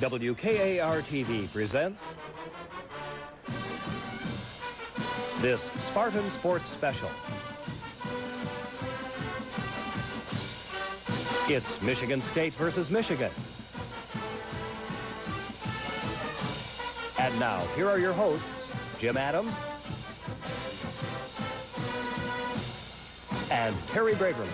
WKAR-TV presents this Spartan Sports Special. It's Michigan State versus Michigan. And now, here are your hosts, Jim Adams and Terry Braverman.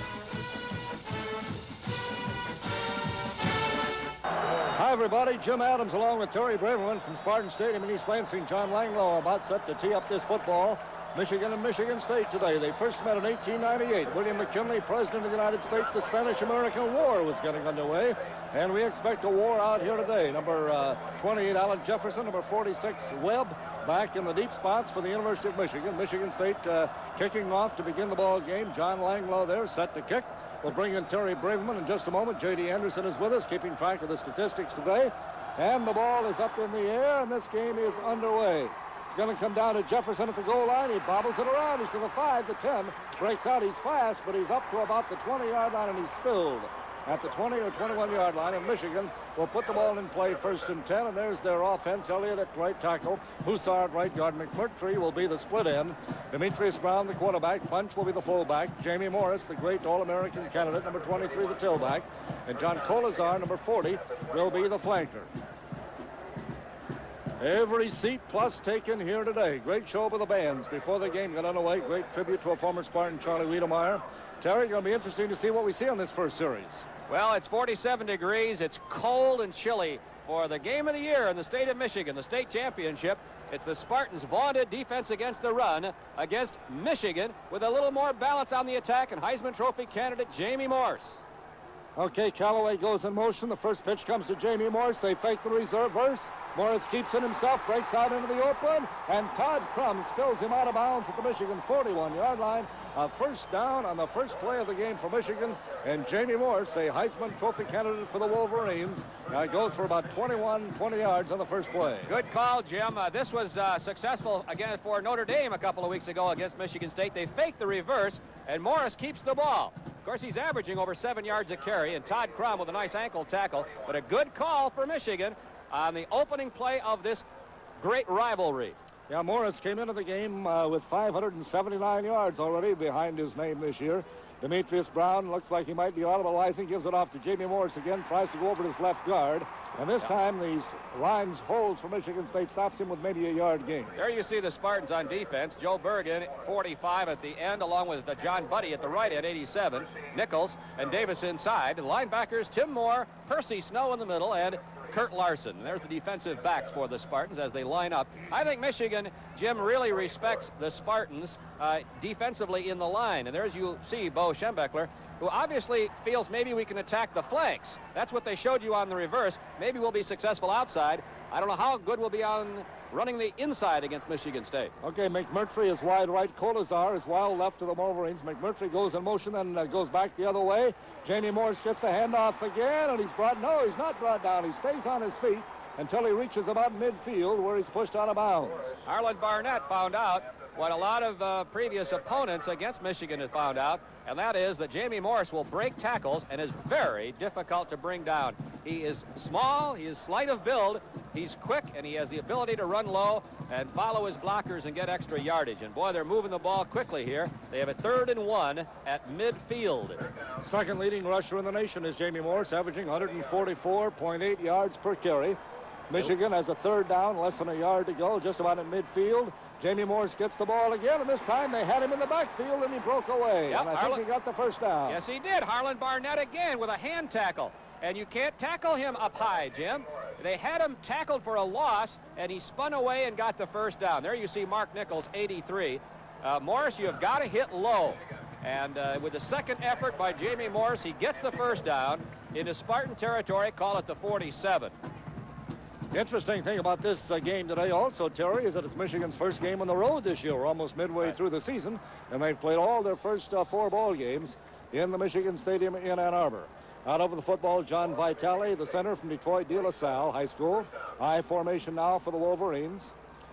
Hi, everybody. Jim Adams along with Terry Braverman from Spartan Stadium in East Lansing. John Langeloh about set to tee up this football. Michigan and Michigan State today. They first met in 1898. William McKinley, President of the United States, the Spanish-American War was getting underway. And we expect a war out here today. Number 28, Allen Jefferson. Number 46, Webb, back in the deep spots for the University of Michigan. Michigan State kicking off to begin the ball game. John Langeloh there, set to kick. We'll bring in Terry Braverman in just a moment. J.D. Anderson is with us, keeping track of the statistics today. And the ball is up in the air, and this game is underway. It's going to come down to Jefferson at the goal line. He bobbles it around. He's to the 5, the 10. Breaks out. He's fast, but he's up to about the 20-yard line, and he's spilled at the 20 or 21-yard line. And Michigan will put the ball in play first and 10, and there's their offense. Elliott at right tackle. Hussar at right guard. McMurtry will be the split end. Demetrius Brown, the quarterback. Bunch will be the fullback. Jamie Morris, the great All-American candidate, number 23, the tailback. And John Kolesar, number 40, will be the flanker. Every seat plus taken here today. Great show by the bands before the game got underway. Great tribute to a former Spartan, Charlie Wiedemeyer. Terry, going to be interesting to see what we see on this first series. Well, it's 47 degrees. It's cold and chilly for the game of the year in the state of Michigan, the state championship. It's the Spartans' vaunted defense against the run against Michigan with a little more balance on the attack and Heisman Trophy candidate Jamie Morris. Okay, Callaway goes in motion. The first pitch comes to Jamie Morris. They fake the reserve verse. Morris keeps it himself, breaks out into the open, and Todd Krumm spills him out of bounds at the Michigan 41-yard line. A first down on the first play of the game for Michigan. And Jamie Morris, a Heisman Trophy candidate for the Wolverines, goes for about 20 yards on the first play. Good call, Jim. This was successful again for Notre Dame a couple of weeks ago against Michigan State. They fake the reverse, and Morris keeps the ball. Of course, he's averaging over 7 yards a carry, and Todd Krumm with a nice ankle tackle, but a good call for Michigan on the opening play of this great rivalry. Yeah, Morris came into the game with 579 yards already behind his name this year. Demetrius Brown looks like he might be automobilizing, gives it off to Jamie Morris again, tries to go over to his left guard, and this time these lines holds for Michigan State, stops him with maybe a yard gain. There you see the Spartans on defense. Joe Bergen, 45 at the end, along with John Buddy at the right at 87, Nichols and Davis inside. The linebackers, Tim Moore, Percy Snow in the middle, and Kurt Larson. There's the defensive backs for the Spartans as they line up. I think Michigan, Jim, really respects the Spartans defensively in the line. And there's, you see, Bo Schembechler, who obviously feels maybe we can attack the flanks. That's what they showed you on the reverse. Maybe we'll be successful outside. I don't know how good we'll be on running the inside against Michigan State. Okay, McMurtry is wide right. Kolesar is wide left to the Wolverines. McMurtry goes in motion and goes back the other way. Jamie Morris gets the handoff again, and he's brought, no, he's not brought down. He stays on his feet until he reaches about midfield where he's pushed out of bounds. Harlan Barnett found out what a lot of previous opponents against Michigan have found out, and that is that Jamie Morris will break tackles and is very difficult to bring down. He is small, he is slight of build, he's quick, and he has the ability to run low and follow his blockers and get extra yardage. And boy, they're moving the ball quickly here. They have a 3rd and 1 at midfield. Second leading rusher in the nation is Jamie Morris, averaging 144.8 yards per carry. Michigan has a 3rd down, less than a yard to go, just about at midfield. Jamie Morris gets the ball again, and this time they had him in the backfield, and he broke away. Yep, and I think he got the 1st down. Yes, he did. Harlan Barnett again with a hand tackle. And you can't tackle him up high, Jim. They had him tackled for a loss, and he spun away and got the 1st down. There you see Mark Nichols, 83. Morris, you have got to hit low. And with the second effort by Jamie Morris, he gets the 1st down into Spartan territory, call it the 47. Interesting thing about this game today also, Terry, is that it's Michigan's first game on the road this year. We're almost midway through the season, and they've played all their first 4 ball games in the Michigan Stadium in Ann Arbor. Out over the football, John Vitale, the center from Detroit De La Salle High School. I formation now for the Wolverines.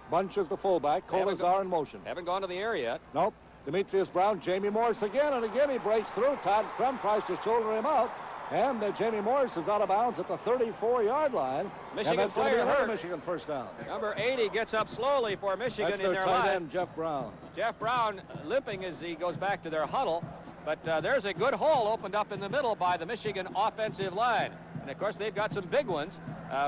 Bunch is the fullback. Kolesar in motion. Haven't gone to the air yet. Nope. Demetrius Brown, Jamie Morris again, and again he breaks through. Todd Krumm tries to shoulder him out, And Jamie Morris is out of bounds at the 34-yard line. Michigan player hurt. Michigan first down. Number 80 gets up slowly for Michigan. That's in their tight end, Jeff Brown. Jeff Brown limping as he goes back to their huddle. But there's a good hole opened up in the middle by the Michigan offensive line. And, of course, they've got some big ones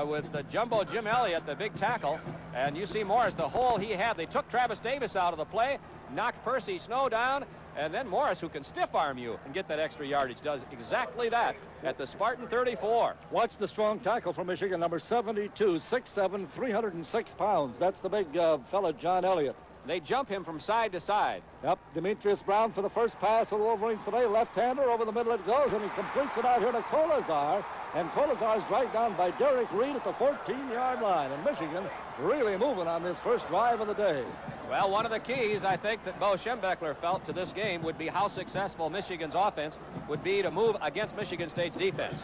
with Jumbo Jim Elliott, the big tackle. And you see Morris, the hole he had. They took Travis Davis out of the play, knocked Percy Snow down, and then Morris, who can stiff-arm you and get that extra yardage, does exactly that at the Spartan 34. Watch the strong tackle from Michigan, number 72, 6'7", 306 pounds. That's the big fella, John Elliott. They jump him from side to side. Yep, Demetrius Brown for the first pass of the Wolverines today. Left-hander over the middle it goes, and he completes it out here to Kolesar. And Kolesar is dragged down by Derek Reed at the 14-yard line. And Michigan really moving on this first drive of the day. Well, one of the keys, I think, that Bo Schembechler felt to this game would be how successful Michigan's offense would be to move against Michigan State's defense.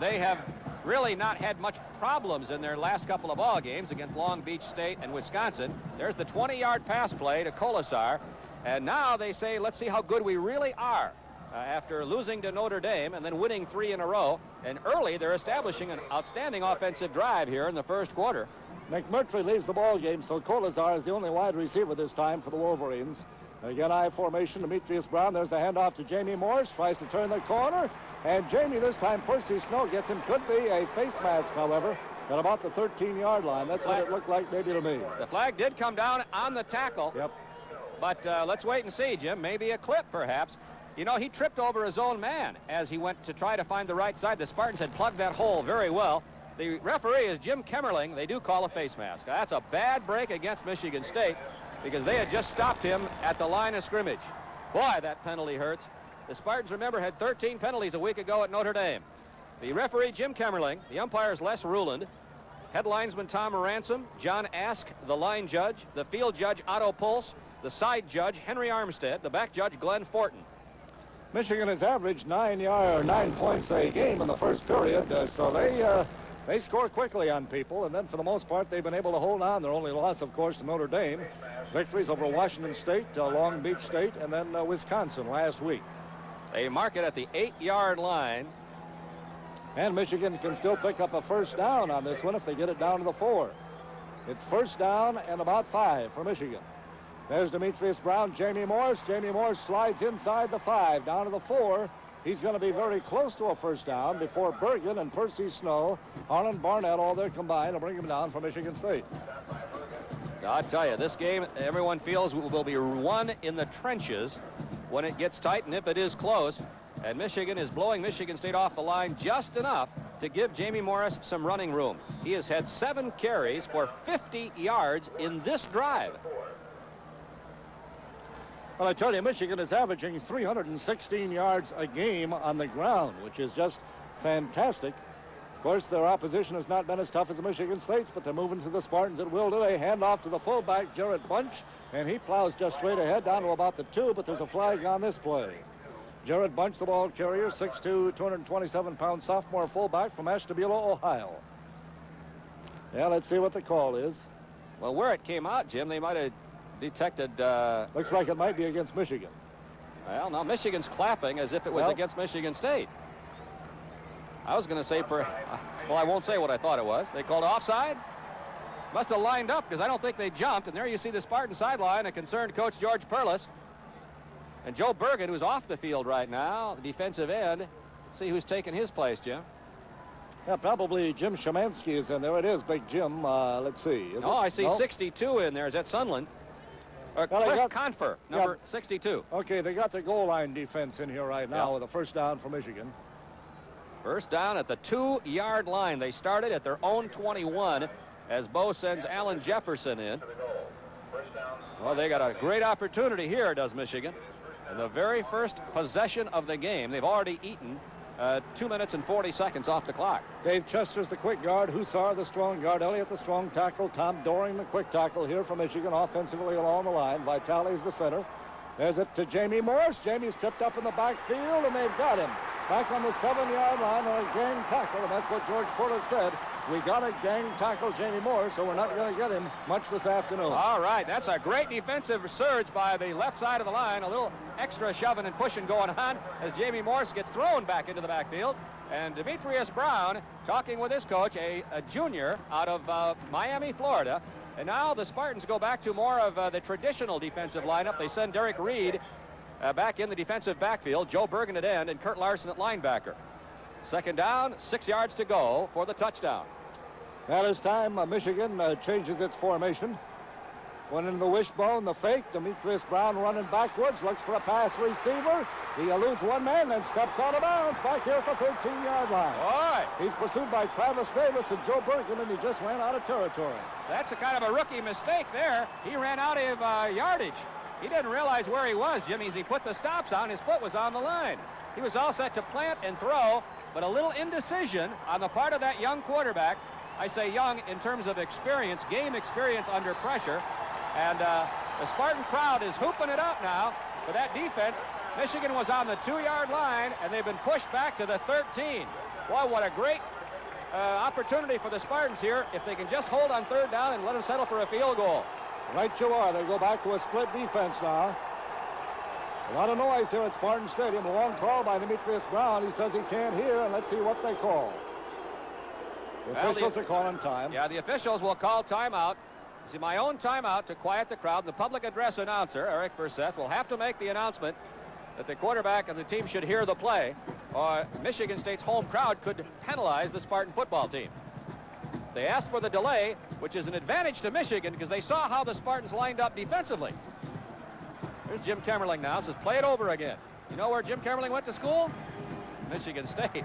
They have really not had much problems in their last couple of ball games against Long Beach State and Wisconsin. There's the 20-yard pass play to Kolesar, and now they say, let's see how good we really are after losing to Notre Dame and then winning three in a row. And early, they're establishing an outstanding offensive drive here in the first quarter. McMurtry leaves the ball game, so Kolesar is the only wide receiver this time for the Wolverines. Again, I formation, Demetrius Brown. There's the handoff to Jamie Morris, tries to turn the corner. And Jamie, this time, Percy Snow gets him. Could be a face mask, however, at about the 13-yard line. That's what it looked like maybe to me. The flag did come down on the tackle. Yep. But let's wait and see, Jim. Maybe a clip, perhaps. You know, he tripped over his own man as he went to try to find the right side. The Spartans had plugged that hole very well. The referee is Jim Kemmerling. They do call a face mask. That's a bad break against Michigan State because they had just stopped him at the line of scrimmage. Boy, that penalty hurts. The Spartans, remember, had 13 penalties a week ago at Notre Dame. The referee, Jim Kemmerling, the umpires, Les Ruland, headlinesman Tom Ransom, John Ask, the line judge, the field judge, Otto Pulse, the side judge, Henry Armstead, the back judge, Glenn Fortin. Michigan has averaged 9 points a game in the first period, so they score quickly on people, and then for the most part, they've been able to hold on. Their only loss, of course, to Notre Dame. Victories over Washington State, Long Beach State, and then Wisconsin last week. They mark it at the 8-yard line. And Michigan can still pick up a first down on this one if they get it down to the 4. It's first down and about 5 for Michigan. There's Demetrius Brown, Jamie Morris. Jamie Morris slides inside the 5, down to the 4. He's going to be very close to a first down before Bergen and Percy Snow, Harlan Barnett, all there combined to bring him down for Michigan State. I'll tell you, this game, everyone feels will be won in the trenches when it gets tight, and if it is close. And Michigan is blowing Michigan State off the line just enough to give Jamie Morris some running room. He has had 7 carries for 50 yards in this drive. Well, I tell you, Michigan is averaging 316 yards a game on the ground, which is just fantastic. Of course, their opposition has not been as tough as Michigan State's, but they're moving to the Spartans at will today. Hand off to the fullback, Jared Bunch, and he plows just straight ahead down to about the 2, but there's a flag on this play. Jared Bunch, the ball carrier, 6'2", 227-pound sophomore fullback from Ashtabula, Ohio. Yeah, let's see what the call is. Well, where it came out, Jim, they might have detected... Looks like it might be against Michigan. Well, now Michigan's clapping as if it was against Michigan State. I was going to say, well, I won't say what I thought it was. They called offside. Must have lined up because I don't think they jumped. And there you see the Spartan sideline, a concerned coach, George Perles. And Joe Bergen, who's off the field right now, the defensive end. Let's see who's taking his place, Jim. Yeah, probably Jim Szymanski is in there. It is Big Jim. Let's see. Is I see 62 in there. Is that Sunland? Or Confer, number 62. Okay, they got the goal line defense in here right now with a first down for Michigan. First down at the 2-yard line. They started at their own 21 as Bo sends Allen Jefferson in. Well, they got a great opportunity here, does Michigan. And the very first possession of the game, they've already eaten 2 minutes and 40 seconds off the clock. Dave Chester's the quick guard, Hussar the strong guard, Elliott the strong tackle, Tom Doering the quick tackle here for Michigan offensively along the line. Vitale's the center. There's it to Jamie Morris. Jamie's tipped up in the backfield, and they've got him. Back on the 7-yard line on a gang tackle, and that's what George Perles said. We got to gang tackle Jamie Moore, so we're not going to get him much this afternoon. All right, that's a great defensive surge by the left side of the line. A little extra shoving and pushing going on as Jamie Morris gets thrown back into the backfield. And Demetrius Brown talking with his coach, a junior out of Miami, Florida. And now the Spartans go back to more of the traditional defensive lineup. They send Derek Reed back in the defensive backfield, Joe Bergen at end, and Kurt Larson at linebacker. Second down, 6 yards to go for the touchdown. Now this time, Michigan changes its formation. One in the wishbone, the fake. Demetrius Brown running backwards, looks for a pass receiver. He eludes one man, then steps out of bounds back here at the 13-yard line. All right. He's pursued by Travis Davis and Joe Bergen, and he just ran out of territory. That's a kind of a rookie mistake there. He ran out of yardage. He didn't realize where he was, Jimmy, as he put the stops on. His foot was on the line. He was all set to plant and throw, but a little indecision on the part of that young quarterback. I say young in terms of experience, game experience under pressure. And the Spartan crowd is hooping it up now for that defense. Michigan was on the 2-yard line, and they've been pushed back to the 13. Boy, what a great opportunity for the Spartans here if they can just hold on third down and let them settle for a field goal. Right you are. They go back to a split defense now. A lot of noise here at Spartan Stadium. A long call by Demetrius Brown. He says he can't hear, and let's see what they call. The officials are calling time. Yeah, the officials will call timeout. See, my own timeout to quiet the crowd. The public address announcer, Eric Forseth, will have to make the announcement that the quarterback and the team should hear the play, or Michigan State's home crowd could penalize the Spartan football team. They asked for the delay, which is an advantage to Michigan because they saw how the Spartans lined up defensively. Here's Jim Kemmerling now, says play it over again. You know where Jim Kemmerling went to school? Michigan State.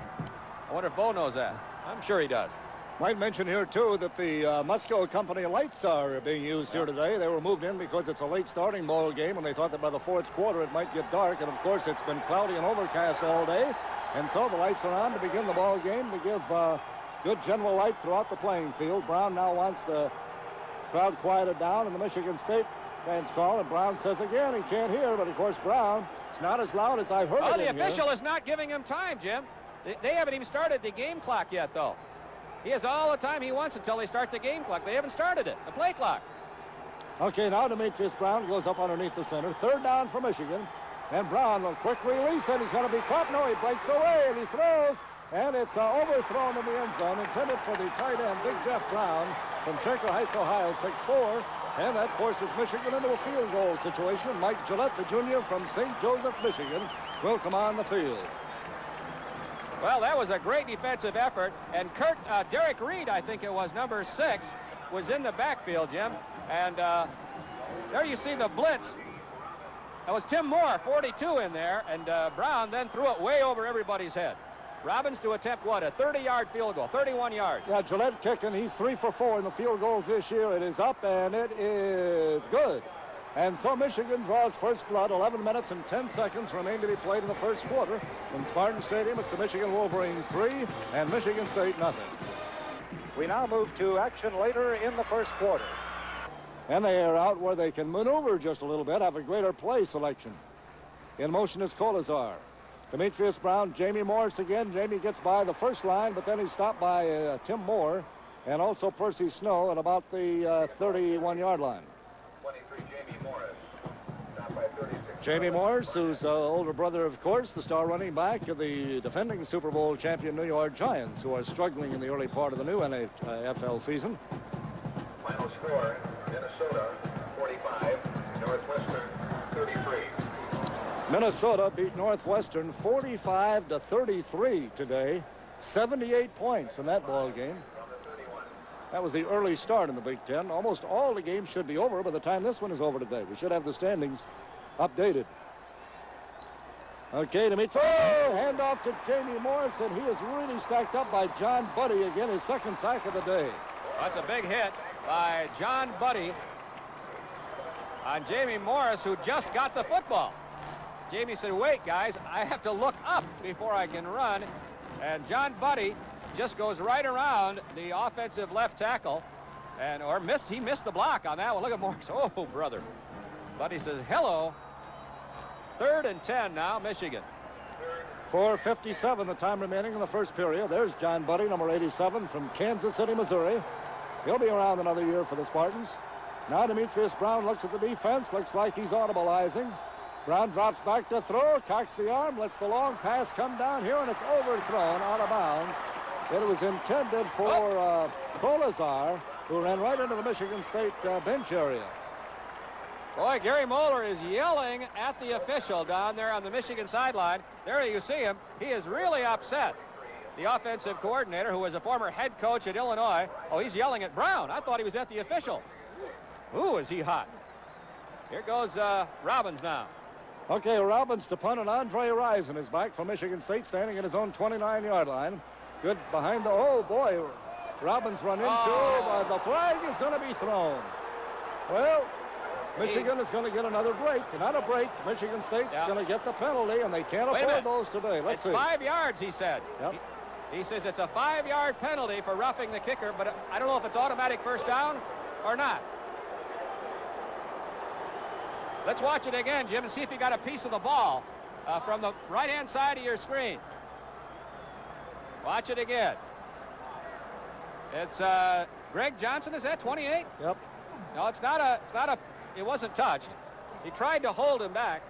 I wonder if Bo knows that. I'm sure he does. Might mention here, too, that the Musco Company lights are being used here today. They were moved in because it's a late starting ball game, and they thought that by the fourth quarter it might get dark. And, of course, it's been cloudy and overcast all day. And so the lights are on to begin the ball game to give good general light throughout the playing field. Brown now wants the crowd quieted down, and the Michigan State fans call. And Brown says again he can't hear, but, of course, Brown, it's not as loud as I've heard it. The official is not giving him time, Jim. They haven't even started the game clock yet, though. He has all the time he wants until they start the game clock. They haven't started it, the play clock. Okay, now Demetrius Brown goes up underneath the center. Third down for Michigan. And Brown, a quick release, and he's going to be caught. No, he breaks away, and he throws. And it's overthrown in the end zone, intended for the tight end, Big Jeff Brown, from Shaker Heights, Ohio, 6'4". And that forces Michigan into a field goal situation. Mike Gillette, the junior from St. Joseph, Michigan, will come on the field. Well, that was a great defensive effort, and Derek Reed, I think it was, number 6, was in the backfield, Jim. And there you see the blitz. That was Tim Moore, 42, in there, and Brown then threw it way over everybody's head. Robbins to attempt, what, a 30-yard field goal, 31 yards. Yeah, Gillette kicking. He's 3 for 4 in the field goals this year. It is up, and it is good. And so Michigan draws first blood. 11 minutes and 10 seconds remain to be played in the first quarter. In Spartan Stadium, it's the Michigan Wolverines 3 and Michigan State nothing. We now move to action later in the first quarter. And they are out where they can maneuver just a little bit, have a greater play selection. In motion is Kolesar. Demetrius Brown, Jamie Morris again. Jamie gets by the first line, but then he's stopped by Tim Moore and also Percy Snow at about the 31-yard line. Jamie Morris, who's older brother, of course, the star running back of the defending Super Bowl champion New York Giants, who are struggling in the early part of the new NFL season. Final score, Minnesota 45, Northwestern 33. Minnesota beat Northwestern 45-33 today, 78 points in that ball game. That was the early start in the Big Ten. Almost all the games should be over by the time this one is over today. We should have the standings updated. Okay, Demetrius. Oh, handoff to Jamie Morris, and he is really stacked up by John Buddy again, his second sack of the day. That's a big hit by John Buddy on Jamie Morris, who just got the football. Jamie said, wait, guys, I have to look up before I can run. And John Buddy just goes right around the offensive left tackle, he missed the block on that one. Look at Morris. Oh, brother. Buddy says hello. 3rd and 10 now, Michigan. 4:57 the time remaining in the first period. There's John Buddy, number 87 from Kansas City, Missouri. He'll be around another year for the Spartans. Now Demetrius Brown looks at the defense. Looks like he's audibilizing. Brown drops back to throw, cocks the arm, lets the long pass come down here, and it's overthrown out of bounds. It was intended for Kolesar, who ran right into the Michigan State bench area. Boy, Gary Moeller is yelling at the official down there on the Michigan sideline. There you see him. He is really upset. The offensive coordinator, who was a former head coach at Illinois. Oh, he's yelling at Brown. I thought he was at the official. Ooh, is he hot. Here goes Robbins now. Okay, Robbins to punt, and Andre Rison is back from Michigan State, standing at his own 29-yard line. Good behind the, oh boy, Robbins run into, but the flag is going to be thrown. Well, Michigan is going to get another break. Not a break. Michigan State is going to get the penalty, and they can't afford those today. Let's see. It's 5 yards, he said. Yep. He says it's a 5-yard penalty for roughing the kicker, but I don't know if it's automatic first down or not. Let's watch it again, Jim, and see if you got a piece of the ball from the right-hand side of your screen. Watch it again. It's Greg Johnson. Is that 28? Yep. No, it's not a. It's not a. It wasn't touched. He tried to hold him back.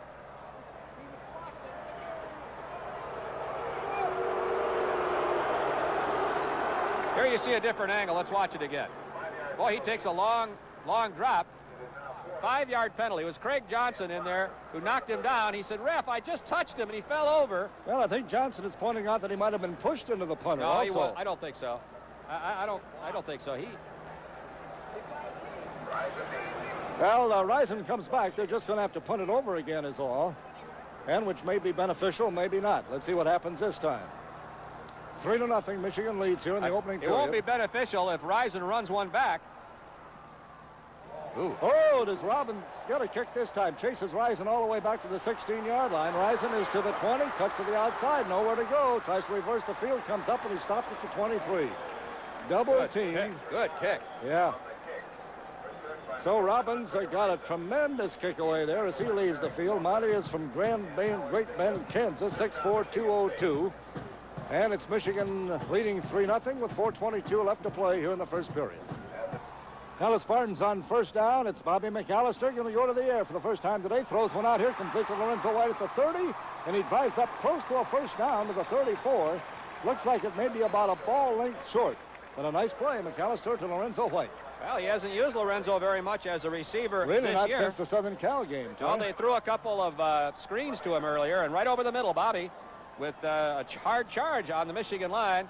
Here you see a different angle. Let's watch it again. Boy, he takes a long drop. 5-yard penalty. It was Craig Johnson in there who knocked him down. He said, ref, I just touched him, and he fell over. Well, I think Johnson is pointing out that he might have been pushed into the punter. No, also. He won't. I don't think so. I don't think so. He. Well, Rison comes back. They're just going to have to punt it over again is all. And which may be beneficial, maybe not. Let's see what happens this time. 3-0 Michigan leads here in the opening period. It won't be beneficial if Rison runs one back. Ooh. Oh, does Robbins get a kick this time? Chases Rison all the way back to the 16-yard line. Rison is to the 20, cuts to the outside, nowhere to go. Tries to reverse the field, comes up, and he stopped at the 23. Double team. Good kick. Yeah. So Robbins got a tremendous kick away there as he leaves the field. Monty is from Great Bend, Kansas, 6'4", 202. And it's Michigan leading 3-0 with 4:22 left to play here in the first period. Now the Spartans on first down. It's Bobby McAllister going to go to the air for the first time today. Throws one out here, completes to Lorenzo White at the 30, and he drives up close to a first down to the 34. Looks like it may be about a ball length short, but a nice play, McAllister to Lorenzo White. Well, he hasn't used Lorenzo very much as a receiver really this year. Since the Southern Cal game. Well, they threw a couple of screens to him earlier, and right over the middle, Bobby, with a hard charge on the Michigan line.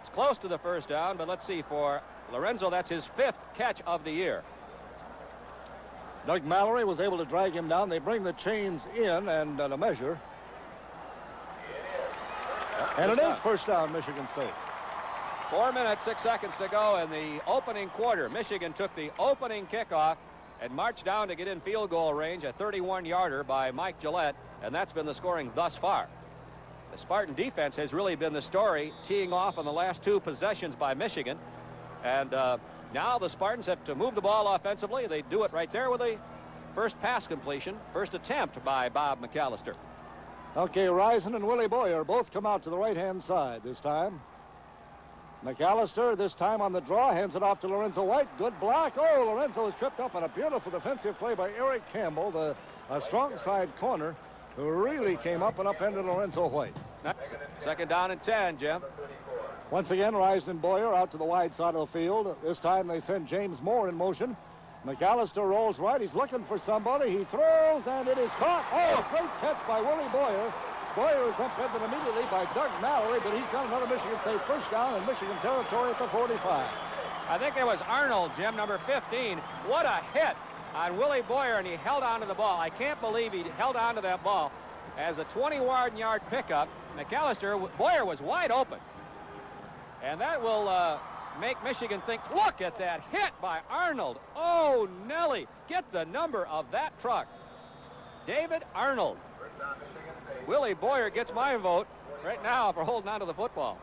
It's close to the first down, but let's see for Lorenzo, that's his 5th catch of the year. Doug Mallory was able to drag him down. They bring the chains in and a measure. And it is first down, Michigan State. 4 minutes, 6 seconds to go in the opening quarter. Michigan took the opening kickoff and marched down to get in field goal range, a 31-yarder by Mike Gillette, and that's been the scoring thus far. The Spartan defense has really been the story, teeing off on the last 2 possessions by Michigan. And now the Spartans have to move the ball offensively. They do it right there with the first pass completion, first attempt by Bob McAllister. Okay, Rison and Willie Boyer both come out to the right-hand side this time. McAllister this time on the draw, hands it off to Lorenzo White. Good block. Oh, Lorenzo is tripped up on a beautiful defensive play by Eric Campbell, a strong side corner, who really came up and upended Lorenzo White. Second down and 10, Jim. Once again, Rison and Boyer out to the wide side of the field. This time they send James Moore in motion. McAllister rolls right. He's looking for somebody. He throws, and it is caught. Oh, great catch by Willie Boyer. Boyer is upended immediately by Doug Mallory, but he's got another Michigan State first down in Michigan territory at the 45. I think it was Arnold, Jim, number 15. What a hit on Willie Boyer, and he held on to the ball. I can't believe he held on to that ball as a 21-yard pickup. McAllister, Boyer was wide open. And that will make Michigan think, look at that hit by Arnold. Oh, Nelly, get the number of that truck. David Arnold. Willie Boyer gets my vote right now for holding on to the football.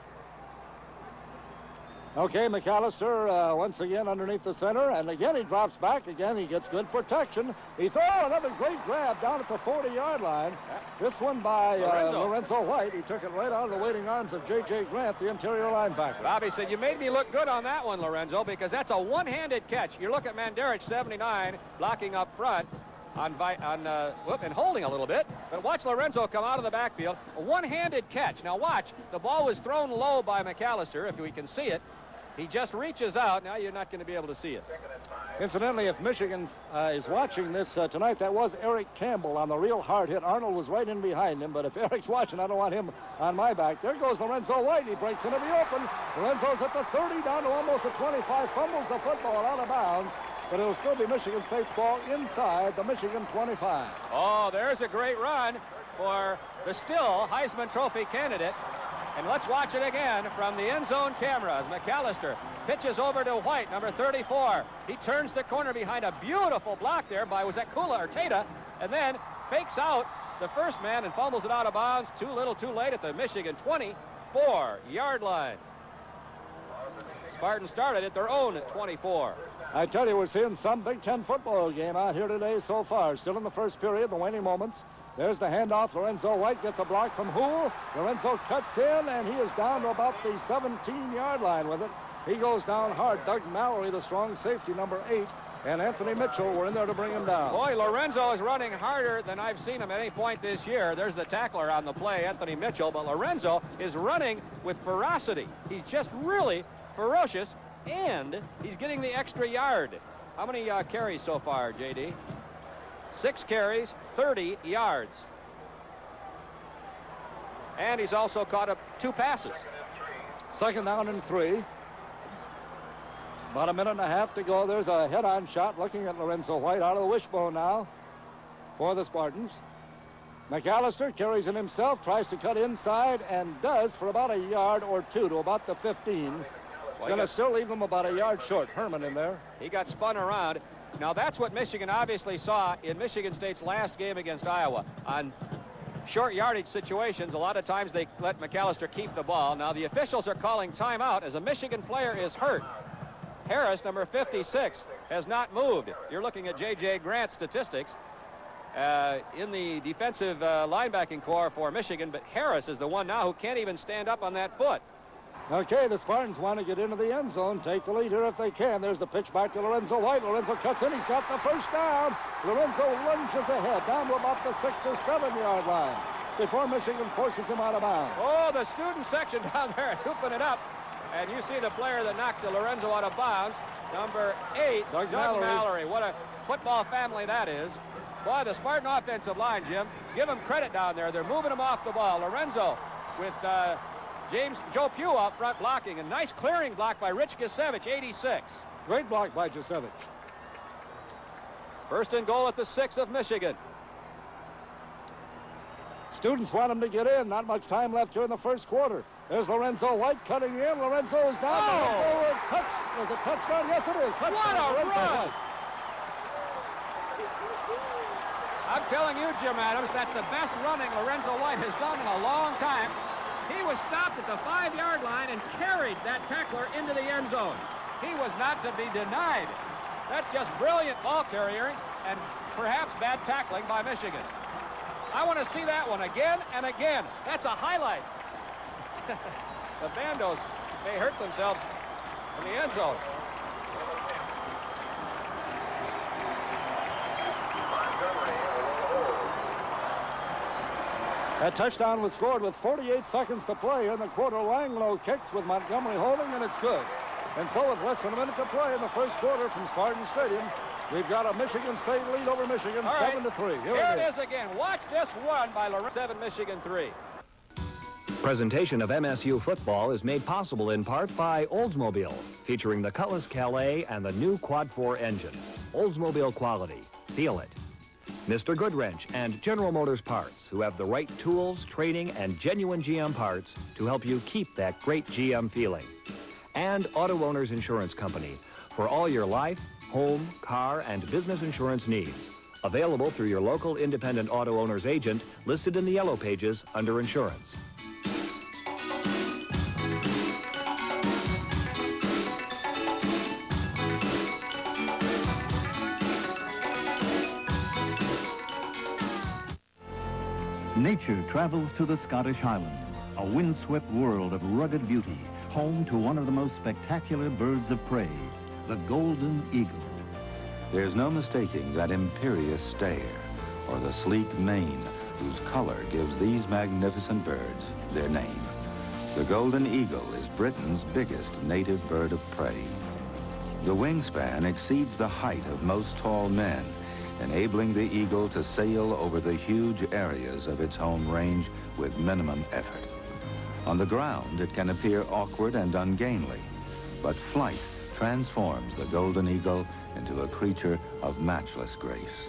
Okay, McAllister once again underneath the center, and again he drops back. Again, he gets good protection. He throws another great grab down at the 40-yard line. This one by Lorenzo White. He took it right out of the waiting arms of J.J. Grant, the interior linebacker. Bobby said, you made me look good on that one, Lorenzo, because that's a one-handed catch. You look at Mandarich, 79, blocking up front. And holding a little bit, but watch Lorenzo come out of the backfield. A one-handed catch. Now watch, the ball was thrown low by McAllister. If we can see it, he just reaches out. Now you're not going to be able to see it. Incidentally, if Michigan is watching this tonight, that was Eric Campbell on the real hard hit. Arnold was right in behind him, but if Eric's watching, I don't want him on my back. There goes Lorenzo White. He breaks into the open. Lorenzo's at the 30, down to almost the 25, fumbles the football out of bounds. But it'll still be Michigan State's ball inside the Michigan 25. Oh, there's a great run for the still Heisman Trophy candidate. And let's watch it again from the end zone camera as McAllister pitches over to White, number 34. He turns the corner behind a beautiful block there by, was that Kula or Tata? And then fakes out the first man and fumbles it out of bounds. Too little, too late at the Michigan 24-yard line. Spartans started at their own 24. I tell you, we're seeing some Big Ten football game out here today so far. Still in the first period, the waning moments. There's the handoff. Lorenzo White gets a block from Houle. Lorenzo cuts in, and he is down to about the 17-yard line with it. He goes down hard. Doug Mallory, the strong safety, number 8, and Anthony Mitchell were in there to bring him down. Boy, Lorenzo is running harder than I've seen him at any point this year. There's the tackler on the play, Anthony Mitchell, but Lorenzo is running with ferocity. He's just really ferocious, and he's getting the extra yard. How many carries so far, J.D.? 6 carries, 30 yards. And he's also caught up 2 passes. Second down and 3. About a minute and a half to go. There's a head-on shot looking at Lorenzo White out of the wishbone now for the Spartans. McAllister carries it himself, tries to cut inside, and does for about a yard or 2 to about the 15. It's going to still leave them about a yard short. Herman in there. He got spun around. Now, that's what Michigan obviously saw in Michigan State's last game against Iowa. On short yardage situations, a lot of times they let McAllister keep the ball. Now, the officials are calling timeout as a Michigan player is hurt. Harris, number 56, has not moved. You're looking at J.J. Grant's statistics in the defensive linebacking corps for Michigan, but Harris is the one now who can't even stand up on that foot. Okay, the Spartans want to get into the end zone, take the lead here if they can. There's the pitch back to Lorenzo White. Lorenzo cuts in. He's got the first down. Lorenzo lunges ahead, down to about the 6 or 7 yard line before Michigan forces him out of bounds. Oh, the student section down there is hooping it up. And you see the player that knocked Lorenzo out of bounds, number 8, Doug Mallory. What a football family that is. Boy, the Spartan offensive line, Jim, give them credit down there. They're moving him off the ball. Lorenzo with... Joe Pugh out front blocking. A nice clearing block by Rich Gusevich, 86. Great block by Gusevich. First and goal at the 6 of Michigan. Students want him to get in. Not much time left here in the first quarter. There's Lorenzo White cutting in. Lorenzo is down. Oh. Touch. There's a touchdown. Yes, it is. Touchdown. What a run. White. I'm telling you, Jim Adams, that's the best running Lorenzo White has done in a long time. He was stopped at the 5-yard line and carried that tackler into the end zone. He was not to be denied. That's just brilliant ball carrier and perhaps bad tackling by Michigan. I want to see that one again and again. That's a highlight. The Bandos may hurt themselves in the end zone. That touchdown was scored with 48 seconds to play in the quarter. Langeloh kicks with Montgomery holding, and it's good. And so with less than a minute to play in the first quarter from Spartan Stadium, we've got a Michigan State lead over Michigan, 7-3. Here it is again. Watch this one by Lorenzo. 7, Michigan 3. Presentation of MSU football is made possible in part by Oldsmobile, featuring the Cutlass Calais and the new Quad 4 engine. Oldsmobile quality. Feel it. Mr. Goodwrench and General Motors Parts, who have the right tools, training, and genuine GM parts to help you keep that great GM feeling. And Auto Owners Insurance Company for all your life, home, car, and business insurance needs. Available through your local independent auto owner's agent listed in the yellow pages under Insurance. Nature travels to the Scottish Highlands, a windswept world of rugged beauty, home to one of the most spectacular birds of prey, the golden eagle. There's no mistaking that imperious stare, or the sleek mane, whose color gives these magnificent birds their name. The golden eagle is Britain's biggest native bird of prey. The wingspan exceeds the height of most tall men, enabling the eagle to sail over the huge areas of its home range with minimum effort. On the ground, it can appear awkward and ungainly, but flight transforms the golden eagle into a creature of matchless grace.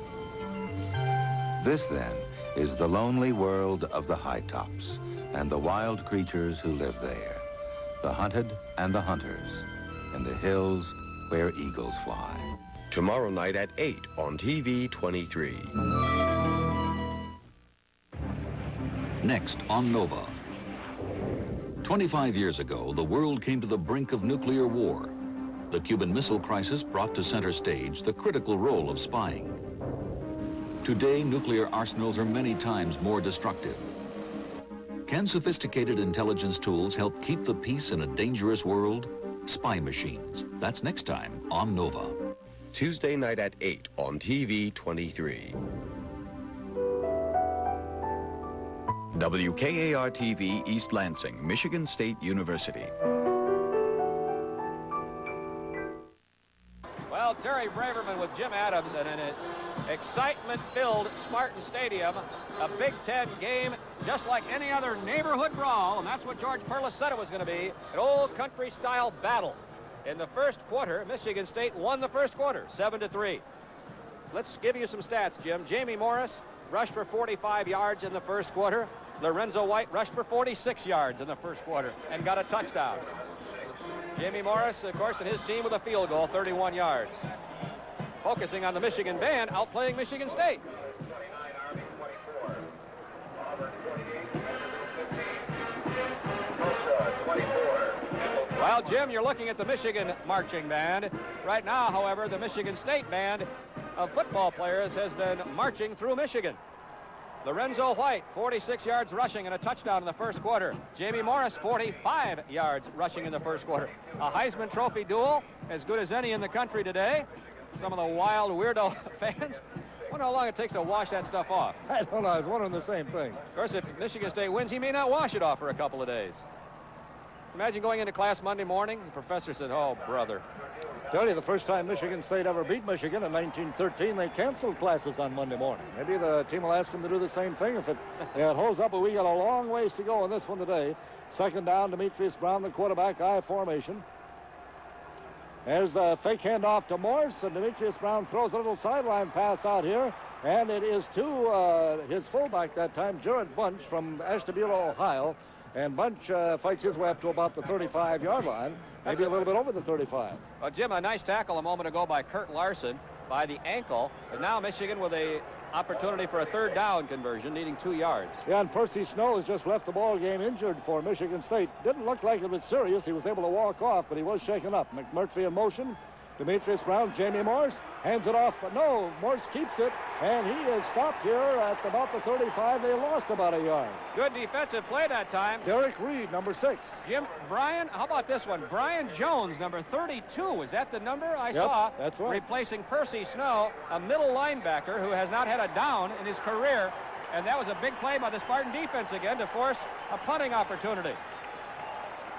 This, then, is the lonely world of the high tops and the wild creatures who live there, the hunted and the hunters, in the hills where eagles fly. Tomorrow night at 8 on TV 23. Next on Nova. 25 years ago, the world came to the brink of nuclear war. The Cuban Missile Crisis brought to center stage the critical role of spying. Today, nuclear arsenals are many times more destructive. Can sophisticated intelligence tools help keep the peace in a dangerous world? Spy machines. That's next time on Nova. Tuesday night at 8 on TV 23. WKAR-TV, East Lansing, Michigan State University. Well, Terry Braverman with Jim Adams, and in an excitement-filled Spartan Stadium, a Big Ten game just like any other neighborhood brawl, and that's what George Perles said it was going to be, an old country-style battle. In the first quarter, Michigan State won the first quarter, 7-3. Let's give you some stats, Jim. Jamie Morris rushed for 45 yards in the first quarter. Lorenzo White rushed for 46 yards in the first quarter and got a touchdown. Jamie Morris, of course, and his team with a field goal, 31 yards. Focusing on the Michigan band, outplaying Michigan State. Well, Jim, you're looking at the Michigan marching band. Right now, however, the Michigan State band of football players has been marching through Michigan. Lorenzo White, 46 yards rushing and a touchdown in the first quarter. Jamie Morris, 45 yards rushing in the first quarter. A Heisman Trophy duel, as good as any in the country today. Some of the wild weirdo fans. I wonder how long it takes to wash that stuff off. I don't know. I was wondering the same thing. Of course, if Michigan State wins, he may not wash it off for a couple of days. Imagine going into class Monday morning, the professor said, oh, brother. I tell you, the first time Michigan State ever beat Michigan in 1913, they canceled classes on Monday morning. Maybe the team will ask them to do the same thing if it holds up, but we got a long ways to go on this one today. Second down, Demetrius Brown, the quarterback, I formation. There's the fake handoff to Morris, and Demetrius Brown throws a little sideline pass out here, and it is to his fullback that time, Jared Bunch from Ashtabula, Ohio. And Bunch fights his way up to about the 35-yard line, maybe a little bit over the 35. Well, Jim, a nice tackle a moment ago by Kurt Larson by the ankle. And now Michigan with an opportunity for a third down conversion, needing 2 yards. Yeah, and Percy Snow has just left the ball game injured for Michigan State. Didn't look like it was serious. He was able to walk off, but he was shaken up. McMurtry in motion. Demetrius Brown, Jamie Morris, hands it off. No, Morris keeps it, and he is stopped here at about the 35. They lost about a yard. Good defensive play that time. Derek Reed, number 6. Jim, Brian, how about this one? Brian Jones, number 32. Was that the number I saw? That's right. Replacing Percy Snow, a middle linebacker who has not had a down in his career, and that was a big play by the Spartan defense again to force a punting opportunity.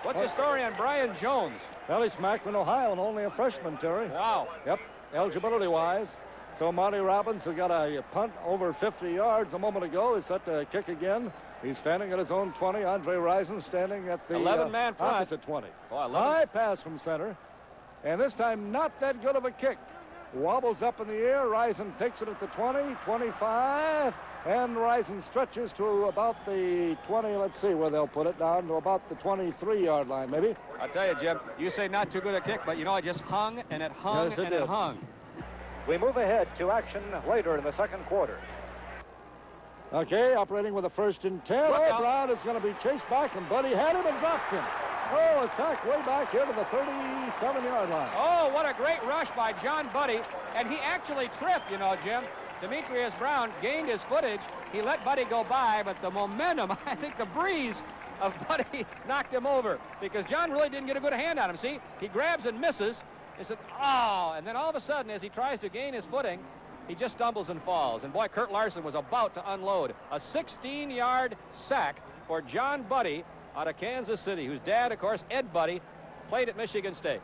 What's the story on Brian Jones? Well, he's from Akron, Ohio, and only a freshman, Terry. Wow. Yep, eligibility-wise. So Monte Robbins, who got a punt over 50 yards a moment ago, is set to kick again. He's standing at his own 20. Andre Rison standing at the 11-man front. Opposite 20. Oh, high pass from center, and this time not that good of a kick. Wobbles up in the air. Rison takes it at the 20, 25. And Rison stretches to about the 20, let's see where they'll put it, down to about the 23-yard line, maybe. I'll tell you, Jim, you say not too good a kick, but, you know, it just hung, and it hung, yes, and it hung. We move ahead to action later in the second quarter. Okay, operating with a 1st and 10. Oh, Brown is going to be chased back, and Buddy had him and drops him. Oh, a sack way back here to the 37-yard line. Oh, what a great rush by John Buddy, and he actually tripped, you know, Jim. Demetrius Brown gained his footage. He let Buddy go by, but the momentum, I think the breeze of Buddy knocked him over, because John really didn't get a good hand on him. See, he grabs and misses. He said, oh, and then all of a sudden, as he tries to gain his footing, he just stumbles and falls. And boy, Kurt Larson was about to unload a 16-yard sack for John Buddy out of Kansas City, whose dad, of course, Ed Buddy, played at Michigan State.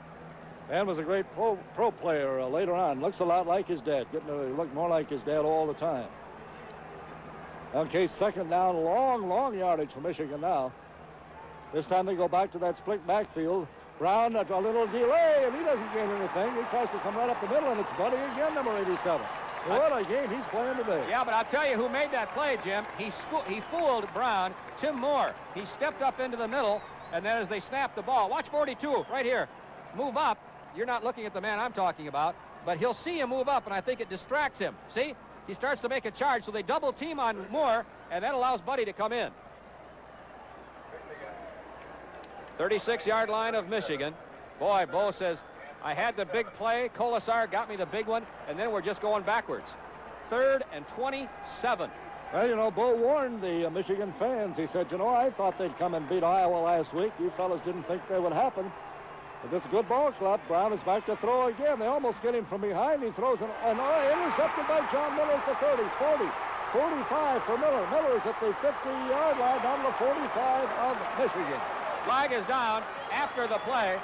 And was a great pro player later on. Looks a lot like his dad. Getting to look more like his dad all the time. Okay, second down, long yardage for Michigan now. This time they go back to that split backfield. Brown, a little delay, and he doesn't gain anything. He tries to come right up the middle, and it's Buddy again, number 87. What a game he's playing today. Yeah, but I'll tell you who made that play, Jim. He fooled Brown. Tim Moore. He stepped up into the middle, and then as they snapped the ball, watch 42 right here. Move up. You're not looking at the man I'm talking about, but he'll see him move up, and I think it distracts him. See? He starts to make a charge, so they double team on Moore, and that allows Buddy to come in. 36-yard line of Michigan. Boy, Bo says, I had the big play. Kolesar got me the big one, and then we're just going backwards. Third and 27. Well, you know, Bo warned the Michigan fans. He said, you know, I thought they'd come and beat Iowa last week. You fellas didn't think that would happen. But this is a good ball club. Brown is back to throw again. They almost get him from behind. He throws an intercepted by John Miller at the 30s, 40, 45 for Miller. Miller's at the 50-yard line down to the 45 of Michigan. Flag is down after the play.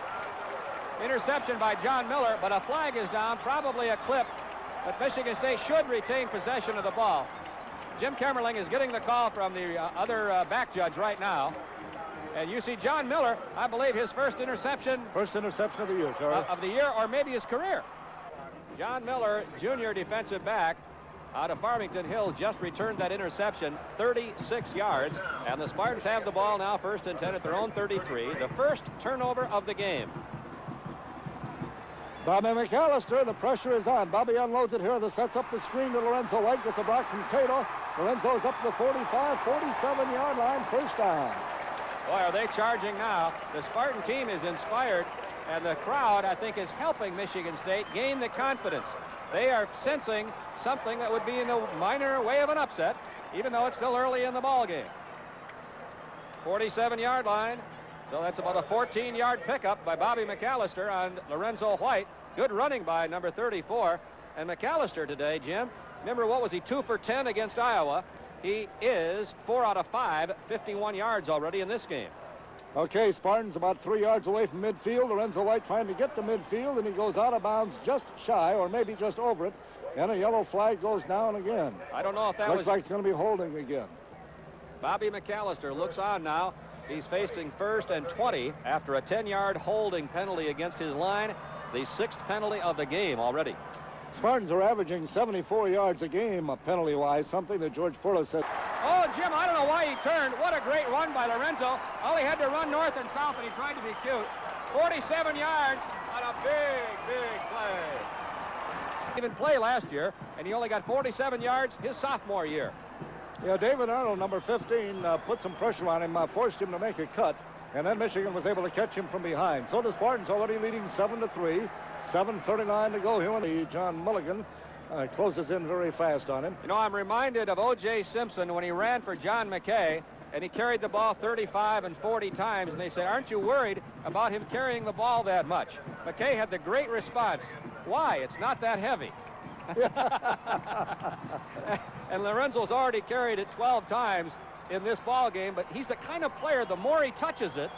Interception by John Miller, but a flag is down, probably a clip, but Michigan State should retain possession of the ball. Jim Kemmerling is getting the call from the other back judge right now. And you see John Miller, I believe his first interception. First interception of the year, Charlie. Of the year, or maybe his career. John Miller, junior defensive back out of Farmington Hills, just returned that interception, 36 yards. And the Spartans have the ball now, first and 10 at their own 33. The first turnover of the game. Bobby McAllister, the pressure is on. Bobby unloads it here. This sets up the screen to Lorenzo White. Gets a block from Tato. Lorenzo's up to the 45, 47-yard line, first down. Boy, are they charging now. The Spartan team is inspired, and the crowd, I think, is helping Michigan State gain the confidence. They are sensing something that would be in the minor way of an upset, even though it's still early in the ball game. 47-yard line, so that's about a 14-yard pickup by Bobby McAllister on Lorenzo White. Good running by number 34. And McAllister today, Jim, remember, what was he, 2 for 10 against Iowa? He is 4 out of 5, 51 yards already in this game. Okay, Spartans about 3 yards away from midfield. Lorenzo White trying to get to midfield, and he goes out of bounds just shy, or maybe just over it. And a yellow flag goes down again. I don't know if that looks like it's going to be holding again. Bobby McAllister looks on now. He's facing first and 20 after a 10-yard holding penalty against his line, the 6th penalty of the game already. Spartans are averaging 74 yards a game, penalty-wise, something that George Perles said. Oh, Jim, I don't know why he turned. What a great run by Lorenzo. All he had to run north and south, and he tried to be cute. 47 yards on a big play. He didn't even play last year, and he only got 47 yards his sophomore year. Yeah, David Arnold, number 15, put some pressure on him, forced him to make a cut, and then Michigan was able to catch him from behind. So the Spartans already leading 7-3. 7:39 to go here, and John Mulligan closes in very fast on him. You know, I'm reminded of O.J. Simpson when he ran for John McKay, and he carried the ball 35 and 40 times, and they said, aren't you worried about him carrying the ball that much? McKay had the great response, why? It's not that heavy. And Lorenzo's already carried it 12 times in this ball game, but he's the kind of player, the more he touches it,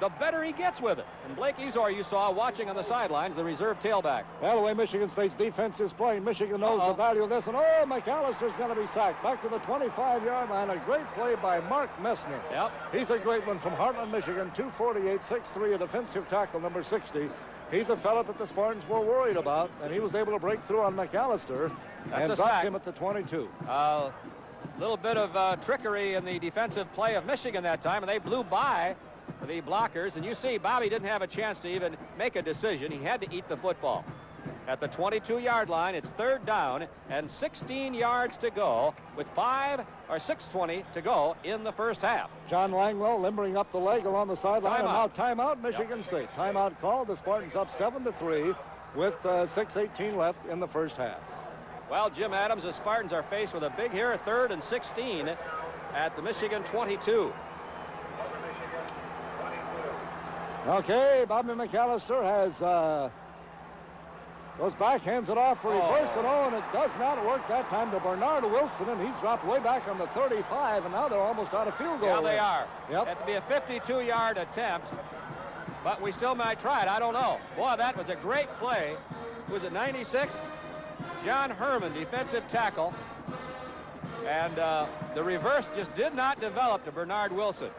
the better he gets with it. And Blake Ezor, you saw watching on the sidelines, the reserve tailback. Well, the way Michigan State's defense is playing, Michigan knows the value of this. And oh, McAllister's going to be sacked. Back to the 25-yard line. A great play by Mark Messner. Yep. He's a great one from Hartland, Michigan. 248, 6'3", a defensive tackle, number 60. He's a fella that the Spartans were worried about, and he was able to break through on McAllister. That's and dropped him at the 22. Little bit of trickery in the defensive play of Michigan that time, and they blew by the blockers, and you see Bobby didn't have a chance to even make a decision. He had to eat the football. At the 22-yard line, it's third down and 16 yards to go with 6:20 to go in the first half. John Langeloh limbering up the leg along the sideline. Now timeout, Michigan State. Timeout called. The Spartans up 7-3 with 6:18 left in the first half. Well, Jim Adams, the Spartans are faced with a big here, third and 16 at the Michigan 22. Okay, Bobby McAllister has goes back, hands it off for reversal, and it does not work that time to Bernard Wilson, and he's dropped way back on the 35, and now they're almost out of field goal. Yeah, they are. Yep. That's be a 52-yard attempt, but we still might try it. I don't know. Boy, that was a great play. Was it 96? John Herman, defensive tackle, and the reverse just did not develop to Bernard Wilson.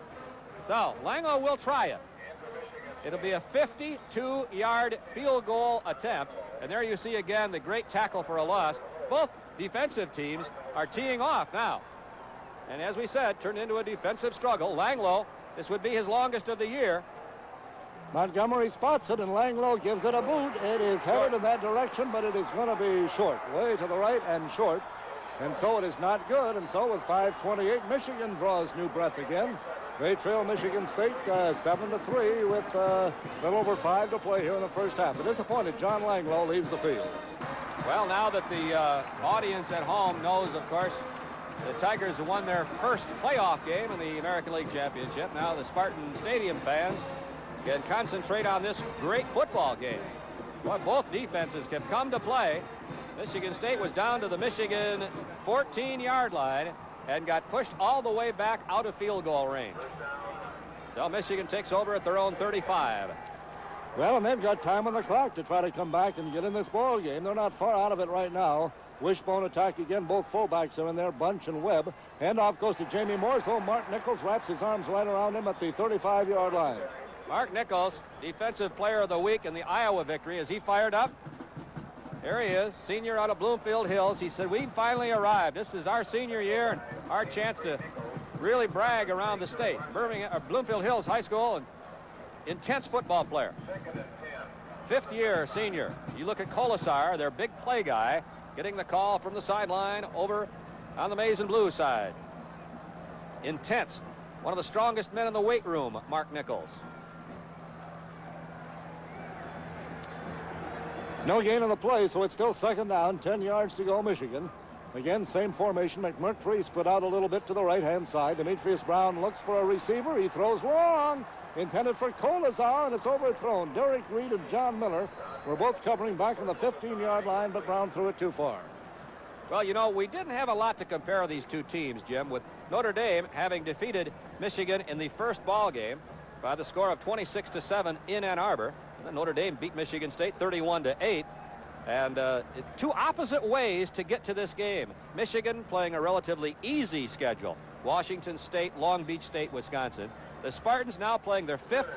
So Langeloh will try it. It'll be a 52-yard field goal attempt. And there you see again the great tackle for a loss. Both defensive teams are teeing off now. And as we said, turned into a defensive struggle. Langeloh, this would be his longest of the year. Montgomery spots it, and Langeloh gives it a boot. It is headed in that direction, but it is going to be short. Way to the right and short. And so it is not good. And so with 5:28, Michigan draws new breath again. They trail Michigan State 7-3 with a little over 5 to play here in the first half. But disappointed, John Langeloh leaves the field. Well, now that the audience at home knows, of course, the Tigers won their first playoff game in the American League Championship. Now the Spartan Stadium fans can concentrate on this great football game. But both defenses can come to play. Michigan State was down to the Michigan 14-yard line and got pushed all the way back out of field goal range. So Michigan takes over at their own 35. Well, and they've got time on the clock to try to come back and get in this ball game. They're not far out of it right now. Wishbone attack again. Both fullbacks are in there, Bunch and Webb. Handoff goes to Jamie Morris. Oh, Mark Nichols wraps his arms right around him at the 35-yard line. Mark Nichols, defensive player of the week in the Iowa victory. Is he fired up? There he is, senior out of Bloomfield Hills. He said, we've finally arrived. This is our senior year and our chance to really brag around the state. Bloomfield Hills High School, and intense football player. Fifth year senior. You look at Kolesar, their big play guy, getting the call from the sideline over on the maize and blue side. Intense. One of the strongest men in the weight room, Mark Nichols. No gain on the play, so it's still second down. 10 yards to go, Michigan. Again, same formation. McMurtry split out a little bit to the right-hand side. Demetrius Brown looks for a receiver. He throws long. Intended for Kolesar, and it's overthrown. Derek Reed and John Miller were both covering back on the 15-yard line, but Brown threw it too far. Well, you know, we didn't have a lot to compare these two teams, Jim, with Notre Dame having defeated Michigan in the first ball game by the score of 26-7 in Ann Arbor. Notre Dame beat Michigan State 31-8, and two opposite ways to get to this game. Michigan playing a relatively easy schedule. Washington State, Long Beach State, Wisconsin. The Spartans now playing their fifth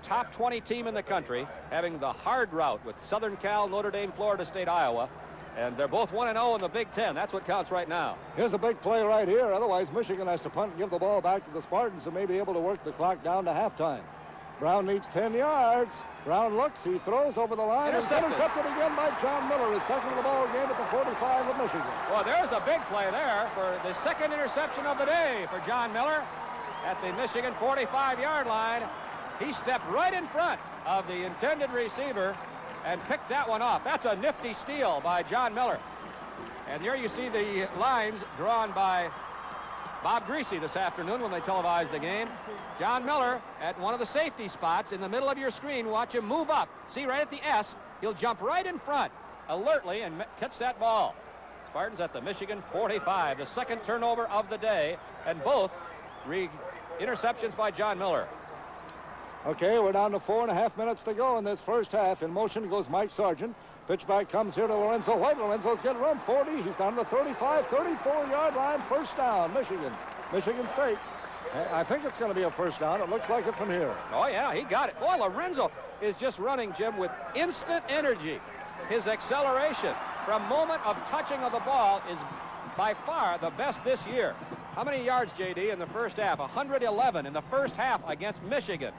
top 20 team in the country, having the hard route with Southern Cal, Notre Dame, Florida State, Iowa. And they're both 1-0 in the Big Ten. That's what counts right now. Here's a big play right here. Otherwise, Michigan has to punt and give the ball back to the Spartans, who may be able to work the clock down to halftime. Brown needs 10 yards. Brown looks. He throws over the line. Intercepted again by John Miller. His second of the ball game at the 45 of Michigan. Well, there's a big play there for the second interception of the day for John Miller at the Michigan 45-yard line. He stepped right in front of the intended receiver and picked that one off. That's a nifty steal by John Miller. And here you see the lines drawn by Bob Greasy this afternoon when they televised the game. John Miller at one of the safety spots in the middle of your screen. Watch him move up. See right at the S. He'll jump right in front alertly and catch that ball. Spartans at the Michigan 45, the second turnover of the day, and both interceptions by John Miller. Okay, we're down to 4.5 minutes to go in this first half. In motion goes Mike Sargent. Pitchback comes here to Lorenzo White. Lorenzo's got room, 40. He's down to the 35, 34-yard line. First down, Michigan. Michigan State. I think it's going to be a first down. It looks like it from here. Oh, yeah, he got it. Boy, Lorenzo is just running, Jim, with instant energy. His acceleration from moment of touching of the ball is by far the best this year. How many yards, J.D., in the first half? 111 in the first half against Michigan.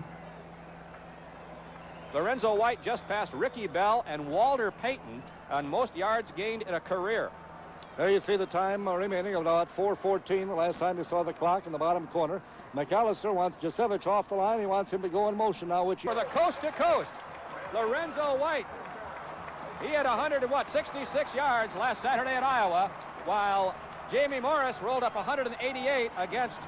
Lorenzo White just passed Ricky Bell and Walter Payton on most yards gained in a career. There you see the time remaining of about 4:14. The last time you saw the clock in the bottom corner. McAllister wants Jasevich off the line. He wants him to go in motion now. For the coast to coast, Lorenzo White He had 166 yards last Saturday at Iowa, while Jamie Morris rolled up 188 against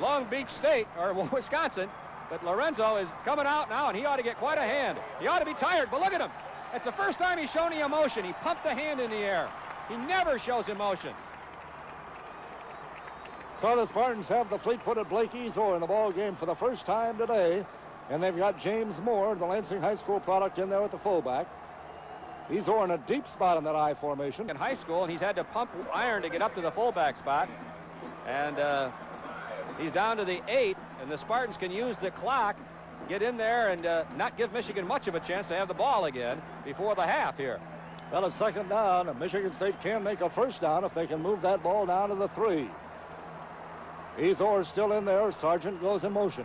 Long Beach State, or Wisconsin. But Lorenzo is coming out now, and he ought to get quite a hand. He ought to be tired, but look at him. It's the first time he's shown any emotion. He pumped the hand in the air. He never shows emotion. So the Spartans have the fleet-footed Blake Ezor in the ball game for the first time today, and they've got James Moore, the Lansing High School product, in there with the fullback. Ezor in a deep spot in that I formation. In high school, and he's had to pump iron to get up to the fullback spot, and he's down to the 8, and the Spartans can use the clock, get in there, and not give Michigan much of a chance to have the ball again before the half here. Well, a second down, and Michigan State can make a first down if they can move that ball down to the 3. Ezor still in there. Sergeant goes in motion.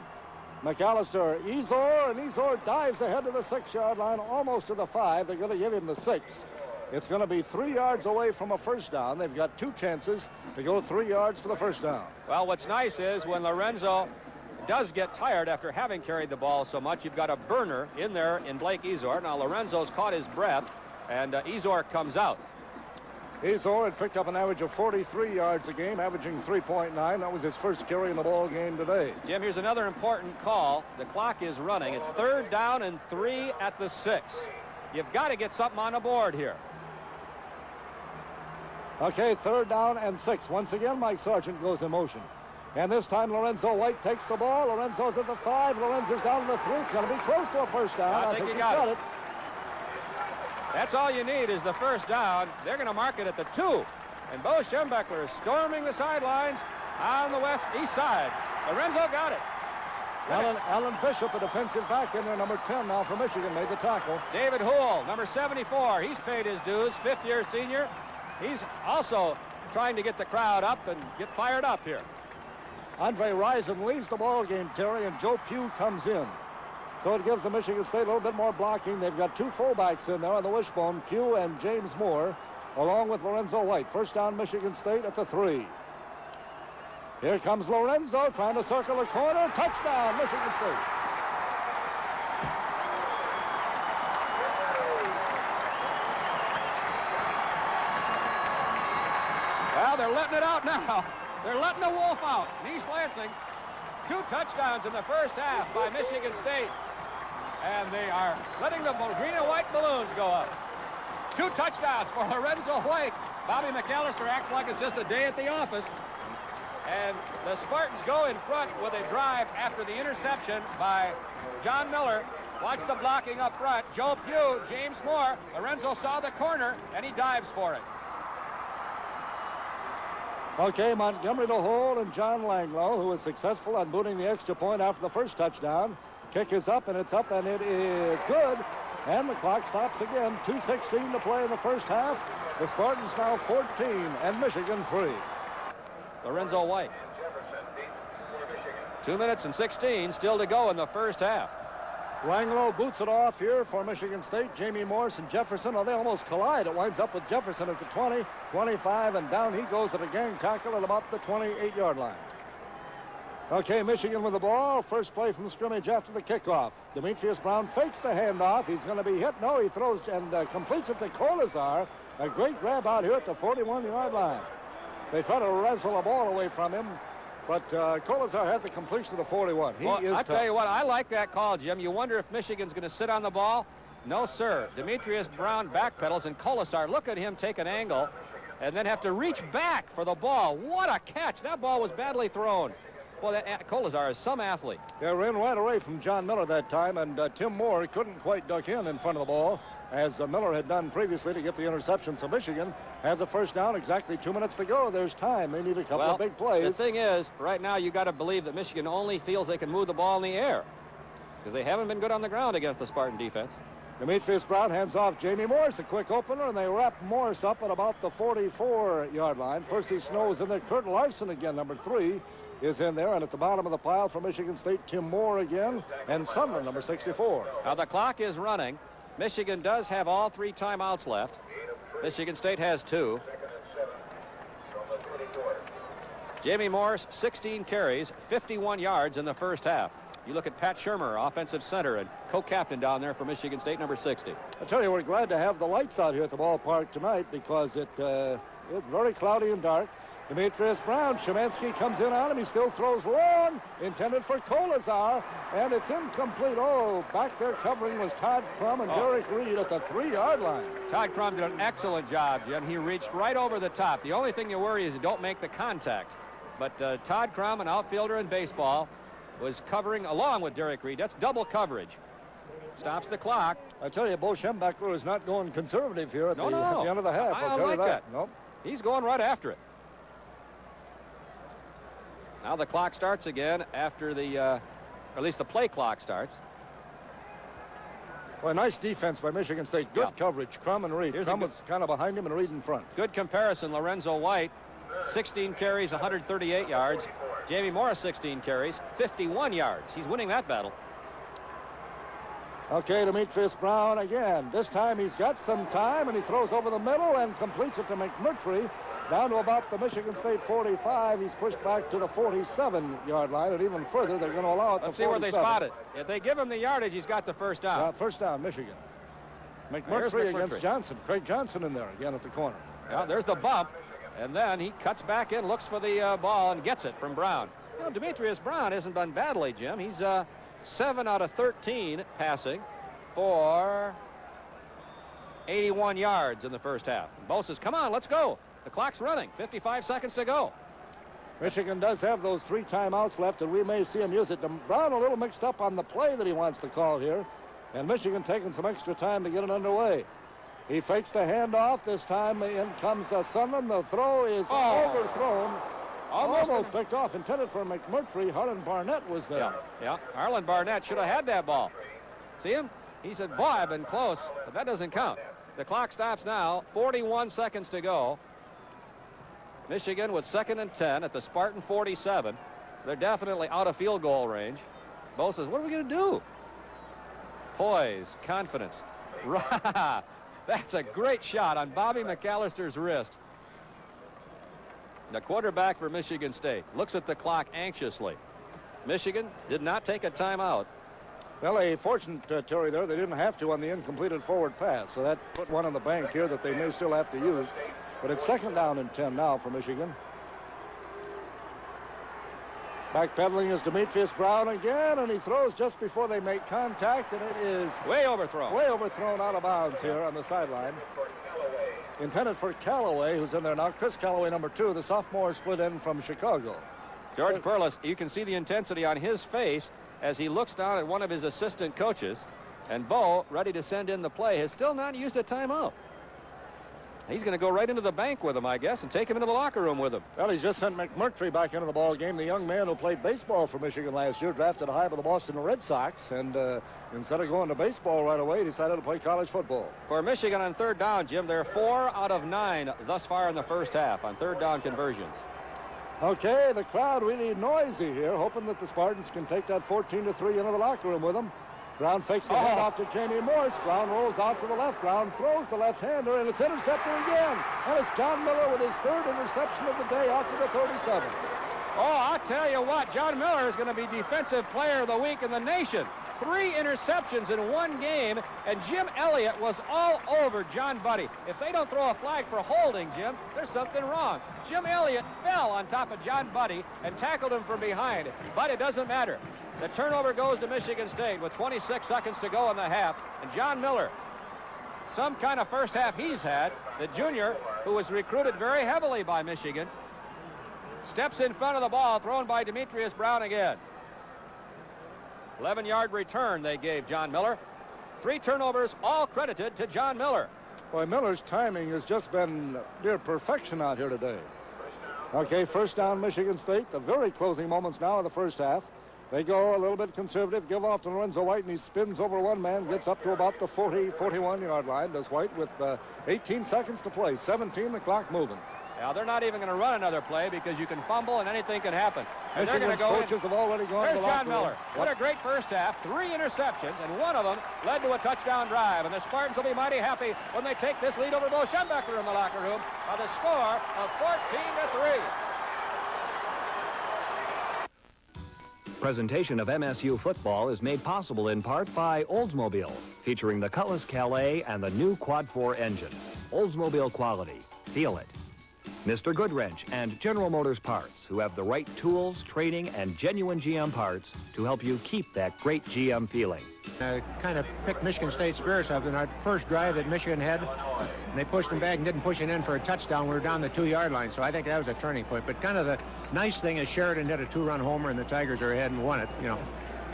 McAllister, Ezor, and Ezor dives ahead to the 6-yard line, almost to the 5. They're going to give him the 6. It's going to be 3 yards away from a first down. They've got two chances to go 3 yards for the first down. Well, what's nice is when Lorenzo does get tired after having carried the ball so much, you've got a burner in there in Blake Ezor. Now Lorenzo's caught his breath, and Ezor comes out. Ezor had picked up an average of 43 yards a game, averaging 3.9. That was his first carry in the ball game today. Jim, here's another important call. The clock is running. It's 3rd down and 3 at the 6. You've got to get something on the board here. Okay, 3rd down and 6. Once again, Mike Sargent goes in motion. And this time, Lorenzo White takes the ball. Lorenzo's at the 5. Lorenzo's down to the 3. It's going to be close to a first down. I think he got it. That's all you need is the first down. They're going to mark it at the 2. And Bo Schembechler is storming the sidelines on the east side. Lorenzo got it. Alan Bishop, a defensive back in there, number 10 now for Michigan, made the tackle. David Houle, number 74. He's paid his dues, 5th-year senior. He's also trying to get the crowd up and get fired up here. Andre Rison leaves the ball game, Terry, and Joe Pugh comes in. So it gives the Michigan State a little bit more blocking. They've got two fullbacks in there on the wishbone, Pugh and James Moore, along with Lorenzo White. First down, Michigan State at the 3. Here comes Lorenzo trying to circle the corner. Touchdown, Michigan State. Well, they're letting it out now. They're letting the wolf out. East Lansing. 2 touchdowns in the first half by Michigan State. And they are letting the green and white balloons go up. 2 touchdowns for Lorenzo White. Bobby McAllister acts like it's just a day at the office. And the Spartans go in front with a drive after the interception by John Miller. Watch the blocking up front. Joe Pugh, James Moore. Lorenzo saw the corner, and he dives for it. Okay, Montgomery to hold, and John Langeloh, who was successful on booting the extra point after the first touchdown. Kick is up, and it's up, and it is good. And the clock stops again. 2:16 to play in the first half. The Spartans now 14, and Michigan 3. Lorenzo White. 2 minutes and 16 still to go in the first half. Langeloh boots it off here for Michigan State. Jamie Morris and Jefferson, oh, they almost collide. It winds up with Jefferson at the 20, 25, and down he goes at a gang tackle at about the 28-yard line. Okay, Michigan with the ball. First play from scrimmage after the kickoff. Demetrius Brown fakes the handoff. He's going to be hit. No, he throws and completes it to Kolesar. A great grab out here at the 41-yard line. They try to wrestle the ball away from him. But Kolesar had the completion of the 41. Well, I tell you what, I like that call, Jim. You wonder if Michigan's going to sit on the ball? No, sir. Demetrius Brown backpedals, and Kolesar, look at him take an angle and then have to reach back for the ball. What a catch. That ball was badly thrown. Well, that Kolesar is some athlete. Yeah, ran right away from John Miller that time, and Tim Moore couldn't quite duck in front of the ball, as Miller had done previously to get the interception. So Michigan has a first down, exactly 2 minutes to go. There's time. They need a couple of big plays. The thing is, right now you got to believe that Michigan only feels they can move the ball in the air, because they haven't been good on the ground against the Spartan defense. Demetrius Brown hands off Jamie Morris, a quick opener, and they wrap Morris up at about the 44-yard line. Percy Snow is in there. Kurt Larson again, number 3, is in there, and at the bottom of the pile for Michigan State, Tim Moore again, and Sumner, number 64. Now the clock is running. Michigan does have all 3 timeouts left. Michigan State has 2. Jamie Morris, 16 carries, 51 yards in the first half. You look at Pat Shurmur, offensive center, and co-captain down there for Michigan State, number 60. I tell you, we're glad to have the lights out here at the ballpark tonight because it's very cloudy and dark. Demetrius Brown, Szymanski comes in on him. He still throws long, intended for Kolesar, and it's incomplete. Oh, back there covering was Todd Krumm and Derek Reed at the 3-yard line. Todd Krumm did an excellent job, Jim. He reached right over the top. The only thing you worry is you don't make the contact. But Todd Krumm, an outfielder in baseball, was covering along with Derek Reed. That's double coverage. Stops the clock. I tell you, Bo Schembechler is not going conservative here at the end of the half. I'll tell you that. Nope. He's going right after it. Now the clock starts again after the, or at least the play clock starts. Well, nice defense by Michigan State. Good coverage. Krumm and Reed. Krumm was kind of behind him and Reed in front. Good comparison. Lorenzo White, 16 carries, 138 yards. Jamie Morris, 16 carries, 51 yards. He's winning that battle. Okay, Demetrius Brown again. This time he's got some time, and he throws over the middle and completes it to McMurtry. Down to about the Michigan State 45. He's pushed back to the 47-yard line, and even further, they're going to allow it. Let's see where they spot it. If they give him the yardage, he's got the first down. First down, Michigan. McMurtry against Johnson. Craig Johnson in there again at the corner. Yeah, there's the bump. And then he cuts back in, looks for the ball, and gets it from Brown. You know, Demetrius Brown hasn't done badly, Jim. He's 7 out of 13 passing for 81 yards in the first half. And Bo says, come on, let's go. The clock's running. 55 seconds to go. Michigan does have those 3 timeouts left, and we may see him use it. Brown a little mixed up on the play that he wants to call here, and Michigan taking some extra time to get it underway. He fakes the handoff. This time in comes Sunland. The throw is overthrown. Almost picked off. Intended for McMurtry. Harlan Barnett was there. Yeah. Harlan Barnett should have had that ball. See him? He said, boy, I've been close, but that doesn't count. The clock stops now. 41 seconds to go. Michigan with 2nd and 10 at the Spartan 47. They're definitely out of field goal range. Bo says, what are we going to do? Poise, confidence. That's a great shot on Bobby McAllister's wrist. The quarterback for Michigan State looks at the clock anxiously. Michigan did not take a timeout. Well, a fortunate Terry there. They didn't have to on the incompleted forward pass, so that put one in the bank here that they may still have to use. But it's 2nd down and 10 now for Michigan. Backpedaling is Demetrius Brown again, and he throws just before they make contact, and it is way overthrown. Way overthrown out of bounds here on the sideline. Intended for Callaway, who's in there now. Chris Callaway, number 2, the sophomore split in from Chicago. George Perles, you can see the intensity on his face as he looks down at one of his assistant coaches, and Bo, ready to send in the play, has still not used a timeout. He's going to go right into the bank with him, I guess, and take him into the locker room with him. Well, he's just sent McMurtry back into the ball game. The young man who played baseball for Michigan last year, drafted high by the Boston Red Sox, and instead of going to baseball right away, he decided to play college football. For Michigan on 3rd down, Jim, they're 4 out of 9 thus far in the first half on 3rd down conversions. Okay, the crowd really noisy here, hoping that the Spartans can take that 14-3 into the locker room with them. Brown fakes the hand off to Jamie Morris. Brown rolls out to the left. Brown throws the left-hander, and it's intercepted again. And it's John Miller with his 3rd interception of the day off to the 37. Oh, I'll tell you what, John Miller is going to be Defensive Player of the Week in the nation. 3 interceptions in one game, and Jim Elliott was all over John Buddy. If they don't throw a flag for holding, Jim, there's something wrong. Jim Elliott fell on top of John Buddy and tackled him from behind, but it doesn't matter. The turnover goes to Michigan State with 26 seconds to go in the half. And John Miller, some kind of first half he's had. The junior, who was recruited very heavily by Michigan, steps in front of the ball thrown by Demetrius Brown again. 11-yard return they gave John Miller. 3 turnovers, all credited to John Miller. Boy, Miller's timing has just been near perfection out here today. Okay, 1st down, Michigan State. The very closing moments now of the first half. They go a little bit conservative, give off to Lorenzo White, and he spins over one man, gets up to about the 41-yard line. Does White with 18 seconds to play, 17, the clock moving. Now, they're not even going to run another play because you can fumble and anything can happen. And they're going to go in. Coaches have already gone. There's John Miller. What a great first half. 3 interceptions, and one of them led to a touchdown drive. And the Spartans will be mighty happy when they take this lead over Bo Schembechler in the locker room by the score of 14-3. presentation of MSU football is made possible in part by Oldsmobile, featuring the Cutlass Calais and the new Quad 4 engine. Oldsmobile quality. Feel it. Mr. Goodwrench and General Motors Parts, who have the right tools, training, and genuine GM parts to help you keep that great GM feeling. I kind of picked Michigan State spirits up in our first drive that Michigan had. And they pushed them back and didn't push it in for a touchdown. We were down the 2-yard line, so I think that was a turning point. But kind of the nice thing is Sheridan did a 2-run homer, and the Tigers are ahead and won it, you know.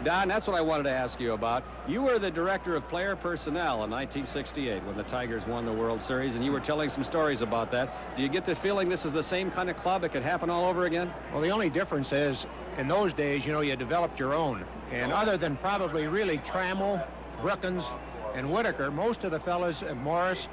Don, that's what I wanted to ask you about. You were the director of player personnel in 1968 when the Tigers won the World Series, and you were telling some stories about that. Do you get the feeling this is the same kind of club? It could happen all over again? Well, the only difference is in those days, you know, you developed your own. And other than probably really Trammell, Brookins, and Whitaker, most of the fellas, Morris,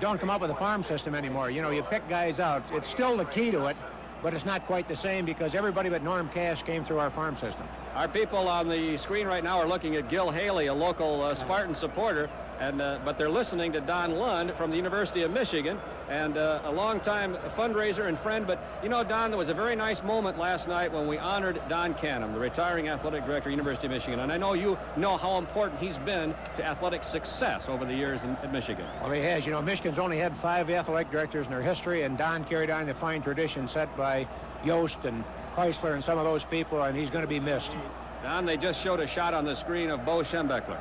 don't come up with a farm system anymore. You know, you pick guys out. It's still the key to it, but it's not quite the same because everybody but Norm Cash came through our farm system. Our people on the screen right now are looking at Gil Haley, a local Spartan supporter, and but they're listening to Don Lund from the University of Michigan, and a longtime fundraiser and friend. But, you know, Don, there was a very nice moment last night when we honored Don Canham, the retiring athletic director, University of Michigan. And I know you know how important he's been to athletic success over the years in Michigan. Well, he has. You know, Michigan's only had 5 athletic directors in their history, and Don carried on the fine tradition set by Yost and Chrysler and some of those people, and he's going to be missed. Don, they just showed a shot on the screen of Bo Schembechler.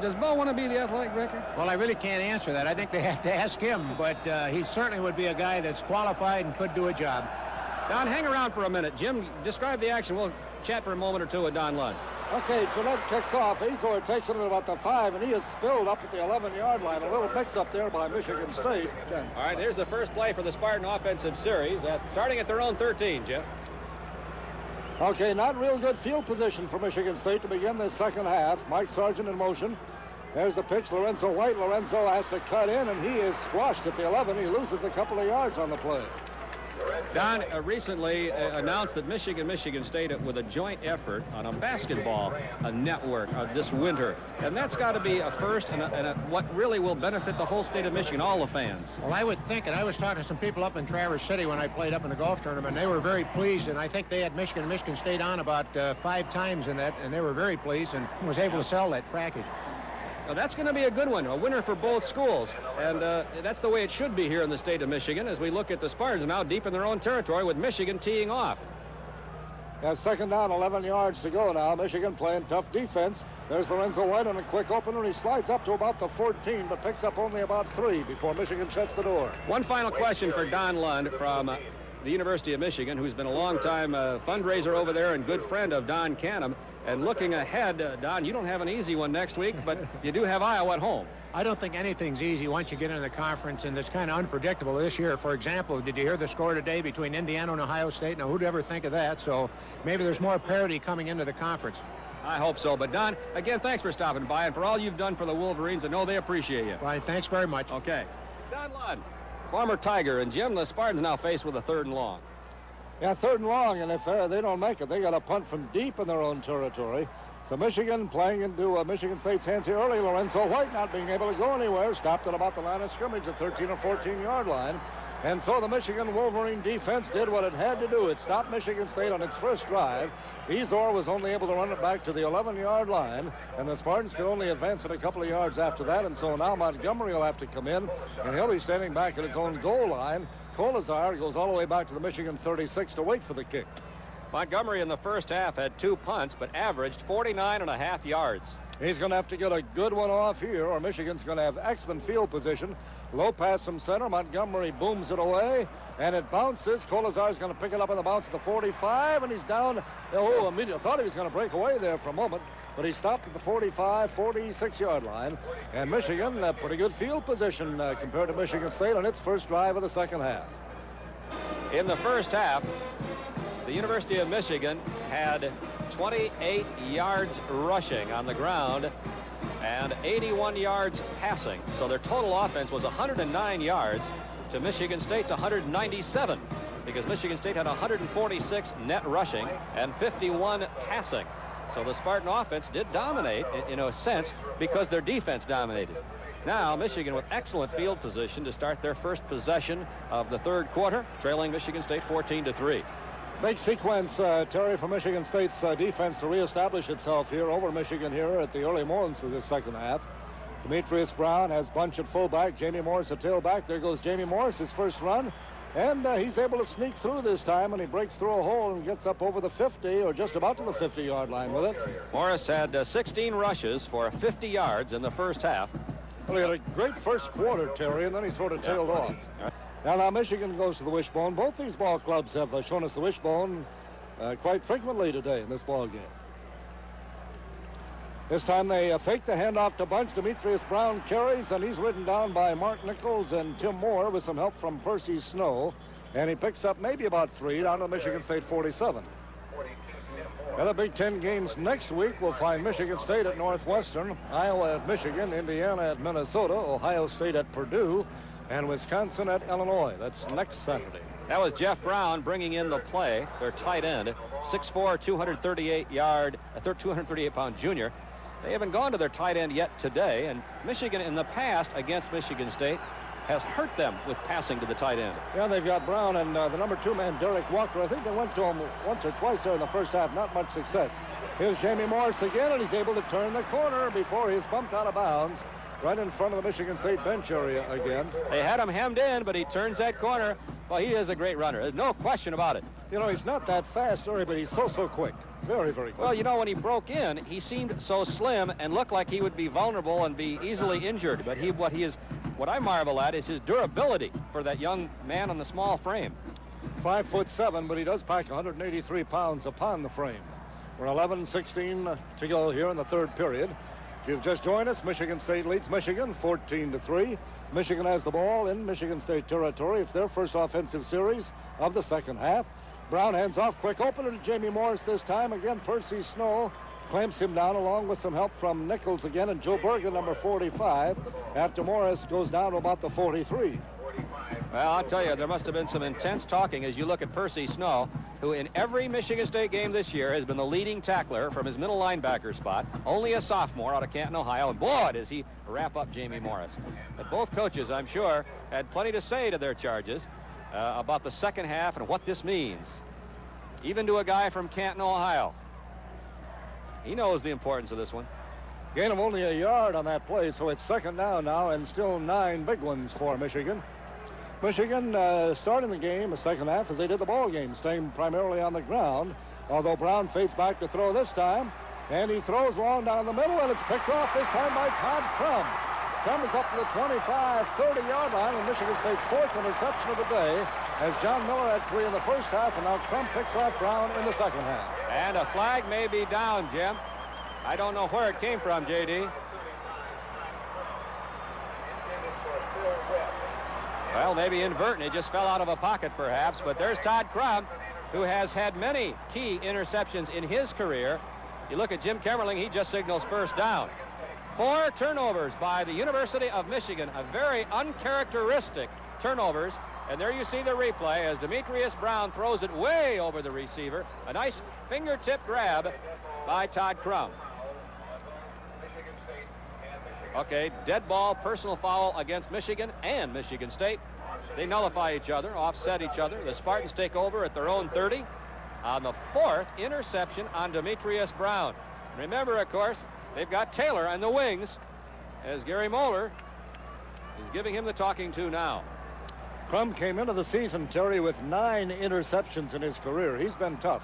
Does Bo want to be the athletic director? Well, I really can't answer that. I think they have to ask him, but he certainly would be a guy that's qualified and could do a job. Don, hang around for a minute. Jim, describe the action. We'll chat for a moment or two with Don Lund. Okay, Gillette kicks off. Ezor takes it at about the 5, and he is spilled up at the 11-yard line. A little mix-up there by Michigan State. Jen. All right, here's the first play for the Spartan offensive series, starting at their own 13, Jeff. Okay, not real good field position for Michigan State to begin this second half. Mike Sargent in motion. There's the pitch, Lorenzo White. Lorenzo has to cut in, and he is squashed at the 11. He loses a couple of yards on the play. Don, recently announced that Michigan State with a joint effort on a basketball network this winter. And that's got to be a first and what really will benefit the whole state of Michigan, all the fans. Well, I would think, and I was talking to some people up in Traverse City when I played up in the golf tournament. They were very pleased, and I think they had Michigan and Michigan State on about 5 times in that, and they were very pleased and was able to sell that package. Now that's going to be a good one, a winner for both schools, and that's the way it should be here in the state of Michigan as we look at the Spartans now deep in their own territory with Michigan teeing off. Yeah, second down, 11 yards to go now. Michigan playing tough defense. There's Lorenzo White on a quick opener. He slides up to about the 14, but picks up only about 3 before Michigan shuts the door. One final question for Don Lund from the University of Michigan, who's been a long-time fundraiser over there and good friend of Don Canham. And looking ahead, Don, you don't have an easy one next week, but you do have Iowa at home. I don't think anything's easy once you get into the conference, and it's kind of unpredictable this year. For example, did you hear the score today between Indiana and Ohio State? Now, who'd ever think of that? So maybe there's more parity coming into the conference. I hope so. But, Don, again, thanks for stopping by and for all you've done for the Wolverines. I know they appreciate you. Right, thanks very much. Okay. Don Lund, former Tiger, and Jim, the Spartans now faced with a 3rd and long. Yeah, 3rd and long, and if they don't make it, they got a punt from deep in their own territory. So Michigan playing into Michigan State's hands here early. Lorenzo White not being able to go anywhere. Stopped at about the line of scrimmage at 13 or 14-yard line. And so the Michigan Wolverine defense did what it had to do. It stopped Michigan State on its first drive. Ezor was only able to run it back to the 11-yard line, and the Spartans could only advance it a couple of yards after that, and so now Montgomery will have to come in, and he'll be standing back at his own goal line. Kolesar goes all the way back to the Michigan 36 to wait for the kick. Montgomery in the first half had 2 punts, but averaged 49.5 yards. He's going to have to get a good one off here, or Michigan's going to have excellent field position. Low pass from center. Montgomery booms it away, and it bounces. Kolesar's going to pick it up on the bounce to 45, and he's down. Oh, immediately. I thought he was going to break away there for a moment, but he stopped at the 45, 46-yard line. And Michigan, pretty good field position compared to Michigan State on its first drive of the second half. In the first half, the University of Michigan had 28 yards rushing on the ground and 81 yards passing. So their total offense was 109 yards to Michigan State's 197, because Michigan State had 146 net rushing and 51 passing. So the Spartan offense did dominate in a sense because their defense dominated. Now Michigan with excellent field position to start their first possession of the 3rd quarter, trailing Michigan State 14-3. Big sequence, Terry, for Michigan State's defense to reestablish itself here over Michigan here at the early moments of this second half. Demetrius Brown has Bunch at fullback, Jamie Morris at tailback. There goes Jamie Morris, his first run. And he's able to sneak through this time, and he breaks through a hole and gets up over the 50, or just about to the 50-yard line with it. Morris had 16 rushes for 50 yards in the first half. Well, he had a great first quarter, Terry, and then he sort of tailed off. Now Michigan goes to the wishbone. Both these ball clubs have shown us the wishbone quite frequently today in this ball game. This time they fake the handoff to Bunch. Demetrius Brown carries, and he's ridden down by Mark Nichols and Tim Moore with some help from Percy Snow. And he picks up maybe about 3 down to Michigan State 47. Now the Big Ten games next week will find Michigan State at Northwestern, Iowa at Michigan, Indiana at Minnesota, Ohio State at Purdue, and Wisconsin at Illinois. That's next Saturday. That was Jeff Brown bringing in the play, their tight end, 6'4", 238-pound junior. They haven't gone to their tight end yet today, and Michigan in the past against Michigan State has hurt them with passing to the tight end. Yeah, they've got Brown and the number 2 man, Derek Walker. I think they went to him once or twice there in the first half. Not much success. Here's Jamie Morris again, and he's able to turn the corner before he's bumped out of bounds right in front of the Michigan State bench area again. They had him hemmed in, but he turns that corner. Well, he is a great runner. There's no question about it. You know, he's not that fast, Terry, but he's so quick. Very, very quick. Well, you know, when he broke in, he seemed so slim and looked like he would be vulnerable and be easily injured. But what I marvel at is his durability for that young man on the small frame. 5'7", but he does pack 183 pounds upon the frame. We're 11:16 to go here in the third period. If you've just joined us, Michigan State leads Michigan 14-3. Michigan has the ball in Michigan State territory. It's their first offensive series of the second half. Brown hands off, quick opener to Jamie Morris this time. Again, Percy Snow clamps him down along with some help from Nichols again and Joe Bergen, number 45, after Morris goes down to about the 43. Well, I'll tell you, there must have been some intense talking as you look at Percy Snow, who in every Michigan State game this year has been the leading tackler from his middle linebacker spot, only a sophomore out of Canton, Ohio, and boy, does he wrap up Jamie Morris. But both coaches, I'm sure, had plenty to say to their charges about the second half and what this means, even to a guy from Canton, Ohio. He knows the importance of this one. Gain of only a yard on that play, so it's second down now and still 9 big ones for Michigan. Michigan starting the game, the second half, as they did the ball game, staying primarily on the ground, although Brown fades back to throw this time, and he throws long down the middle, and it's picked off this time by Todd Krumm. Krumm is up to the 25, 30-yard line, and Michigan State's 4th interception of the day, as John Miller had 3 in the first half, and now Krumm picks off Brown in the second half. And a flag may be down, Jim. I don't know where it came from, J.D. Well, maybe inadvertent. It just fell out of a pocket, perhaps. But there's Todd Krumm, who has had many key interceptions in his career. You look at Jim Kemmerling, he just signals first down. 4 turnovers by the University of Michigan, a very uncharacteristic turnovers. And there you see the replay as Demetrius Brown throws it way over the receiver. A nice fingertip grab by Todd Krumm. Okay, dead ball, personal foul against Michigan and Michigan State. They nullify each other, offset each other. The Spartans take over at their own 30 on the 4th interception on Demetrius Brown. Remember, of course, they've got Taylor on the wings as Gary Moeller is giving him the talking to now. Krumm came into the season, Terry, with 9 interceptions in his career. He's been tough.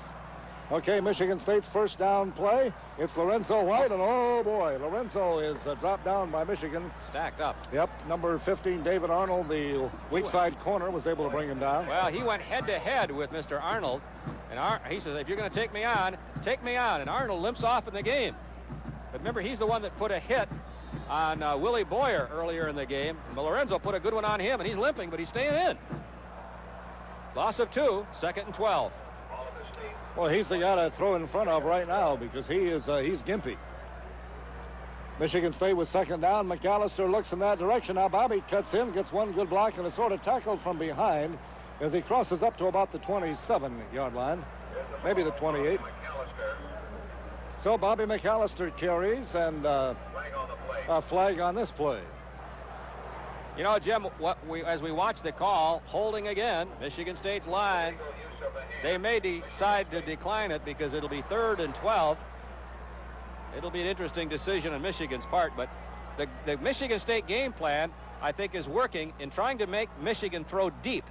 Okay, Michigan State's first down play. It's Lorenzo White, and oh boy, Lorenzo is dropped down by Michigan. Stacked up. Yep, number 15, David Arnold, the weak side corner, was able to bring him down. Well, he went head-to-head with Mr. Arnold, and he says, if you're going to take me on, take me on. And Arnold limps off in the game. But remember, he's the one that put a hit on Willie Boyer earlier in the game. But Lorenzo put a good one on him, and he's limping, but he's staying in. Loss of 2, second and 12. Well, he's the guy to throw in front of right now because he is he's gimpy. Michigan State with second down. McAllister looks in that direction. Now Bobby cuts in, gets one good block, and is sort of tackled from behind as he crosses up to about the 27-yard line, maybe the 28. So Bobby McAllister carries, and a flag on this play. You know, Jim, as we watch the call, holding again, Michigan State's line. They may decide to decline it because it'll be 3rd and 12. It'll be an interesting decision on Michigan's part, but the Michigan State game plan, I think, is working in trying to make Michigan throw deep.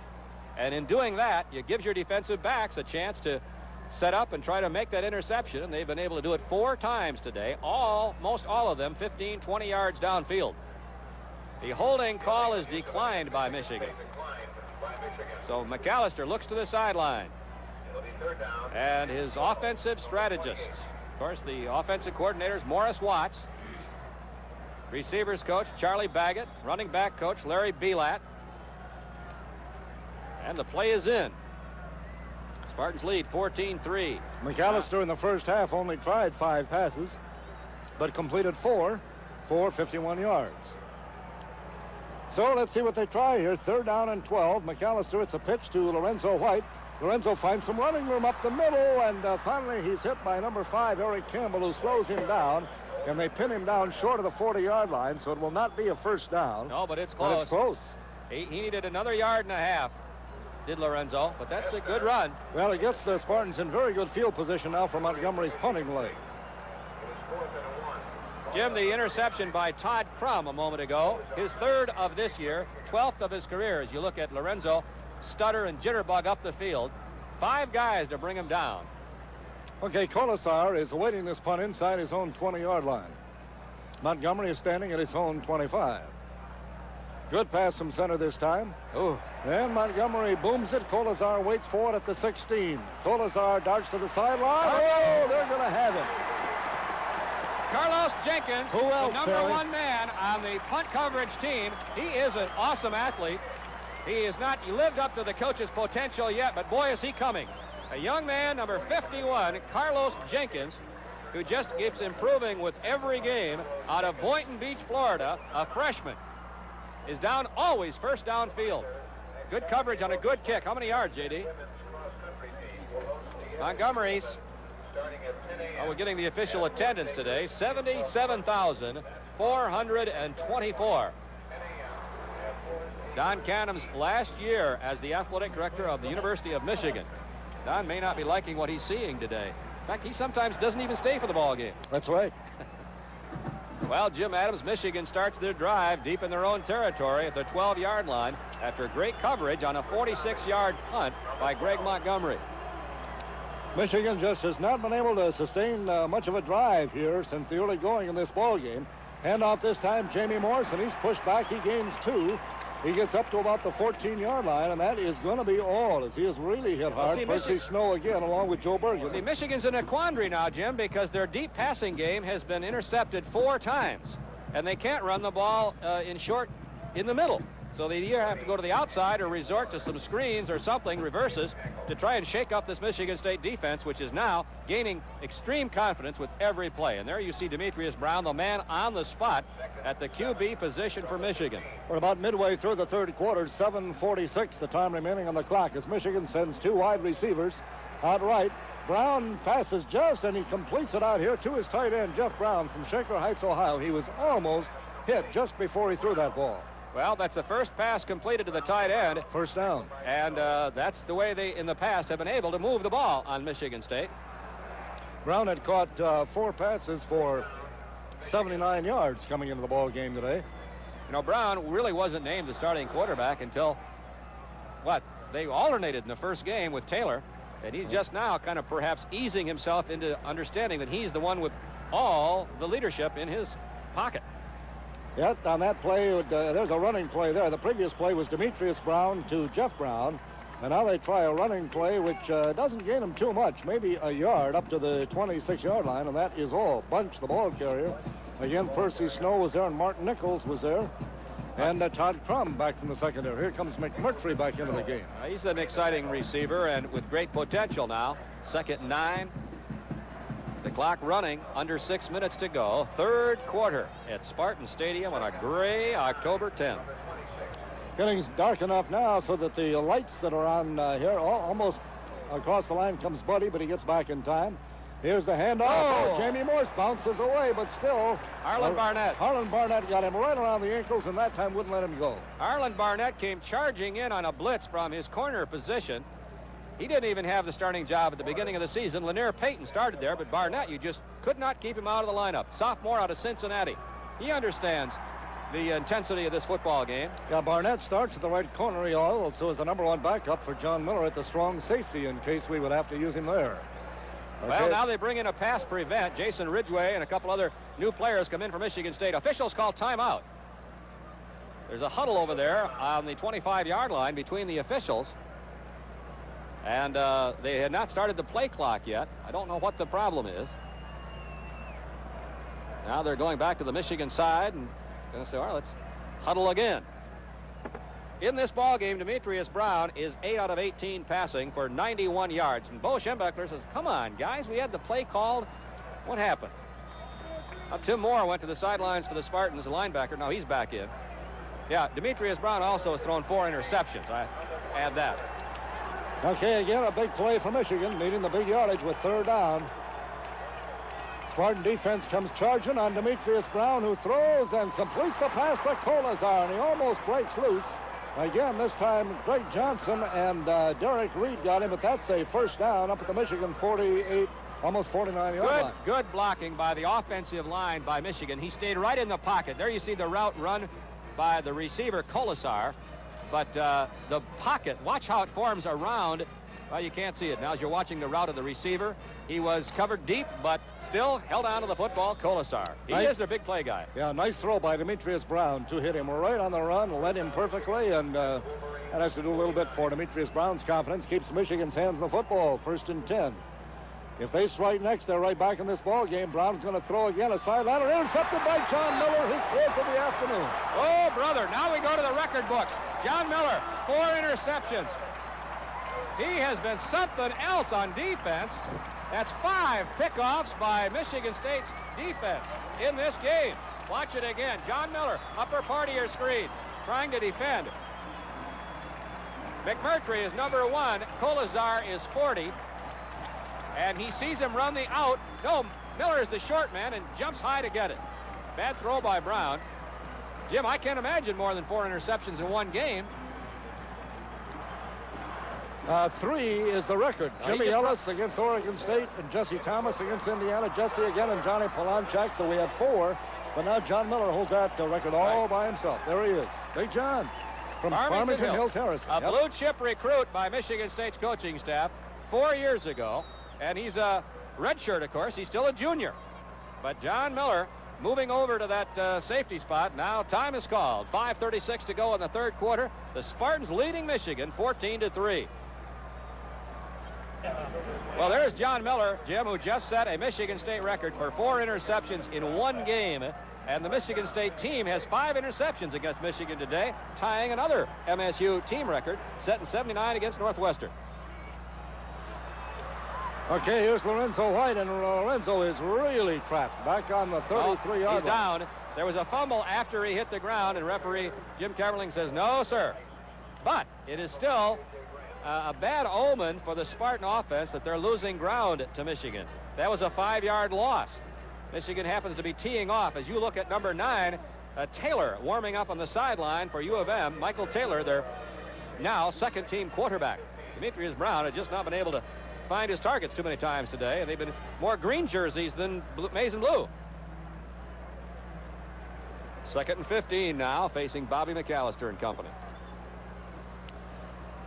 And in doing that, it gives your defensive backs a chance to set up and try to make that interception. And they've been able to do it 4 times today, almost all of them 15, 20 yards downfield. The holding call is declined by Michigan. So McAllister looks to the sideline. And his offensive strategists, of course, the offensive coordinators, Morris Watts. Receivers coach, Charlie Baggett. Running back coach, Larry Bielat. And the play is in. Spartans lead 14-3. McAllister in the first half only tried 5 passes, but completed 4 for 51 yards. So let's see what they try here. 3rd down and 12. McAllister, it's a pitch to Lorenzo White. Lorenzo finds some running room up the middle, and finally he's hit by number 5, Eric Campbell, who slows him down. And they pin him down short of the 40-yard line, so it will not be a first down. No, but it's close. But it's close. He needed another 1.5 yards, did Lorenzo, but that's a good run. Well, it gets the Spartans in very good field position now for Montgomery's punting leg. Jim, the interception by Todd Krumm a moment ago, his 3rd of this year, 12th of his career, as you look at Lorenzo stutter and jitterbug up the field. 5 guys to bring him down. Okay, Kolesar is awaiting this punt inside his own 20-yard line. Montgomery is standing at his own 25. Good pass from center this time. Ooh. And Montgomery booms it. Kolesar waits for it at the 16. Kolesar darts to the sideline. Oh, they're going to have him. Carlos Jenkins, the number 1 man on the punt coverage team. He is an awesome athlete. He has not lived up to the coach's potential yet, but boy, is he coming. A young man, number 51, Carlos Jenkins, who just keeps improving with every game, out of Boynton Beach, Florida, a freshman, is down always first downfield. Good coverage on a good kick. How many yards, J.D.? Montgomery's, we're getting the official attendance today, 77,424. Don Canham's last year as the athletic director of the University of Michigan. Don may not be liking what he's seeing today. In fact, he sometimes doesn't even stay for the ball game. That's right. Well, Jim Adams, Michigan starts their drive deep in their own territory at the 12-yard line after great coverage on a 46-yard punt by Greg Montgomery. Michigan just has not been able to sustain much of a drive here since the early going in this ball game. Handoff this time, Jamie Morris, and he's pushed back. He gains 2. He gets up to about the 14-yard line, and that is going to be all, as he has really hit hard. Percy Snow again, along with Joe Bergen. See, Michigan's in a quandary now, Jim, because their deep passing game has been intercepted 4 times, and they can't run the ball in the middle. So they either have to go to the outside or resort to some screens or something, reverses, to try and shake up this Michigan State defense, which is now gaining extreme confidence with every play. And there you see Demetrius Brown, the man on the spot at the QB position for Michigan. We're about midway through the 3rd quarter, 7:46, the time remaining on the clock, as Michigan sends 2 wide receivers out right. Brown passes just, and he completes it out here to his tight end, Jeff Brown, from Shaker Heights, Ohio. He was almost hit just before he threw that ball. Well, that's the first pass completed to the tight end. First down. And that's the way they, in the past, have been able to move the ball on Michigan State. Brown had caught 4 passes for 79 yards coming into the ball game today. You know, Brown really wasn't named the starting quarterback until, what, they alternated in the first game with Taylor, and he's just now kind of perhaps easing himself into understanding that he's the one with all the leadership in his pocket. Yep, on that play, there's a running play there. The previous play was Demetrius Brown to Jeff Brown, and now they try a running play which doesn't gain him too much, maybe a yard up to the 26-yard line, and that is all. Bunch, the ball carrier. Again, Percy Snow was there, and Martin Nichols was there. And Todd Krumm back from the secondary. Here comes McMurtry back into the game. He's an exciting receiver and with great potential now. 2nd and 9. The clock running, under 6 minutes to go. 3rd quarter at Spartan Stadium on a gray October 10th. Getting dark enough now so that the lights that are on here, almost across the line comes Buddy, but he gets back in time. Here's the handoff. Oh. Jamie Morris bounces away, but still. Harlan Barnett. Harlan Barnett got him right around the ankles, and that time wouldn't let him go. Harlan Barnett came charging in on a blitz from his corner position, He didn't even have the starting job at the beginning of the season. Lanier Payton started there, but Barnett, you just could not keep him out of the lineup. Sophomore out of Cincinnati. He understands the intensity of this football game. Yeah, Barnett starts at the right corner. He also is the #1 backup for John Miller at the strong safety in case we would have to use him there. Okay. Well, now they bring in a pass prevent. Jason Ridgway and a couple other new players come in from Michigan State. Officials call timeout. There's a huddle over there on the 25-yard line between the officials. And they had not started the play clock yet. I don't know what the problem is. Now they're going back to the Michigan side and going to say, all right, let's huddle again. In this ball game, Demetrius Brown is 8 out of 18 passing for 91 yards. And Bo Schembechler says, come on, guys, we had the play called. What happened? Now, Tim Moore went to the sidelines for the Spartans, the linebacker. Now he's back in. Yeah, Demetrius Brown also has thrown 4 interceptions. I add that. Okay, again, a big play for Michigan, needing the big yardage with third down. Spartan defense comes charging on Demetrius Brown, who throws and completes the pass to Kolesar, and he almost breaks loose. Again, this time, Craig Johnson and Derek Reed got him, but that's a first down up at the Michigan 48, almost 49-yard line. Good blocking by the offensive line by Michigan. He stayed right in the pocket. There you see the route run by the receiver, Kolesar. But the pocket, watch how it forms around. Well, you can't see it now as you're watching the route of the receiver. He was covered deep, but still held on to the football, Kolesar. He is their big play guy. Yeah, nice throw by Demetrius Brown to hit him right on the run, led him perfectly, and that has to do a little bit for Demetrius Brown's confidence. Keeps Michigan's hands on the football, 1st and 10. If they strike next, they're right back in this ball game. Brown's going to throw again, a sideline, intercepted by John Miller, his 4th of the afternoon. Oh, brother, now we go to the record books. John Miller, 4 interceptions. He has been something else on defense. That's 5 pickoffs by Michigan State's defense in this game. Watch it again. John Miller, upper part of your screen, trying to defend. McMurtry is #1. Kolesar is 40. And he sees him run the out. No, Miller is the short man and jumps high to get it. Bad throw by Brown. Jim, I can't imagine more than 4 interceptions in one game. 3 is the record. Jimmy Ellis against Oregon State and Jesse Thomas against Indiana. Jesse again and Johnny Polonchak, so we had 4. But now John Miller holds that record all by himself. There he is. Big John from Farmington Hills Harrison. A blue chip recruit by Michigan State's coaching staff 4 years ago. And he's a redshirt, of course. He's still a junior. But John Miller moving over to that safety spot. Now time is called. 5:36 to go in the 3rd quarter. The Spartans leading Michigan 14-3. Well, there's John Miller, Jim, who just set a Michigan State record for 4 interceptions in one game. And the Michigan State team has 5 interceptions against Michigan today, tying another MSU team record, set in 79 against Northwestern. Okay, here's Lorenzo White, and Lorenzo is really trapped back on the 33-yard line. He's down. There was a fumble after he hit the ground, and referee Jim Kemmerling says, no, sir. But it is still a bad omen for the Spartan offense that they're losing ground to Michigan. That was a 5-yard loss. Michigan happens to be teeing off. As you look at #9, Taylor warming up on the sideline for U of M. Michael Taylor, their now 2nd-team quarterback. Demetrius Brown had just not been able to find his targets too many times today, and they've been more green jerseys than maize and blue. 2nd and 15 now, facing Bobby McAllister and company.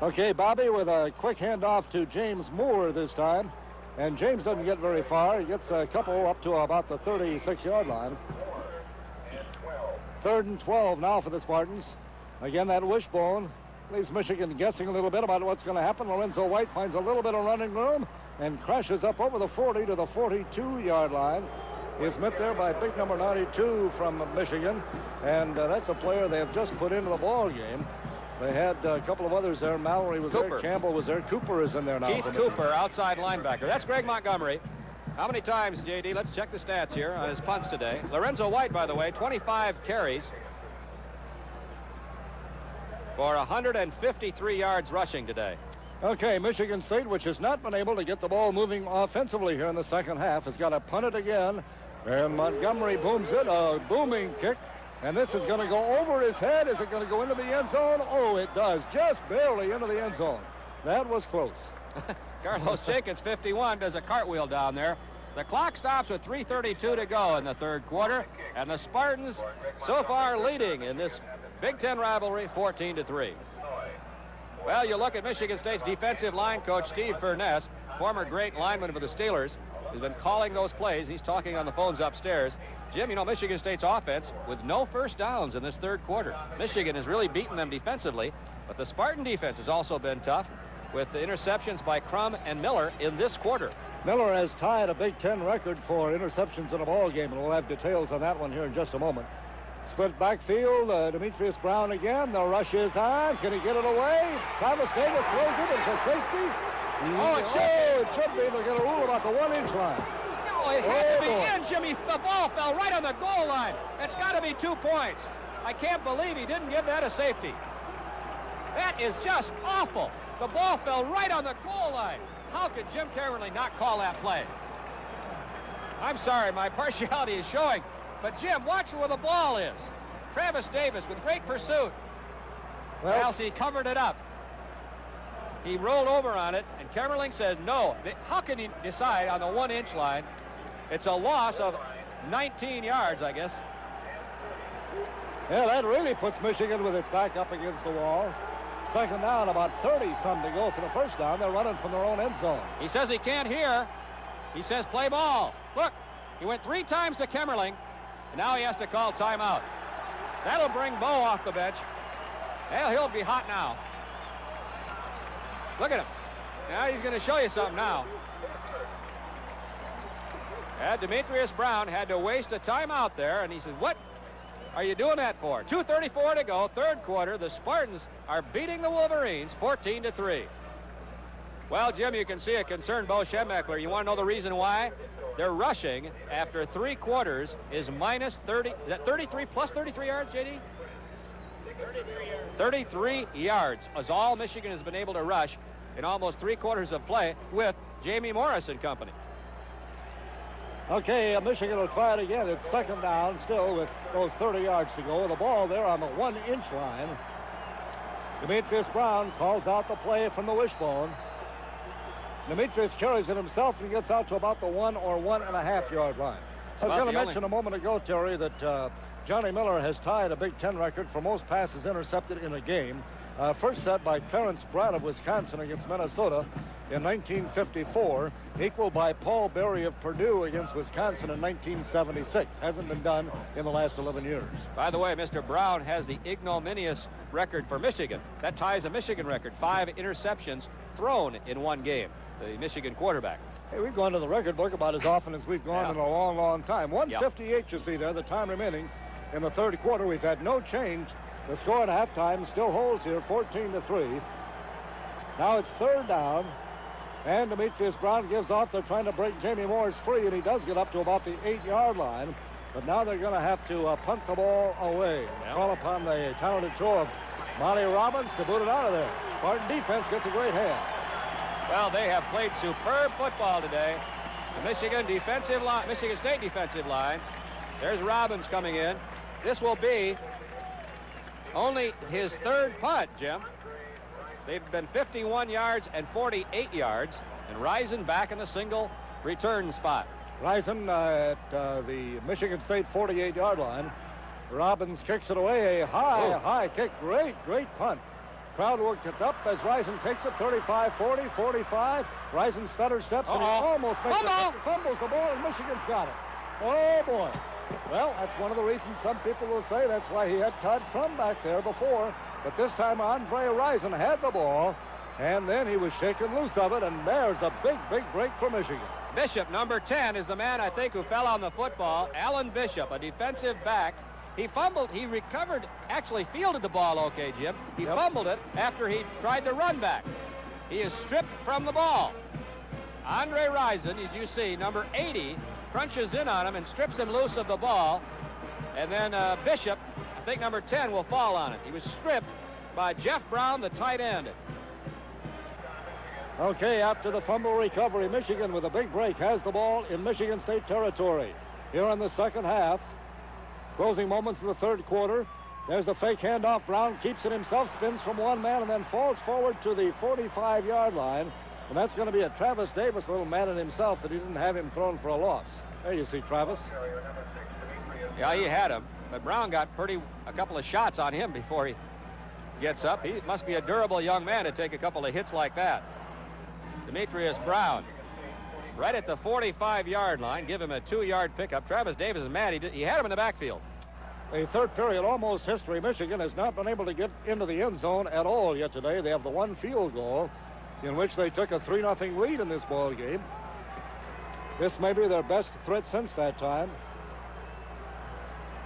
Okay, Bobby with a quick handoff to James Moore this time, and James doesn't get very far. He gets a couple up to about the 36-yard line. 3rd and 12 now for the Spartans. Again, that wishbone leaves Michigan guessing a little bit about what's going to happen. Lorenzo White finds a little bit of running room and crashes up over the 40 to the 42-yard line. He's met there by big #92 from Michigan, and that's a player they have just put into the ball game. They had a couple of others there. Mallory was there. Campbell was there. Cooper is in there now. Keith Cooper, outside linebacker. That's Greg Montgomery. How many times, J.D.? Let's check the stats here on his punts today. Lorenzo White, by the way, 25 carries for 153 yards rushing today. Okay, Michigan State, which has not been able to get the ball moving offensively here in the 2nd half, has got to punt it again, and Montgomery booms it, a booming kick, and this is going to go over his head. Is it going to go into the end zone? Oh, it does, just barely into the end zone. That was close. Carlos Jenkins, 51, does a cartwheel down there. The clock stops with 3:32 to go in the third quarter, and the Spartans so far leading in this Big Ten rivalry 14-3. Well, you look at Michigan State's defensive line coach, Steve Furness, former great lineman for the Steelers, who's been calling those plays. He's talking on the phones upstairs. Jim, you know, Michigan State's offense with no first downs in this third quarter. Michigan has really beaten them defensively, but the Spartan defense has also been tough with interceptions by Krumm and Miller in this quarter. Miller has tied a Big Ten record for interceptions in a ball game, and we'll have details on that one here in just a moment. Split backfield, Demetrius Brown again. The rush is on. Can he get it away? Thomas Davis throws it into safety. Oh, it should be. They're going to rule about the one-inch line. Oh, it had to be in, Jimmy. The ball fell right on the goal line. That's got to be 2 points. I can't believe he didn't give that a safety. That is just awful. The ball fell right on the goal line. How could Jim Kemmerling not call that play? I'm sorry, my partiality is showing. But, Jim, watch where the ball is. Travis Davis with great pursuit. Well, he covered it up. He rolled over on it, and Kemmerling said no. How can he decide on the one-inch line? It's a loss of 19 yards, I guess. Yeah, that really puts Michigan with its back up against the wall. Second down, about 30-some to go for the first down. They're running from their own end zone. He says he can't hear. He says play ball. Look, he went 3 times to Kemmerling, and now he has to call timeout. That'll bring Bo off the bench. Well, he'll be hot now. Look at him. Now he's going to show you something now. And Demetrius Brown had to waste a timeout there, and he said, what are you doing that for? 2:34 to go, third quarter. The Spartans are beating the Wolverines 14-3. Well, Jim, you can see a concern, Bo Schembechler. You want to know the reason why? They're rushing after 3 quarters is minus 30. Is that 33 plus 33 yards, JD? 33 yards is all Michigan has been able to rush in almost 3 quarters of play with Jamie Morris and company. Okay, Michigan will try it again. It's second down still with those 30 yards to go. The ball there on the one-inch line. Demetrius Brown calls out the play from the wishbone. Demetrius carries it himself and gets out to about the 1 or 1.5 yard line. I was going to mention a moment ago, Terry, that Johnny Miller has tied a Big Ten record for most passes intercepted in a game. First set by Clarence Brad of Wisconsin against Minnesota in 1954, equaled by Paul Berry of Purdue against Wisconsin in 1976. Hasn't been done in the last 11 years. By the way, Mr. Brown has the ignominious record for Michigan. That ties a Michigan record, 5 interceptions thrown in one game. The Michigan quarterback. Hey, we've gone to the record book about as often as we've gone in a long, long time. 1:58, you see there, the time remaining in the third quarter. We've had no change. The score at halftime still holds here, 14-3. Now it's third down, and Demetrius Brown gives off. They're trying to break Jamie Morris free, and he does get up to about the 8 yard line. But now they're going to have to punt the ball away. Call upon the talented tour of Monte Robbins to boot it out of there. Spartan defense gets a great hand. Well, they have played superb football today. The Michigan State defensive line. There's Robbins coming in. This will be only his third punt, Jim. They've been 51 yards and 48 yards. And Rison back in the single return spot. Rison at the Michigan State 48-yard line. Robbins kicks it away. A high kick. Great punt. Crowd work gets up as Rison takes it, 35, 40, 45. Rison stutter steps, and he almost makes it. Fumbles the ball, and Michigan's got it. Oh, boy. Well, that's one of the reasons some people will say that's why he had Todd Krumm back there before. But this time, Andre Rison had the ball, and then he was shaken loose of it, and there's a big, big break for Michigan. Bishop, number 10, is the man, I think, who fell on the football. Alan Bishop, a defensive back. He fumbled, he recovered, actually fielded the ball okay, Jim. He fumbled it after he tried to run back. He is stripped from the ball. Andre Rison, as you see, number 80, crunches in on him and strips him loose of the ball. And then Bishop, I think number 10, will fall on it. He was stripped by Jeff Brown, the tight end. Okay, after the fumble recovery, Michigan with a big break has the ball in Michigan State territory. Here in the second half, closing moments of the third quarter. There's the fake handoff. Brown keeps it himself, spins from one man, and then falls forward to the 45-yard line. And that's going to be a Travis Davis little man in himself that he didn't have him thrown for a loss. There you see Travis. Yeah, he had him, but Brown got a couple of shots on him before he gets up. He must be a durable young man to take a couple of hits like that. Demetrius Brown, right at the 45-yard line, give him a 2-yard pickup. Travis Davis is mad. He had him in the backfield. The third period, almost history. Michigan has not been able to get into the end zone at all yet today. They have the one field goal in which they took a 3-0 lead in this ball game. This may be their best threat since that time.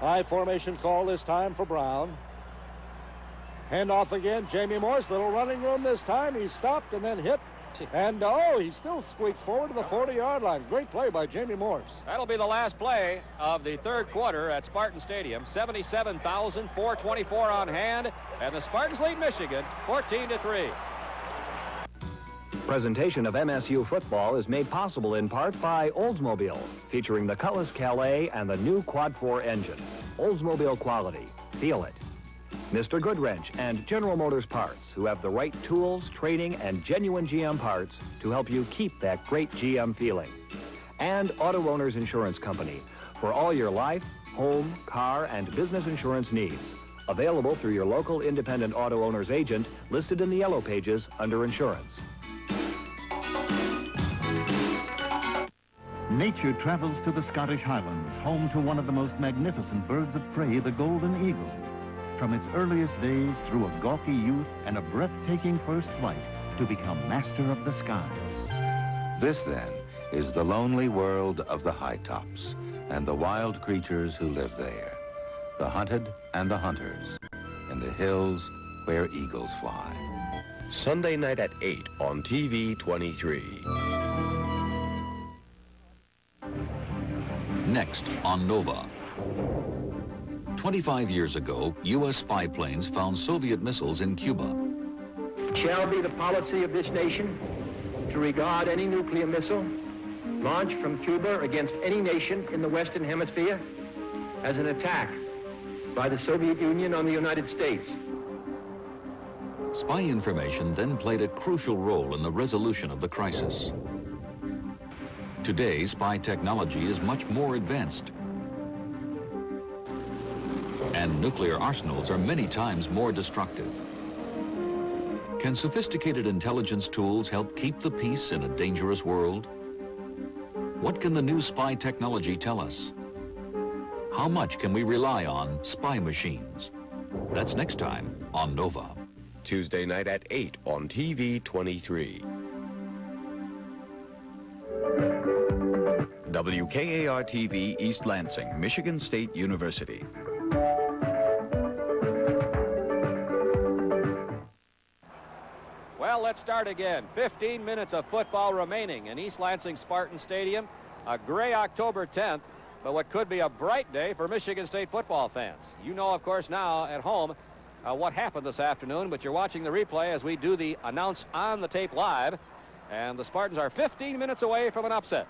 High formation call this time for Brown. Handoff again. Jamie Morris, little running room this time. He stopped and then hit. And, oh, he still squeaks forward to the 40-yard line. Great play by Jamie Morris. That'll be the last play of the third quarter at Spartan Stadium. 77,424 on hand, and the Spartans lead Michigan 14-3. Presentation of MSU football is made possible in part by Oldsmobile, featuring the Cutlass Calais and the new Quad 4 engine. Oldsmobile quality. Feel it. Mr. Goodwrench and General Motors Parts, who have the right tools, training, and genuine GM parts to help you keep that great GM feeling. And Auto Owners Insurance Company for all your life, home, car, and business insurance needs. Available through your local independent auto owner's agent listed in the yellow pages under insurance. Nature travels to the Scottish Highlands, home to one of the most magnificent birds of prey, the golden eagle. From its earliest days through a gawky youth and a breathtaking first flight to become master of the skies. This, then, is the lonely world of the high tops and the wild creatures who live there, the hunted and the hunters, in the hills where eagles fly. Sunday night at 8 on TV 23. Next on Nova. 25 years ago, U.S. spy planes found Soviet missiles in Cuba. It shall be the policy of this nation to regard any nuclear missile launched from Cuba against any nation in the Western Hemisphere as an attack by the Soviet Union on the United States. Spy information then played a crucial role in the resolution of the crisis. Today, spy technology is much more advanced, and nuclear arsenals are many times more destructive. Can sophisticated intelligence tools help keep the peace in a dangerous world? What can the new spy technology tell us? How much can we rely on spy machines? That's next time on Nova. Tuesday night at 8 on TV 23. WKAR-TV East Lansing, Michigan State University. Well, let's start again. 15 minutes of football remaining in East Lansing Spartan Stadium. A gray October 10th, but what could be a bright day for Michigan State football fans. You know, of course, now at home what happened this afternoon, but you're watching the replay as we do the announce on the tape live, and the Spartans are 15 minutes away from an upset.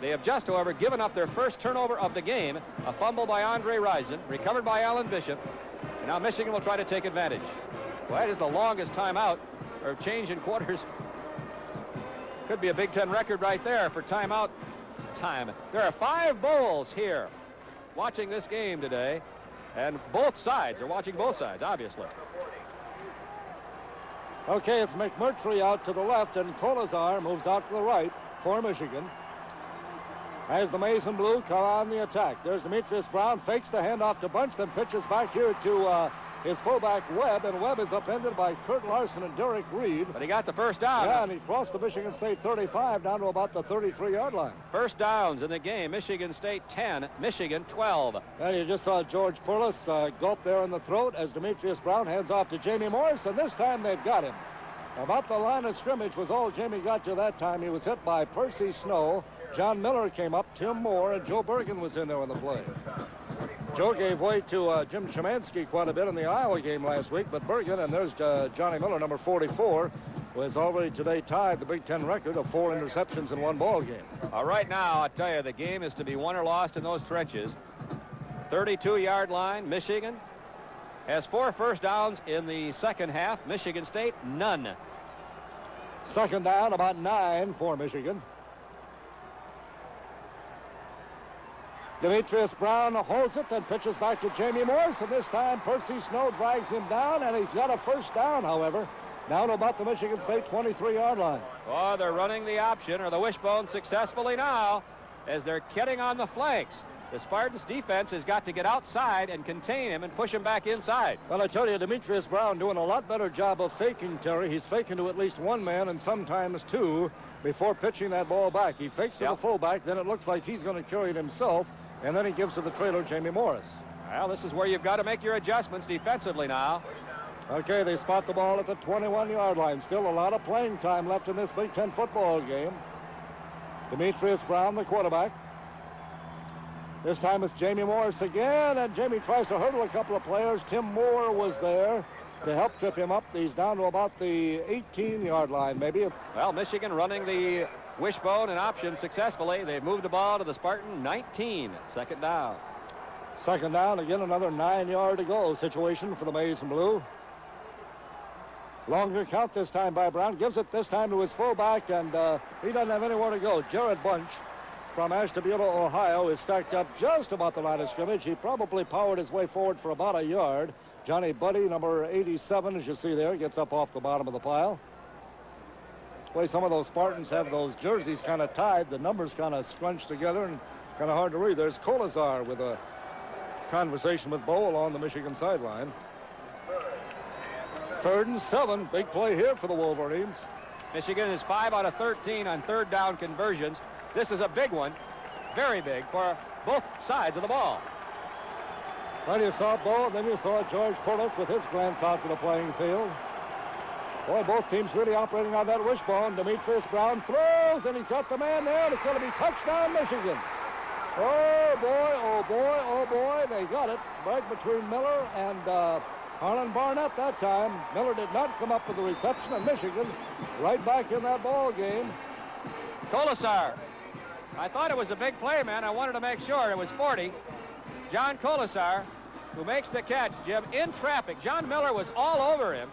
They have just, however, given up their first turnover of the game, a fumble by Andre Rison, recovered by Alan Bishop, and now Michigan will try to take advantage. Well, that is the longest timeout or change in quarters. Could be a Big Ten record right there for timeout time. There are 5 bowls here watching this game today, and both sides are watching both sides, obviously. Okay, it's McMurtry out to the left, and Kolesar moves out to the right for Michigan. As the maize and blue come on the attack. There's Demetrius Brown, fakes the handoff to Bunch, then pitches back here to his fullback Webb, and Webb is upended by Kurt Larson and Derek Reed. But he got the first down. Yeah, and he crossed the Michigan State 35 down to about the 33-yard line. First downs in the game. Michigan State 10, Michigan 12. And you just saw George Perles gulp there in the throat as Demetrius Brown hands off to Jamie Morris, and this time they've got him. About the line of scrimmage was all Jamie got to that time. He was hit by Percy Snow. John Miller came up, Tim Moore, and Joe Bergen was in there on the play. Joe gave way to Jim Szymanski quite a bit in the Iowa game last week, but Bergen, and there's Johnny Miller, number 44, who has already today tied the Big Ten record of 4 interceptions in one ball game. All right, now, I tell you, the game is to be won or lost in those trenches. 32-yard line, Michigan, has 4 first downs in the second half. Michigan State, none. Second down, about 9 for Michigan. Demetrius Brown holds it, then pitches back to Jamie Morris, and this time Percy Snow drags him down, and he's got a first down, however. Down about the Michigan State 23-yard line. Oh, they're running the option, or the wishbone, successfully now, as they're getting on the flanks. The Spartans' defense has got to get outside and contain him and push him back inside. Well, I tell you, Demetrius Brown doing a lot better job of faking, Terry. He's faking to at least one man and sometimes 2 before pitching that ball back. He fakes to the fullback, then it looks like he's going to carry it himself, and then he gives to the trailer, Jamie Morris. Well, this is where you've got to make your adjustments defensively now. Okay, they spot the ball at the 21-yard line. Still a lot of playing time left in this Big Ten football game. Demetrius Brown, the quarterback. This time it's Jamie Morris again, and Jamie tries to hurdle a couple of players. Tim Moore was there to help trip him up. He's down to about the 18-yard line, maybe. Well, Michigan running the wishbone and option successfully. They've moved the ball to the Spartan 19. Second down. Second down, again, another 9-yard to go situation for the Maize and Blue. Longer count this time by Brown. Gives it this time to his fullback, and he doesn't have anywhere to go. Jared Bunch from Ashtabula, Ohio, is stacked up just about the line of scrimmage. He probably powered his way forward for about a yard. Johnny Buddy, number 87, as you see there, gets up off the bottom of the pile. The way some of those Spartans have those jerseys kind of tied, the numbers kind of scrunched together and kind of hard to read. There's Kolesar with a conversation with Bo along the Michigan sideline. Third and 7, big play here for the Wolverines. Michigan is 5 out of 13 on third down conversions. This is a big one, very big for both sides of the ball. Well, you saw Bo, and then you saw George Perles with his glance out to the playing field. Boy, both teams really operating on that wishbone. Demetrius Brown throws, and he's got the man there, and it's going to be touchdown, Michigan. Oh, boy, oh, boy, oh, boy. They got it right between Miller and Harlan Barnett that time. Miller did not come up with the reception, and Michigan right back in that ball game. Kolesar. I thought it was a big play, man. I wanted to make sure. It was 40. John Kolesar, who makes the catch, Jim, in traffic. John Miller was all over him.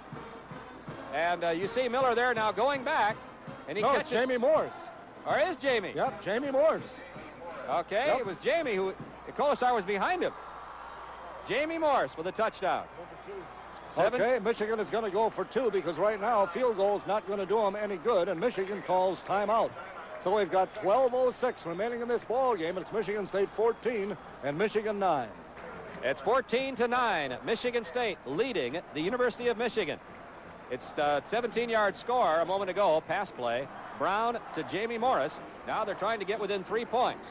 And you see Miller there now going back. And he catches. It's Jamie Morris. Or is Jamie? Yep, Jamie Morris. Okay, it was Jamie who... Kolesar was behind him. Jamie Morris with a touchdown. Okay, Michigan is going to go for 2 because right now field goal's not going to do them any good. And Michigan calls timeout. So we've got 12:06 remaining in this ball game. It's Michigan State 14 and Michigan 9. It's 14-9. Michigan State leading the University of Michigan. It's a 17-yard score a moment ago. Pass play. Brown to Jamie Morris. Now they're trying to get within 3 points.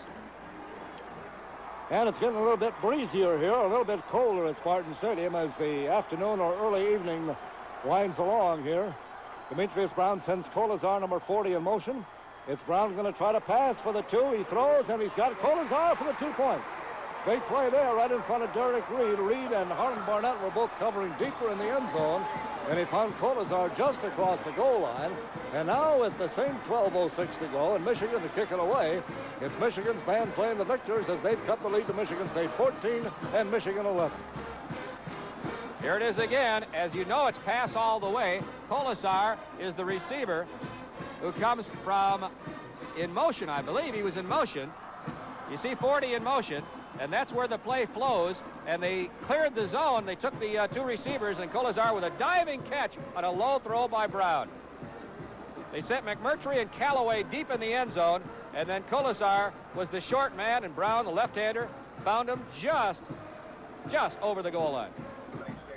And it's getting a little bit breezier here, a little bit colder at Spartan Stadium as the afternoon or early evening winds along here. Demetrius Brown sends Kolesar, number 40, in motion. It's Brown going to try to pass for the 2. He throws, and he's got Kolesar for the 2 points. Big play there right in front of Derek Reed. Reed and Harlan Barnett were both covering deeper in the end zone, and he found Kolesar just across the goal line. And now with the same 12:06 to go, and Michigan to kick it away, it's Michigan's band playing the victors as they've cut the lead to Michigan State 14 and Michigan 11. Here it is again. As you know, it's pass all the way. Kolesar is the receiver, who comes from in motion. I believe he was in motion. You see 40 in motion, and that's where the play flows, and they cleared the zone. They took the 2 receivers, and Kolesar with a diving catch on a low throw by Brown. They sent McMurtry and Callaway deep in the end zone, and then Kolesar was the short man, and Brown, the left-hander, found him just over the goal line.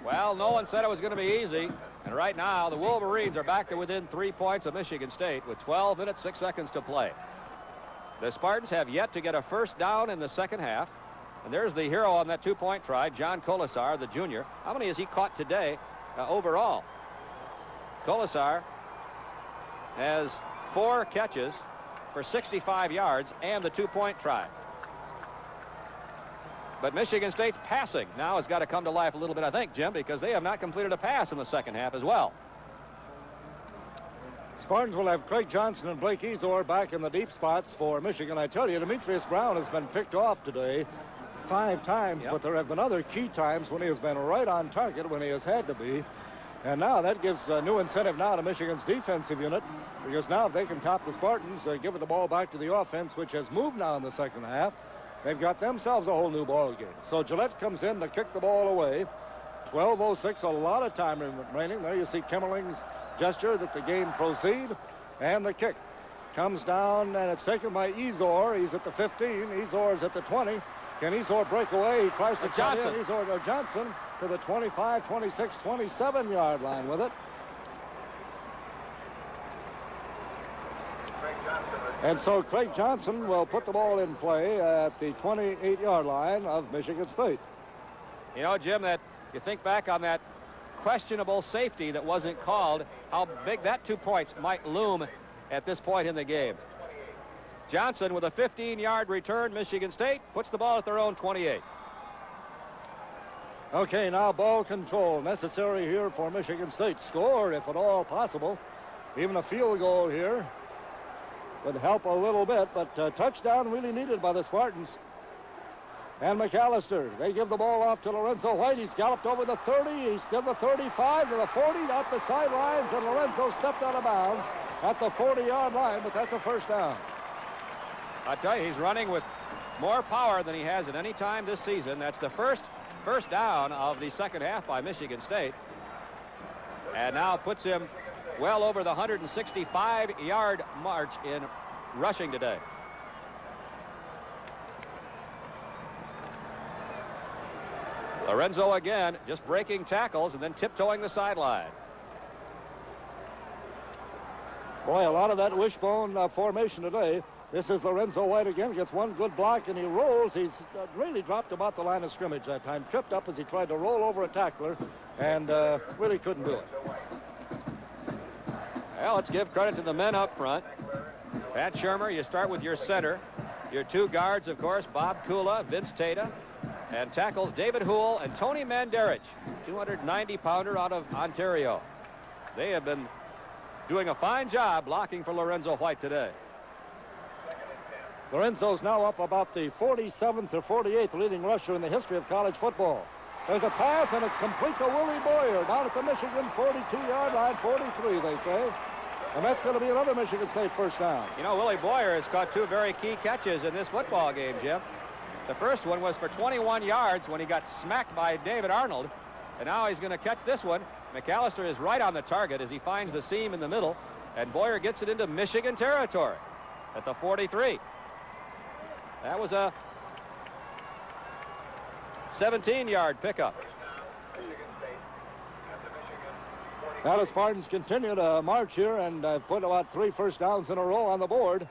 Well, no one said it was going to be easy. And right now, the Wolverines are back to within 3 points of Michigan State with 12 minutes, 6 seconds to play. The Spartans have yet to get a first down in the second half. And there's the hero on that two-point try, John Kolesar, the junior. How many has he caught today overall? Kolesar has 4 catches for 65 yards and the two-point try. But Michigan State's passing now has got to come to life a little bit, I think, Jim, because they have not completed a pass in the second half as well. Spartans will have Craig Johnson and Blake Ezor back in the deep spots for Michigan. I tell you, Demetrius Brown has been picked off today. 5 times, but there have been other key times when he has been right on target when he has had to be. And now that gives a new incentive now to Michigan's defensive unit, because now if they can top the Spartans, giving the ball back to the offense, which has moved now in the second half, they've got themselves a whole new ball game. So Gillette comes in to kick the ball away. 12:06, a lot of time remaining. There you see Kemmerling's gesture that the game proceed, and the kick comes down, and it's taken by Ezor. He's at the 15. Ezor's at the 20. Can Ezor break away? He tries to Johnson. Ezor to Johnson to the 25, 26, 27-yard line with it. And so Craig Johnson will put the ball in play at the 28-yard line of Michigan State. You know, Jim, that you think back on that questionable safety that wasn't called, how big that 2 points might loom at this point in the game. Johnson with a 15-yard return. Michigan State puts the ball at their own 28. Okay, now ball control necessary here for Michigan State. Score, if at all possible. Even a field goal here would help a little bit, but touchdown really needed by the Spartans. And McAllister, they give the ball off to Lorenzo White. He's galloped over the 30. He's to the 35, to the 40, up the sidelines, and Lorenzo stepped out of bounds at the 40-yard line, but that's a first down. I tell you, he's running with more power than he has at any time this season. That's the first down of the second half by Michigan State. And now puts him well over the 165-yard march in rushing today. Lorenzo again just breaking tackles and then tiptoeing the sideline. Boy, a lot of that wishbone formation today. This is Lorenzo White again, gets one good block, and he rolls. He's really dropped about the line of scrimmage that time, tripped up as he tried to roll over a tackler, and really couldn't do it. Well, let's give credit to the men up front. Pat Shermer, you start with your center. Your two guards, of course, Bob Kula, Vince Tata, and tackles David Houle and Tony Mandarich, 290-pounder out of Ontario. They have been doing a fine job blocking for Lorenzo White today. Lorenzo's now up about the 47th or 48th leading rusher in the history of college football. There's a pass, and it's complete to Willie Boyer down at the Michigan 42-yard line, 43, they say. And that's going to be another Michigan State first down. You know, Willie Boyer has caught 2 very key catches in this football game, Jim. The first one was for 21 yards when he got smacked by David Arnold. And now he's going to catch this one. McAllister is right on the target as he finds the seam in the middle. And Boyer gets it into Michigan territory at the 43. That was a 17-yard pickup. Now the Spartans continue to march here and put about 3 first downs in a row on the board.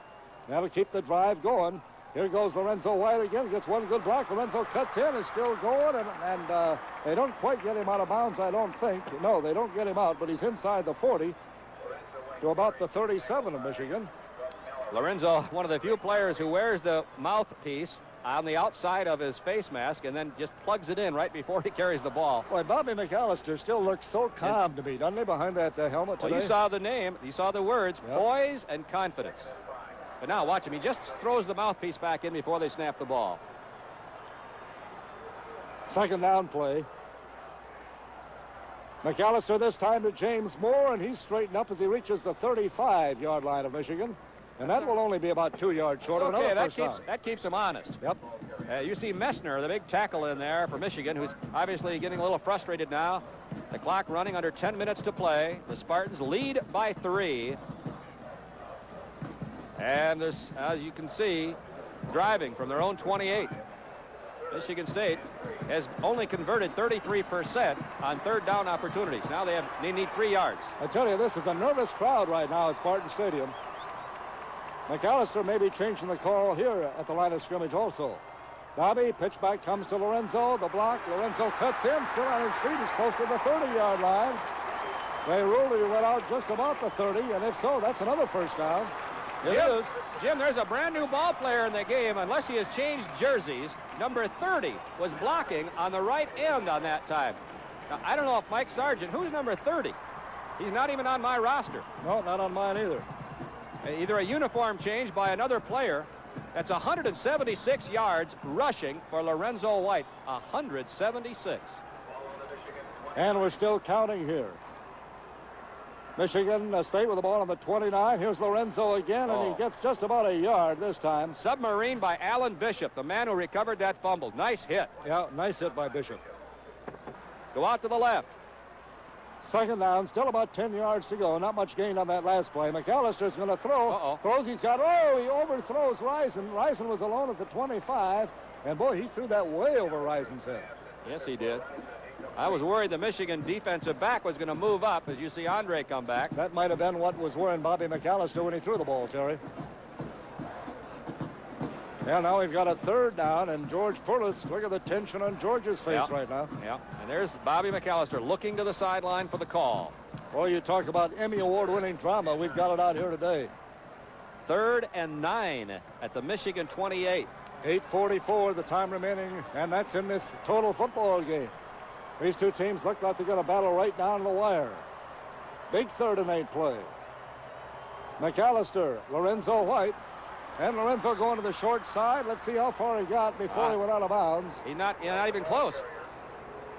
That'll keep the drive going. Here goes Lorenzo White again. Gets one good block. Lorenzo cuts in. Is still going, and they don't quite get him out of bounds, I don't think. No, they don't get him out, but he's inside the 40 to about the 37 of Michigan. Lorenzo, one of the few players who wears the mouthpiece on the outside of his face mask and then just plugs it in right before he carries the ball. Boy, Bobby McAllister still looks so calm to me, doesn't he, behind that helmet today? Well, you saw the name, you saw the words, poise and confidence. But now watch him, he just throws the mouthpiece back in before they snap the ball. Second down play. McAllister this time to James Moore, and he's straightened up as he reaches the 35-yard line of Michigan. And that will only be about 2 yards short of another first down. That keeps him honest. Yep. You see Messner, the big tackle in there for Michigan, who's obviously getting a little frustrated now. The clock running under 10 minutes to play. The Spartans lead by 3. And there's, as you can see, driving from their own 28. Michigan State has only converted 33% on third down opportunities. Now they need 3 yards. I tell you, this is a nervous crowd right now at Spartan Stadium. McAllister may be changing the call here at the line of scrimmage also. Bobby, pitch back comes to Lorenzo, the block. Lorenzo cuts in, still on his feet, is close to the 30-yard line. They ruled he went out just about the 30, and if so, that's another first down. Jim, there's a brand-new ball player in the game, unless he has changed jerseys. Number 30 was blocking on the right end on that time. Now, I don't know if Mike Sargent, who's number 30? He's not even on my roster. No, not on mine either. Either a uniform change by another player That's 176 yards rushing for Lorenzo White. 176. And we're still counting here. Michigan State with the ball on the 29. Here's Lorenzo again, and he gets just about a yard this time. Submarine by Alan Bishop, the man who recovered that fumble. Nice hit. Yeah, nice hit by Bishop. Go out to the left. Second down, still about 10 yards to go. Not much gain on that last play. McAllister's going to throw. Throws, he's got, he overthrows Rison. Rison was alone at the 25, and boy, he threw that way over Rison's head. Yes, he did. I was worried the Michigan defensive back was going to move up as you see Andre come back. That might have been what was worrying Bobby McAllister when he threw the ball, Terry. Yeah, now he's got a third down, and George Perles, look at the tension on George's face right now. Yeah, and there's Bobby McAllister looking to the sideline for the call. Well, you talk about Emmy Award-winning drama. We've got it out here today. 3rd and 9 at the Michigan 28. 8:44 the time remaining, and that's in this total football game. These two teams look like they're going to battle right down the wire. Big 3rd and 8 play. McAllister, Lorenzo White, and Lorenzo going to the short side. Let's see how far he got before he went out of bounds. He's not even close.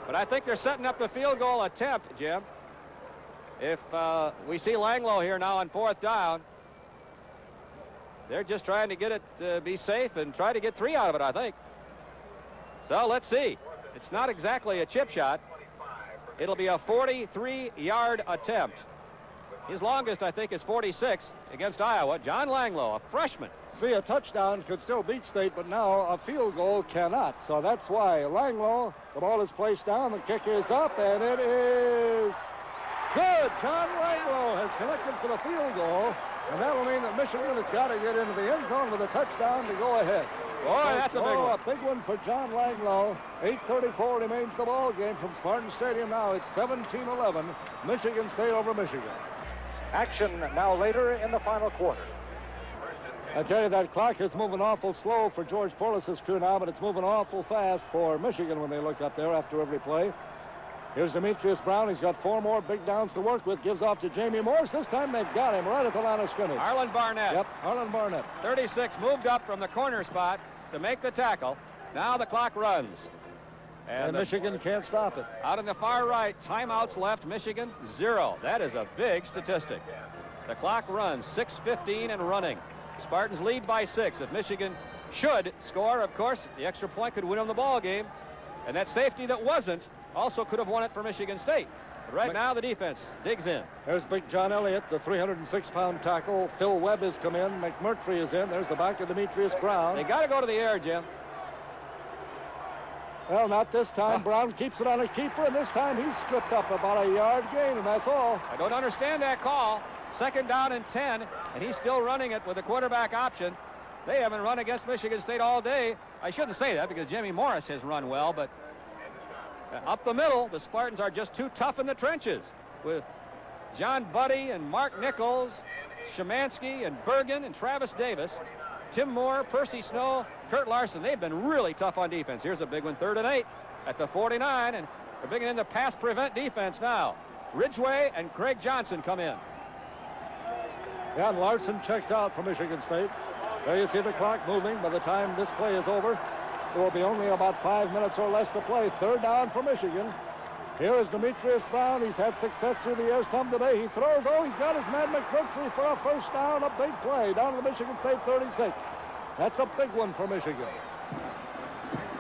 But I think they're setting up the field goal attempt, Jim. If we see Langeloh here now on 4th down, they're just trying to get it to be safe and try to get 3 out of it, I think. So let's see. It's not exactly a chip shot. It'll be a 43-yard attempt. His longest, I think, is 46 against Iowa. John Langeloh, a freshman. See, a touchdown could still beat State, but now a field goal cannot. So that's why Langeloh, the ball is placed down, the kick is up, and it is good. John Langeloh has connected for the field goal, and that will mean that Michigan has got to get into the end zone with a touchdown to go ahead. Boy, that's a big one. A big one for John Langeloh. 8:34 remains the ball game from Spartan Stadium now. It's 17-11, Michigan State over Michigan. Action now later in the final quarter. I tell you, that clock is moving awful slow for George Perles' crew now, but it's moving awful fast for Michigan when they look up there after every play. Here's Demetrius Brown. He's got 4 more big downs to work with. Gives off to Jamie Morris. This time they've got him right at the line of scrimmage. Harlan Barnett. Yep, Harlan Barnett. 36 moved up from the corner spot to make the tackle. Now the clock runs. And Michigan can't stop it. Out in the far right, timeouts left, Michigan 0. That is a big statistic. The clock runs, 6:15 and running. Spartans lead by 6. If Michigan should score, of course, the extra point could win them the ball game. And that safety that wasn't also could have won it for Michigan State. But right now, the defense digs in. There's big John Elliott, the 306-pound tackle. Phil Webb has come in. McMurtry is in. There's the back of Demetrius Brown. They got to go to the air, Jim. Well, not this time. Brown keeps it on a keeper, and this time he's stripped up about a yard gain, and that's all. I don't understand that call. 2nd down and 10, and he's still running it with a quarterback option. They haven't run against Michigan State all day. I shouldn't say that because Jamie Morris has run well, but up the middle, the Spartans are just too tough in the trenches with John Buddy and Mark Nichols, Szymanski and Bergen and Travis Davis, Tim Moore, Percy Snow, Kurt Larson. They've been really tough on defense. Here's a big one, 3rd and 8 at the 49, and they're beginning to pass prevent defense now. Ridgeway and Craig Johnson come in. Yeah, and Larson checks out for Michigan State. There you see the clock moving. By the time this play is over, there will be only about 5 minutes or less to play. 3rd down for Michigan. Here is Demetrius Brown. He's had success through the air some today. He throws. Oh, he's got his man McMurtry for a 1st down. A big play down to the Michigan State 36. That's a big one for Michigan.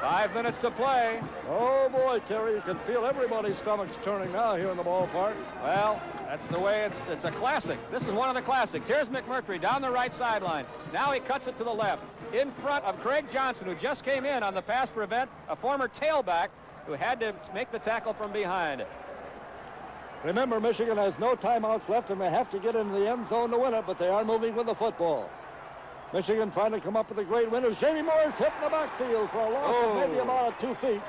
5 minutes to play. Oh, boy, Terry, you can feel everybody's stomachs turning now here in the ballpark. Well, that's the way it's a classic. This is one of the classics. Here's McMurtry down the right sideline. Now he cuts it to the left in front of Craig Johnson, who just came in on the pass prevent, a former tailback who had to make the tackle from behind. Remember, Michigan has no timeouts left, and they have to get into the end zone to win it, but they are moving with the football. Michigan trying to come up with a great winner. Jamie Morris hit in the backfield for a loss of maybe about 2 feet.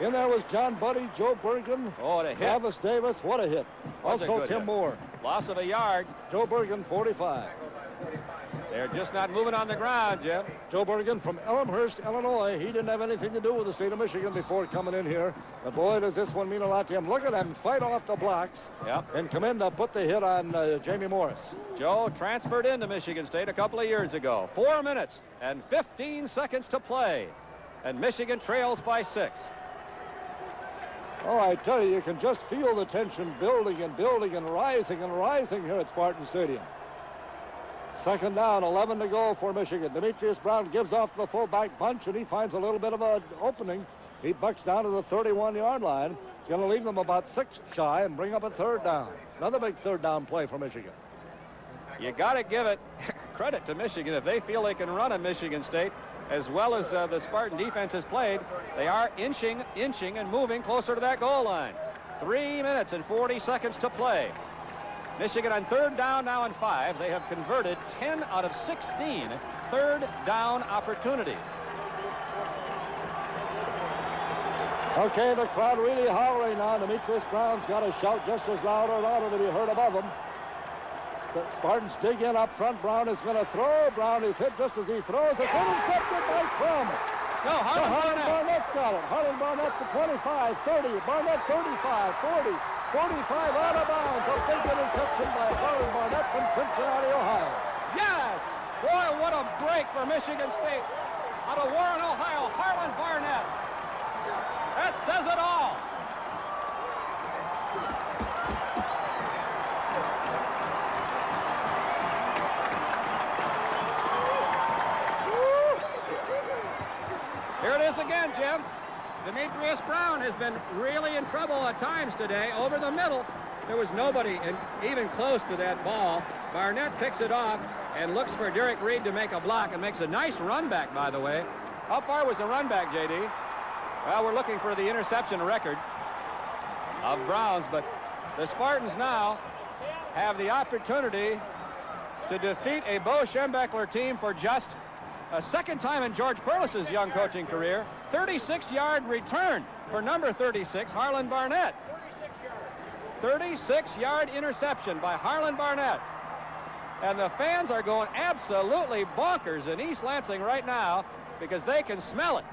In there was John Buddy, Joe Bergen, Travis Davis. What a hit. Also Tim Moore. Loss of a yard. Joe Bergen, 45. They're just not moving on the ground, Jim. Joe Bergen from Elmhurst, Illinois. He didn't have anything to do with the state of Michigan before coming in here. But boy, does this one mean a lot to him. Look at him fight off the blocks. Yep. And come in to put the hit on Jamie Morris. Joe transferred into Michigan State a couple of years ago. 4 minutes and 15 seconds to play. And Michigan trails by 6. Oh, I tell you, you can just feel the tension building and building and rising here at Spartan Stadium. Second down, 11 to go for Michigan. Demetrius Brown gives off the fullback Bunch, and he finds a little bit of an opening. He bucks down to the 31-yard line. It's going to leave them about 6 shy and bring up a third down. Another big third down play for Michigan. You got to give it credit to Michigan. If they feel they can run on Michigan State, as well as the Spartan defense has played, they are inching and moving closer to that goal line. 3 minutes and 40 seconds to play. Michigan on third down now and 5. They have converted 10 out of 16 third down opportunities. Okay, the crowd really hollering now. Demetrius Brown's got to shout just as loud or louder to be heard above him. Spartans dig in up front. Brown is going to throw. Brown is hit just as he throws. It's intercepted by Krumm. No, Harlan Barnett's got it. Harlan Barnett to 25, 30. Barnett 35, 40, 45 out of bounds. A big interception by Harlan Barnett from Cincinnati, Ohio. Yes! Boy, what a break for Michigan State. Out of Warren, Ohio, Harlan Barnett. That says it all. Here it is again, Jim. Demetrius Brown has been really in trouble at times today. Over the middle, there was nobody even close to that ball. Barnett picks it off and looks for Derek Reed to make a block and makes a nice run back, by the way. How far was the run back, J.D.? Well, we're looking for the interception record of Brown's, but the Spartans now have the opportunity to defeat a Bo Schembechler team for just a second time in George Perles' young coaching career. 36-yard return for number 36, Harlan Barnett. 36-yard interception by Harlan Barnett. And the fans are going absolutely bonkers in East Lansing right now because they can smell it.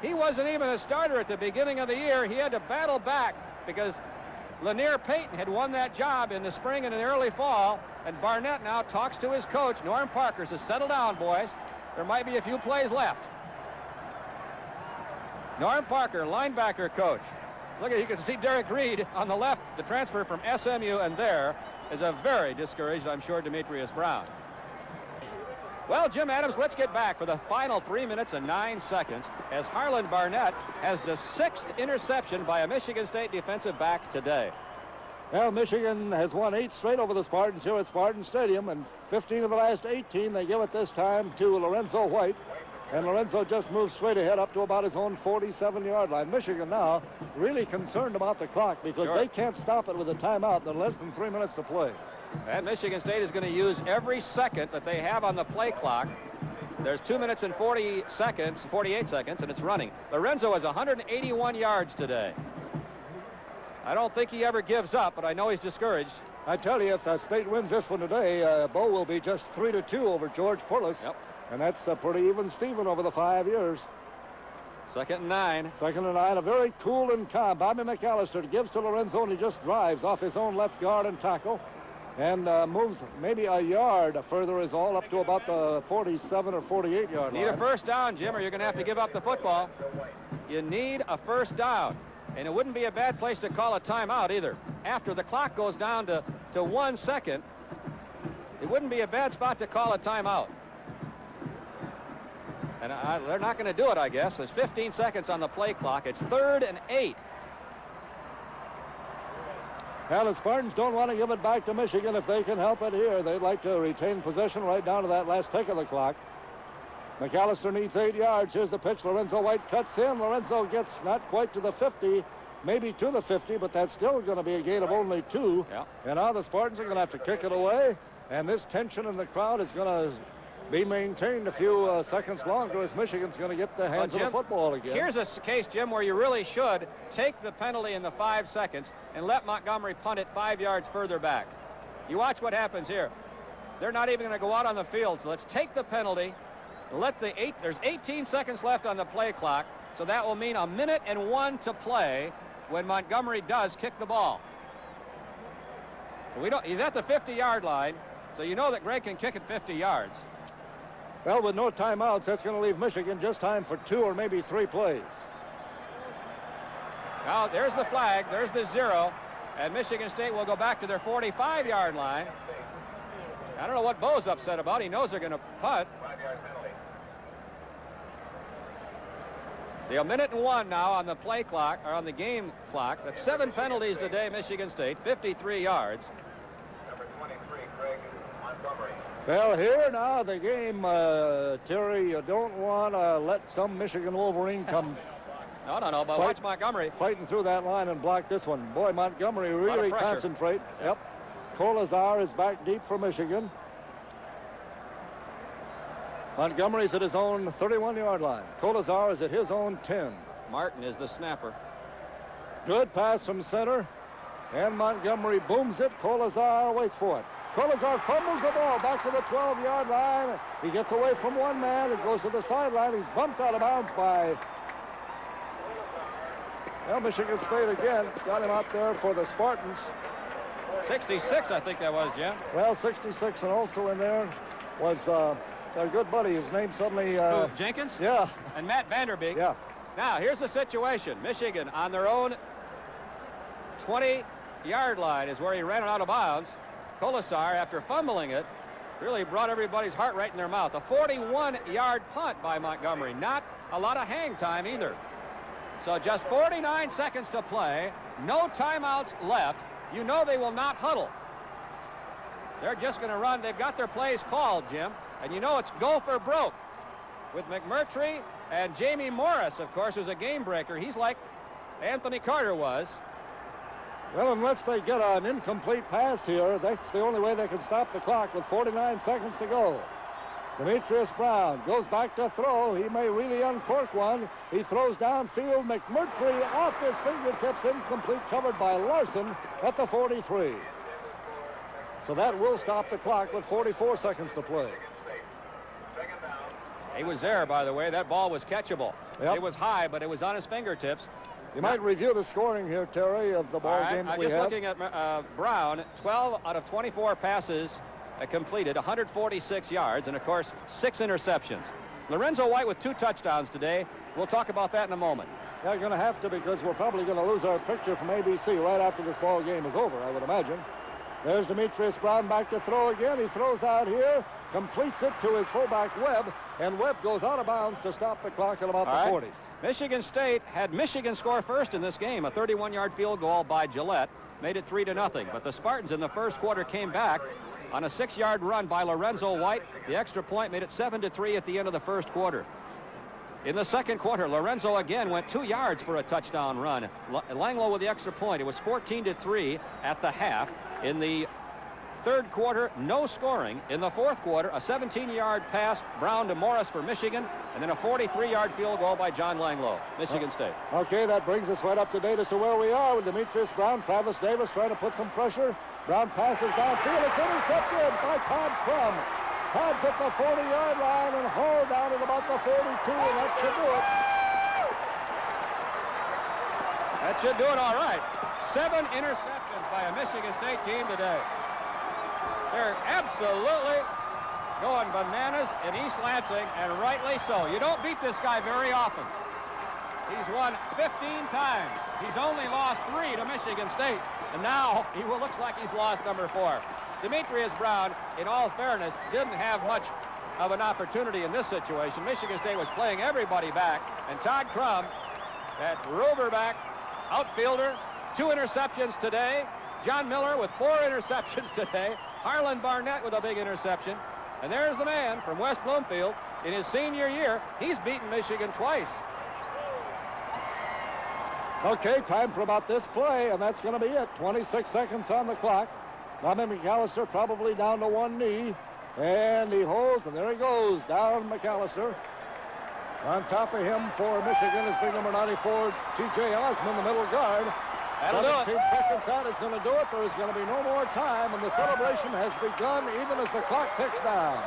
He wasn't even a starter at the beginning of the year. He had to battle back because Lanier Payton had won that job in the spring and in the early fall, and Barnett now talks to his coach, Norm Parker, says, "Settle down, boys. There might be a few plays left." Norm Parker, linebacker coach. Look at, you can see Derek Reed on the left, the transfer from SMU, and there is a very discouraged, I'm sure, Demetrius Brown. Well, Jim Adams, let's get back for the final 3 minutes and 9 seconds as Harlan Barnett has the 6th interception by a Michigan State defensive back today. Well, Michigan has won 8 straight over the Spartans here at Spartan Stadium, and 15 of the last 18 they give it this time to Lorenzo White. And Lorenzo just moves straight ahead up to about his own 47-yard line. Michigan now really concerned about the clock because they can't stop it with a timeout in less than 3 minutes to play. And Michigan State is going to use every second that they have on the play clock. There's 2 minutes and 48 seconds, and it's running. Lorenzo has 181 yards today. I don't think he ever gives up, but I know he's discouraged. I tell you, if State wins this one today, Bo will be just 3-2 over George Perles. Yep. And that's a pretty even Steven over the 5 years. Second and 9. Second and 9. A very cool and calm Bobby McAllister gives to Lorenzo, and he just drives off his own left guard and tackle. And moves maybe a yard further is all up to about the 47 or 48-yard line. Need a first down, Jim, or you're going to have to give up the football. You need a first down. And it wouldn't be a bad place to call a timeout either. After the clock goes down to 1 second, it wouldn't be a bad spot to call a timeout. And they're not going to do it, I guess. There's 15 seconds on the play clock. It's 3rd and 8. Now, the Spartans don't want to give it back to Michigan if they can help it here. They'd like to retain possession right down to that last tick of the clock. McAllister needs 8 yards. Here's the pitch. Lorenzo White cuts in. Lorenzo gets not quite to the 50, maybe to the 50, but that's still going to be a gain of only 2. Yeah. And now the Spartans are going to have to kick it away, and this tension in the crowd is going to be maintained a few seconds longer as Michigan's going to get their hands on the football again. Here's a case, Jim, where you really should take the penalty in the 5 seconds and let Montgomery punt it 5 yards further back. You watch what happens here. They're not even going to go out on the field. So let's take the penalty. Let the eight. There's 18 seconds left on the play clock. So that will mean 1:01 to play when Montgomery does kick the ball. So we don't. He's at the 50-yard line. So you know that Gray can kick at 50 yards. Well, with no timeouts, that's going to leave Michigan just time for 2 or maybe 3 plays. Now, there's the flag. There's the 0. And Michigan State will go back to their 45-yard line. I don't know what Bo's upset about. He knows they're going to punt. 5 yards penalty. See, 1:01 now on the play clock, or on the game clock. That's 7 penalties today, Michigan State, 53 yards. Number 23, Craig Montgomery. Well, here now the game, Terry, you don't want to let some Michigan Wolverine come. No, but watch Montgomery. Fighting through that line and block this one. Boy, Montgomery really concentrate. Yep. Kolesar is back deep for Michigan. Montgomery's at his own 31-yard line. Kolesar is at his own 10. Martin is the snapper. Good pass from center. And Montgomery booms it. Kolesar waits for it. Kolesar fumbles the ball back to the 12-yard line. He gets away from one man. It goes to the sideline. He's bumped out of bounds by... Well, Michigan State again got him out there for the Spartans. 66, I think that was, Jim. Well, 66, and also in there was their good buddy. His name suddenly... Jenkins? Yeah. And Matt Vanderbeek. Yeah. Now, here's the situation. Michigan on their own 20-yard line is where he ran it out of bounds. Kolesar, after fumbling it, really brought everybody's heart right in their mouth. A 41-yard punt by Montgomery. Not a lot of hang time either. So just 49 seconds to play. No timeouts left. You know they will not huddle. They're just going to run. They've got their plays called, Jim. And you know it's go for broke with McMurtry and Jamie Morris, of course, who's a game breaker. He's like Anthony Carter was. Well, unless they get an incomplete pass here, that's the only way they can stop the clock with 49 seconds to go. Demetrius Brown goes back to throw. He may really uncork one. He throws downfield. McMurtry off his fingertips, incomplete, covered by Larson at the 43. So that will stop the clock with 44 seconds to play. He was there, by the way. That ball was catchable. Yep. It was high, but it was on his fingertips. You might review the scoring here, Terry, of the ball game that we had. I'm just looking at Brown. 12 out of 24 passes completed, 146 yards, and of course 6 interceptions. Lorenzo White with 2 touchdowns today. We'll talk about that in a moment. They're going to have to, because we're probably going to lose our picture from ABC right after this ball game is over, I would imagine. There's Demetrius Brown back to throw again. He throws out here, completes it to his fullback Webb, and Webb goes out of bounds to stop the clock at about the 40. Michigan State had Michigan score first in this game. A 31-yard field goal by Gillette made it 3-0. But the Spartans in the first quarter came back on a 6-yard run by Lorenzo White. The extra point made it 7-3 at the end of the first quarter. In the second quarter, Lorenzo again went 2 yards for a touchdown run. Langeloh with the extra point. It was 14-3 at the half. In the third quarter, no scoring. In the fourth quarter, a 17-yard pass, Brown to Morris for Michigan, and then a 43-yard field goal by John Langeloh, Michigan State. Okay, that brings us right up to date as to where we are with Demetrius Brown. Travis Davis trying to put some pressure. Brown passes downfield. It's intercepted by Todd Krumm. Todd's at the 40-yard line and hauled down at about the 42, and that should do it. That should do it all right. 7 interceptions by a Michigan State team today. They're absolutely going bananas in East Lansing, and rightly so. You don't beat this guy very often. He's won 15 times. He's only lost 3 to Michigan State, and now he looks like he's lost number 4. Demetrius Brown, in all fairness, didn't have much of an opportunity in this situation. Michigan State was playing everybody back, and Todd Krumm, that rover back outfielder, 2 interceptions today. John Miller with 4 interceptions today. Harlan Barnett with a big interception. And there's the man from West Bloomfield. In his senior year, he's beaten Michigan twice. Okay, time for about this play, and that's going to be it. 26 seconds on the clock. Bobby McAllister probably down to one knee. And he holds, and there he goes, down McAllister. On top of him for Michigan is big number 94, T.J. Osmond, the middle guard. That'll do it. 2 seconds out is going to do it. There is going to be no more time, and the celebration has begun even as the clock ticks down.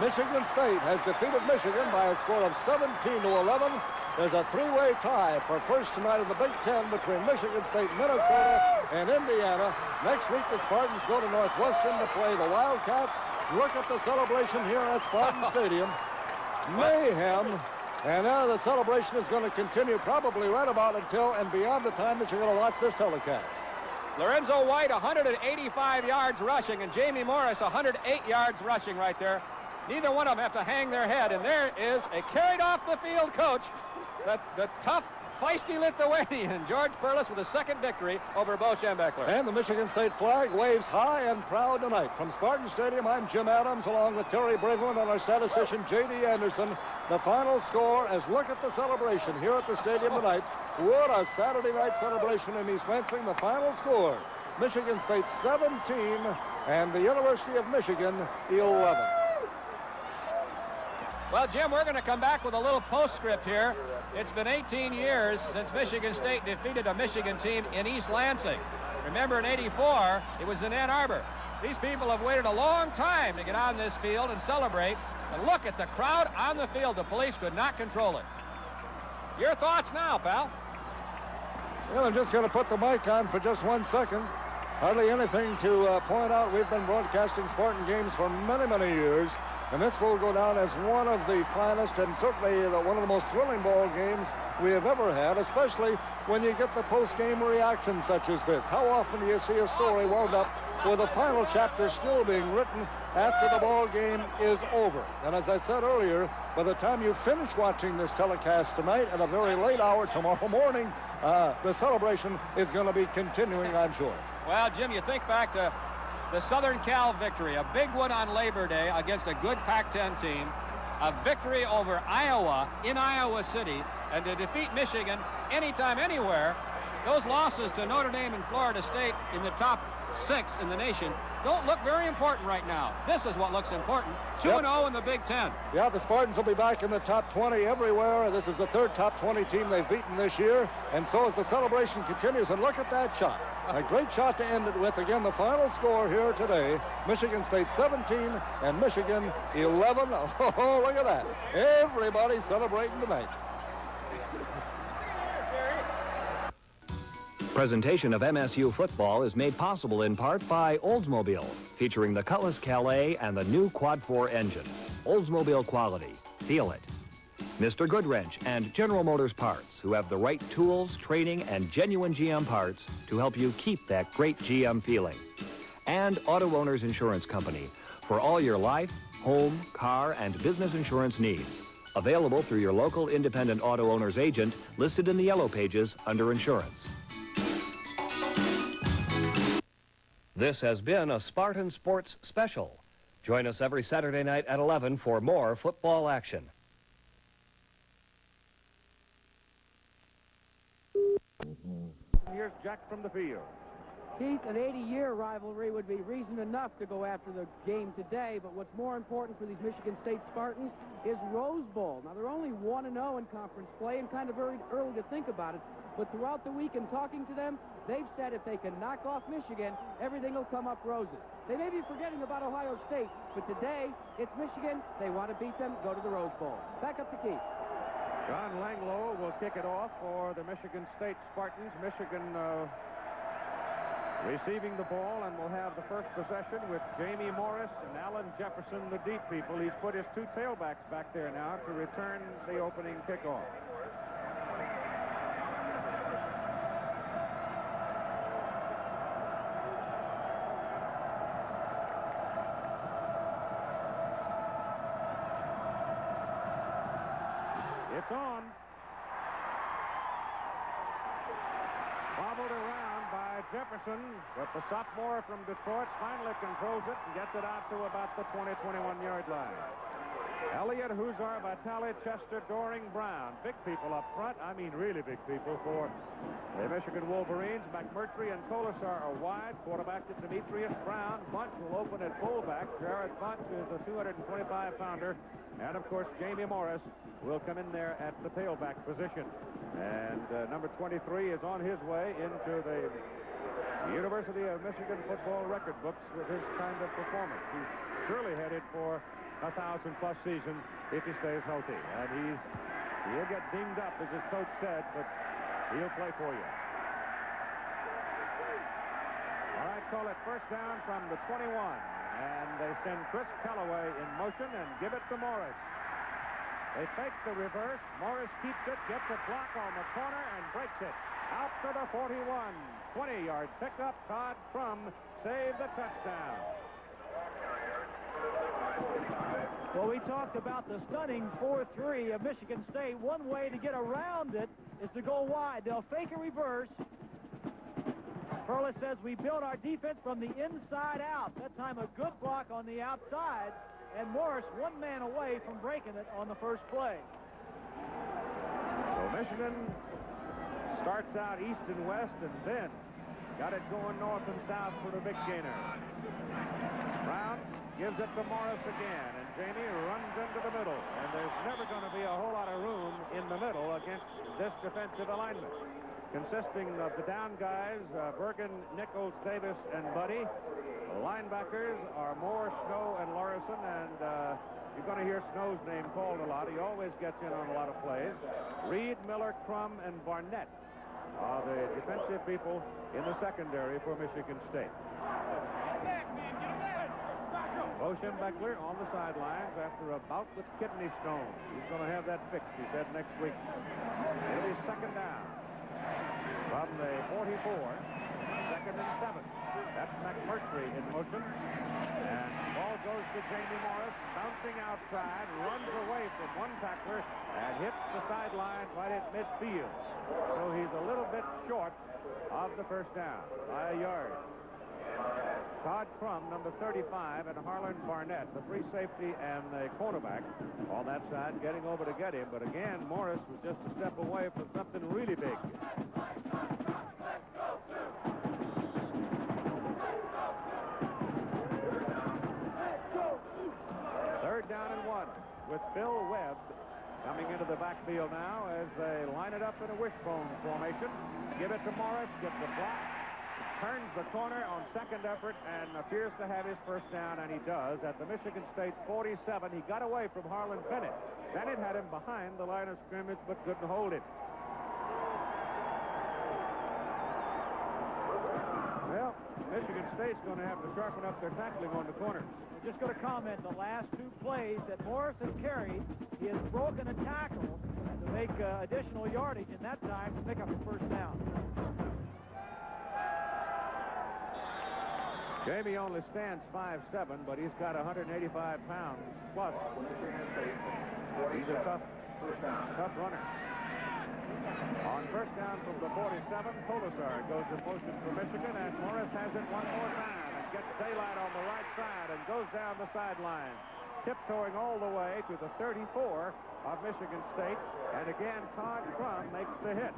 Michigan State has defeated Michigan by a score of 17-11. There's a three-way tie for first tonight in the Big Ten between Michigan State, Minnesota, and Indiana. Next week, the Spartans go to Northwestern to play the Wildcats. Look at the celebration here at Spartan Stadium. Mayhem. And now the celebration is going to continue probably right about until and beyond the time that you're going to watch this telecast. Lorenzo White, 185 yards rushing, and Jamie Morris, 108 yards rushing right there. Neither one of them have to hang their head, and there is a carried off the field coach, the tough, feisty Lithuanian, George Perles, with a second victory over Bo Schembechler. And the Michigan State flag waves high and proud tonight. From Spartan Stadium, I'm Jim Adams, along with Terry Braverman and our statistician, J.D. Anderson. The final score, as look at the celebration here at the stadium tonight. What a Saturday night celebration in East Lansing. The final score, Michigan State 17 and the University of Michigan 11. Well, Jim, we're going to come back with a little postscript here. It's been 18 years since Michigan State defeated a Michigan team in East Lansing. Remember, in '84, it was in Ann Arbor. These people have waited a long time to get on this field and celebrate. And look at the crowd on the field. The police could not control it. Your thoughts now, pal? Well, I'm just going to put the mic on for just 1 second. Hardly anything to point out. We've been broadcasting Spartan games for many, many years. And this will go down as one of the finest and certainly one of the most thrilling ball games we have ever had, especially when you get the post-game reaction such as this. How often do you see a story wound up with the final chapter still being written after the ball game is over? And as I said earlier, by the time you finish watching this telecast tonight at a very late hour tomorrow morning, the celebration is going to be continuing, I'm sure. Well, Jim, you think back to the Southern Cal victory, a big one on Labor Day against a good Pac-10 team, a victory over Iowa in Iowa City, and to defeat Michigan anytime, anywhere. Those losses to Notre Dame and Florida State in the top 6 in the nation don't look very important right now. This is what looks important. 2-0 in the Big Ten. Yeah, the Spartans will be back in the top 20 everywhere. This is the third top 20 team they've beaten this year. And so as the celebration continues, and look at that shot. A great shot to end it with. Again, the final score here today, Michigan State 17 and Michigan 11. Oh, look at that. Everybody celebrating tonight. Presentation of MSU football is made possible in part by Oldsmobile, featuring the Cutlass Calais and the new Quad 4 engine. Oldsmobile quality. Feel it. Mr. Goodwrench and General Motors Parts, who have the right tools, training, and genuine GM parts to help you keep that great GM feeling. And Auto Owners Insurance Company for all your life, home, car, and business insurance needs. Available through your local independent auto owner's agent listed in the yellow pages under insurance. This has been a Spartan Sports Special. Join us every Saturday night at 11 for more football action. Here's Jack from the field. Keith, an 80-year rivalry would be reason enough to go after the game today, but what's more important for these Michigan State Spartans is Rose Bowl. Now, they're only 1-0 in conference play and kind of very early to think about it, but throughout the week in talking to them, they've said if they can knock off Michigan, everything will come up roses. They may be forgetting about Ohio State, but today it's Michigan. They want to beat them, go to the Rose Bowl. Back up to Keith. John Langeloh will kick it off for the Michigan State Spartans. Michigan receiving the ball, and will have the first possession with Jamie Morris and Alan Jefferson, the deep people. He's put his two tailbacks back there now to return the opening kickoff. It's on. Bobbled around by Jefferson, but the sophomore from Detroit finally controls it and gets it out to about the 20-21 yard line. Elliott, Huzar, Vitale, Chester, Doring, Brown. Big people up front. I mean really big people for the Michigan Wolverines. McMurtry and Kolesar are wide. Quarterback to Demetrius Brown. Bunch will open at fullback. Jared Bunch is a 225-pounder. And, of course, Jamie Morris will come in there at the tailback position. And number 23 is on his way into the University of Michigan football record books with his kind of performance. He's surely headed for a 1,000-plus season if he stays healthy. And he'll get dinged up, as his coach said, but he'll play for you. All right, call it first down from the 21. And they send Chris Callaway in motion and give it to Morris. They fake the reverse. Morris keeps it, gets a block on the corner, and breaks it. Out to the 41. 20-yard pickup. Todd Krumm saved the touchdown. Well, we talked about the stunning 4-3 of Michigan State. One way to get around it is to go wide. They'll fake a reverse. Perles says we built our defense from the inside out. That time a good block on the outside, and Morris one man away from breaking it on the first play. So Michigan starts out east and west and then got it going north and south for the big gainer. Brown gives it to Morris again, and Jamie runs into the middle, and there's never going to be a whole lot of room in the middle against this defensive alignment, consisting of the down guys, Bergen, Nichols, Davis, and Buddy. The linebackers are Moore, Snow, and Larson, and you're going to hear Snow's name called a lot. He always gets in on a lot of plays. Reed, Miller, Krumm, and Barnett are the defensive people in the secondary for Michigan State. Bo Schembechler on the sidelines after a bout with kidney stones. He's going to have that fixed, he said, next week. It is second down from the 44, second and 7. That's McMurtry in motion. And ball goes to Jamie Morris, bouncing outside, runs away from one tackler, and hits the sideline right at midfield. So he's a little bit short of the first down by a yard. Todd Krumm, number 35, and Harlan Barnett, the free safety and the quarterback on that side, getting over to get him. But again, Morris was just a step away from something really big. Third down and 1 with Bill Webb coming into the backfield now as they line it up in a wishbone formation. Give it to Morris, gets the block. Turns the corner on second effort and appears to have his first down, and he does at the Michigan State 47. He got away from Harlan Bennett. Bennett had him behind the line of scrimmage but couldn't hold it. Well, Michigan State's going to have to sharpen up their tackling on the corners. We're just going to comment the last two plays that Morris has carried. He has broken a tackle to make additional yardage, and that time to pick up a first down. Jamie only stands 5'7", but he's got 185 pounds plus. He's a tough runner. On first down from the 47, Kolesar goes in motion for Michigan, and Morris has it one more time and gets daylight on the right side and goes down the sideline, tiptoeing all the way to the 34 of Michigan State. And again, Todd Krumm makes the hit.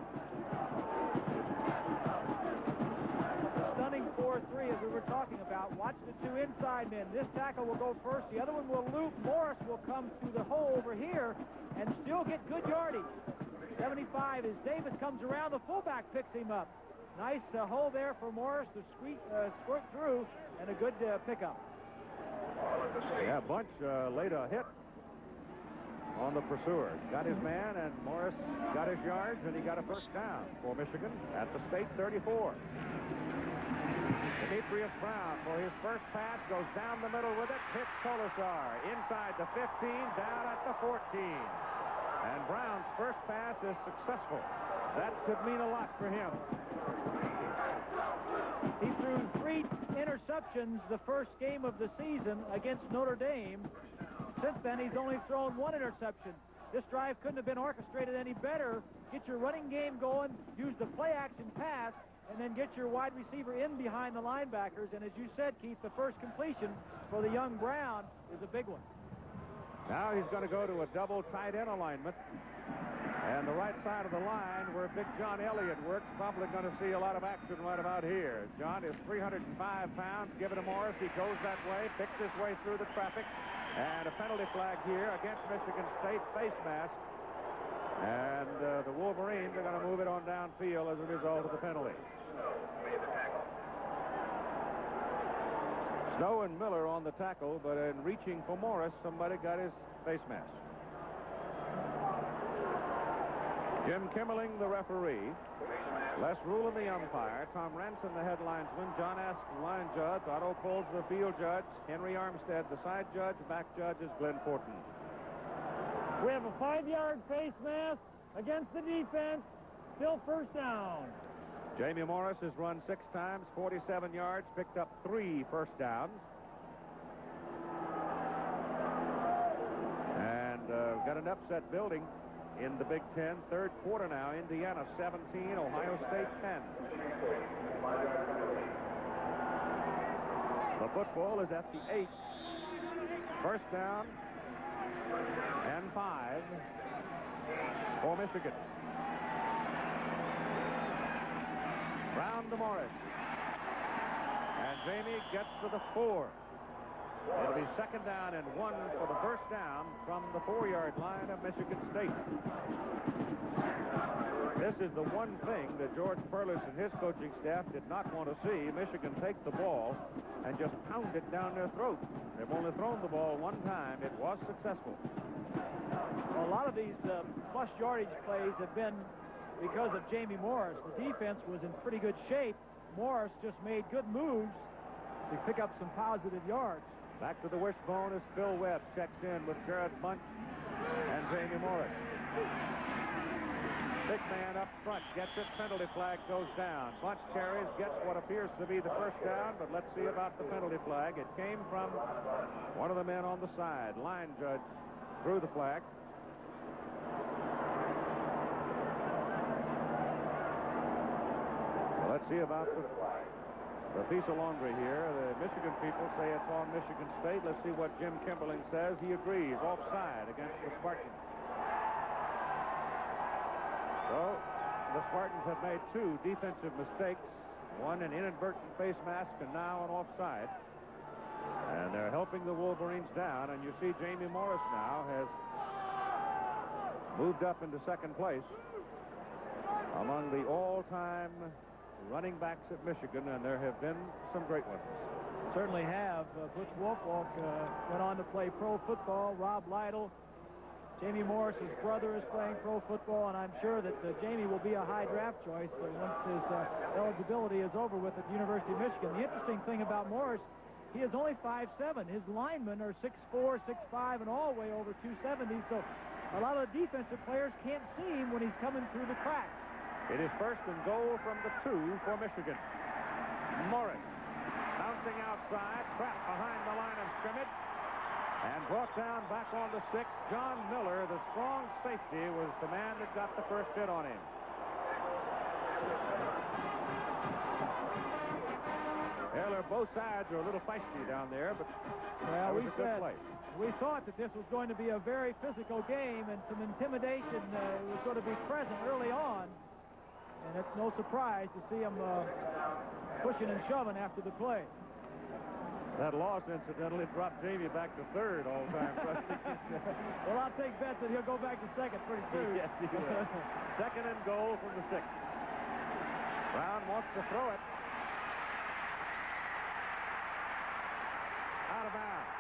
4-3, as we were talking about. Watch the two inside men. This tackle will go first. The other one will loop. Morris will come through the hole over here and still get good yardage. 75 as Davis comes around. The fullback picks him up. Nice hole there for Morris to squirt through, and a good pickup. Yeah, Bunch laid a hit on the pursuer. Got his man, and Morris got his yards, and he got a first down for Michigan at the state 34. Demetrius Brown for his first pass goes down the middle with it, hits Kolesar inside the 15, down at the 14. And Brown's first pass is successful. That could mean a lot for him. He threw 3 interceptions the first game of the season against Notre Dame. Since then, he's only thrown 1 interception. This drive couldn't have been orchestrated any better. Get your running game going, use the play-action pass, and then get your wide receiver in behind the linebackers. And as you said, Keith, the first completion for the young Brown is a big one. Now he's going to go to a double tight end alignment. And the right side of the line where Big John Elliott works, probably going to see a lot of action right about here. John is 305 pounds. Give it to Morris. He goes that way, picks his way through the traffic. And a penalty flag here against Michigan State, face mask. And the Wolverines are going to move it on downfield as a result of the penalty. Snow and Miller on the tackle, but in reaching for Morris, somebody got his face mask. Jim Kemmerling, the referee. Les Rulon, the umpire. Tom Ransom, the head linesman. John Aston, line judge. Otto Polz, the field judge. Henry Armstead, the side judge. Back judge is Glenn Fortin. We have a 5-yard face mask against the defense. Still first down. Jamie Morris has run 6 times, 47 yards, picked up 3 first downs. And got an upset building in the Big Ten. Third quarter now, Indiana 17, Ohio State 10. The football is at the 8. First down and 5 for Michigan. Brown to Morris. And Jamie gets to the 4. It'll be second down and 1 for the first down from the 4-yard line of Michigan State. This is the one thing that George Perles and his coaching staff did not want to see. Michigan take the ball and just pound it down their throats. They've only thrown the ball one time. It was successful. Well, a lot of these plus yardage plays have been because of Jamie Morris. The defense was in pretty good shape. Morris just made good moves to pick up some positive yards. Back to the wishbone as Phil Webb checks in with Jared Bunch and Jamie Morris. Big man up front gets it. Penalty flag goes down. Bunch carries, gets what appears to be the first down, but let's see about the penalty flag. It came from one of the men on the side. Line judge threw the flag. Let's see about the piece of laundry here. The Michigan people say it's on Michigan State. Let's see what Jim Kemmerling says. He agrees. Offside against the Spartans. So the Spartans have made 2 defensive mistakes. One an inadvertent face mask and now an offside. And they're helping the Wolverines down. And you see Jamie Morris now has moved up into second place among the all-time running backs at Michigan, and there have been some great ones. Certainly have. Butch Wolfolk went on to play pro football. Rob Lytle, Jamie Morris's brother, is playing pro football, and I'm sure that Jamie will be a high draft choice once his eligibility is over with at the University of Michigan. The interesting thing about Morris, he is only 5'7". His linemen are 6'4", 6'5", and all way over 270, so a lot of the defensive players can't see him when he's coming through the cracks. It is first and goal from the 2 for Michigan. Morris bouncing outside, trapped behind the line of scrimmage, and brought down back on the 6. John Miller, the strong safety, was the man that got the first hit on him. Well, both sides are a little feisty down there, but well, we said we thought that this was going to be a very physical game, and some intimidation was going to be present early on. And it's no surprise to see him pushing and shoving after the play. That loss, incidentally, dropped Jamie back to 3rd all-time. Well, I'll take bets that he'll go back to 2nd pretty soon. Yes, he will. 2nd and goal from the 6. Brown wants to throw it. Out of bounds.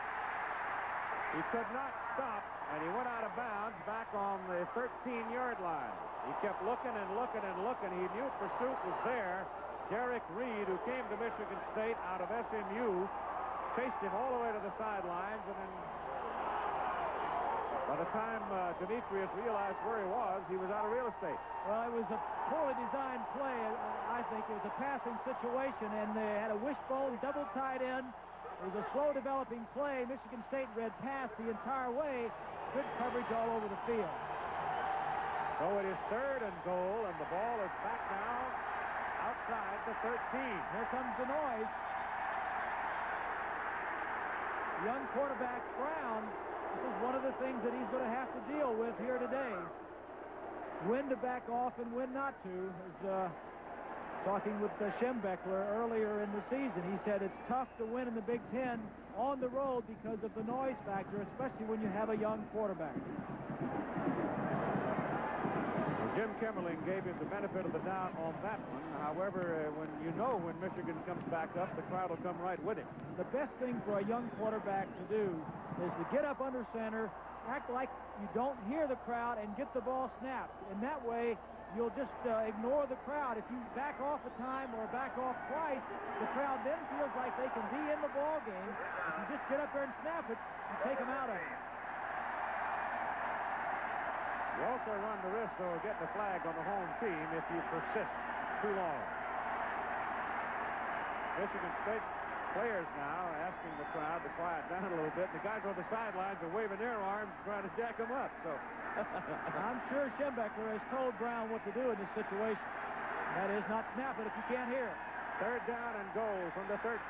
He could not stop, and he went out of bounds back on the 13-yard line. He kept looking and looking and looking. He knew pursuit was there. Derek Reed, who came to Michigan State out of SMU, chased him all the way to the sidelines. And then by the time Demetrius realized where he was out of real estate. Well, it was a poorly designed play. I think it was a passing situation, and they had a wishbone double tight end. It was a slow developing play. Michigan State read pass the entire way. Good coverage all over the field. So it is 3rd and goal, and the ball is back now outside the 13. Here comes the noise. Young quarterback Brown This is one of the things that he's going to have to deal with here today. When to back off and when not to. Talking with Schembechler earlier in the season, he said it's tough to win in the Big Ten on the road because of the noise factor, especially when you have a young quarterback. Jim Kemmerling gave him the benefit of the doubt on that one. However, when Michigan comes back up, the crowd will come right with him. The best thing for a young quarterback to do is to get up under center, act like you don't hear the crowd, and get the ball snapped. In that way, you'll just ignore the crowd. If you back off a time or back off twice, the crowd then feels like they can be in the ball game. If you just get up there and snap it, you take them out of it. You also run the risk, though, of getting a flag on the home team if you persist too long. Michigan State players now are asking the crowd to quiet down a little bit. The guys on the sidelines are waving their arms trying to jack them up. So I'm sure Schembechler has told Brown what to do in this situation. That is, not snap it if you can't hear it. Third down and goal from the 13.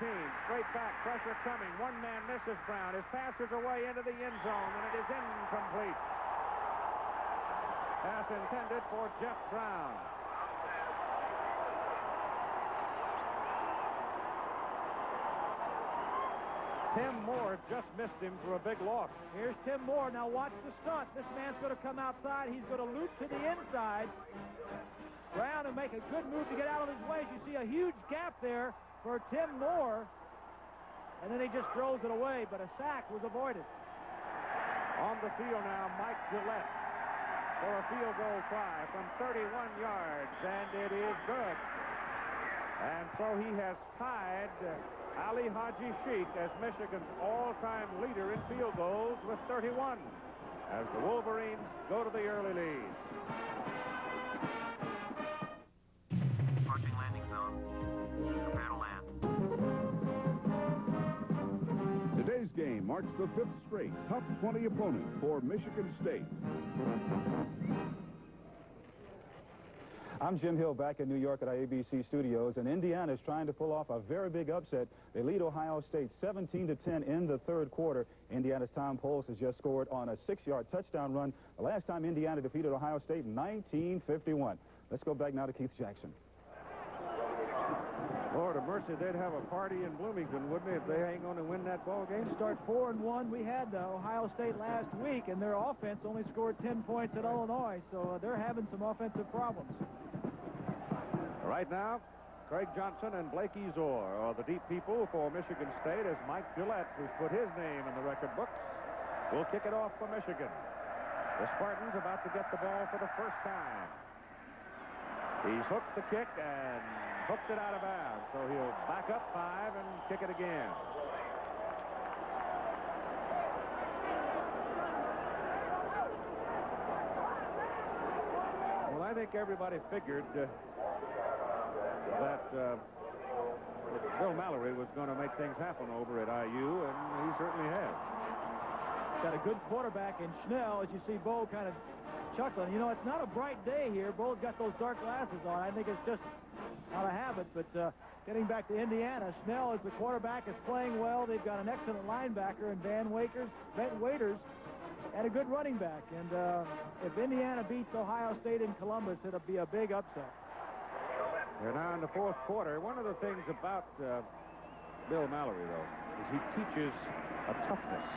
Straight back, pressure coming. One man misses Brown. His pass is away into the end zone, and it is incomplete. Pass intended for Jeff Brown. Tim Moore just missed him for a big loss. Here's Tim Moore. Now watch the stunt. This man's going to come outside. He's going to loop to the inside. Brown and make a good move to get out of his way. You see a huge gap there for Tim Moore. And then he just throws it away, but a sack was avoided. On the field now, Mike Gillette, for a field goal try from 31 yards, and it is good. And so he has tied Ali Haji Sheik as Michigan's all-time leader in field goals with 31, as the Wolverines go to the early lead. Approaching landing zone. Prepare to land. Today's game marks the fifth straight top 20 opponent for Michigan State. I'm Jim Hill back in New York at our ABC studios, and Indiana is trying to pull off a very big upset. They lead Ohio State 17-10 in the third quarter. Indiana's Tom Poles has just scored on a 6-yard touchdown run. The last time Indiana defeated Ohio State, 1951. Let's go back now to Keith Jackson. Lord of mercy, they'd have a party in Bloomington, wouldn't they, if they hang on and win that ball game? Start 4-1. We had Ohio State last week, and their offense only scored 10 points at Illinois, so they're having some offensive problems. Right now, Craig Johnson and Blake Ezor are the deep people for Michigan State, as Mike Gillette, who's put his name in the record books, will kick it off for Michigan. The Spartans about to get the ball for the first time. He's hooked the kick and hooked it out of bounds, so he'll back up 5 and kick it again. Well, I think everybody figured that Bill Mallory was going to make things happen over at IU, and he certainly has. Got a good quarterback in Schnell, as you see Bo kind of chuckling. You know, it's not a bright day here. Bo's got those dark glasses on. I think it's just out of habit, but getting back to Indiana, Schnell as the quarterback is playing well. They've got an excellent linebacker, and Van Waiters and a good running back. And if Indiana beats Ohio State in Columbus, it'll be a big upset. They're now in the fourth quarter. One of the things about Bill Mallory, though, is he teaches a toughness.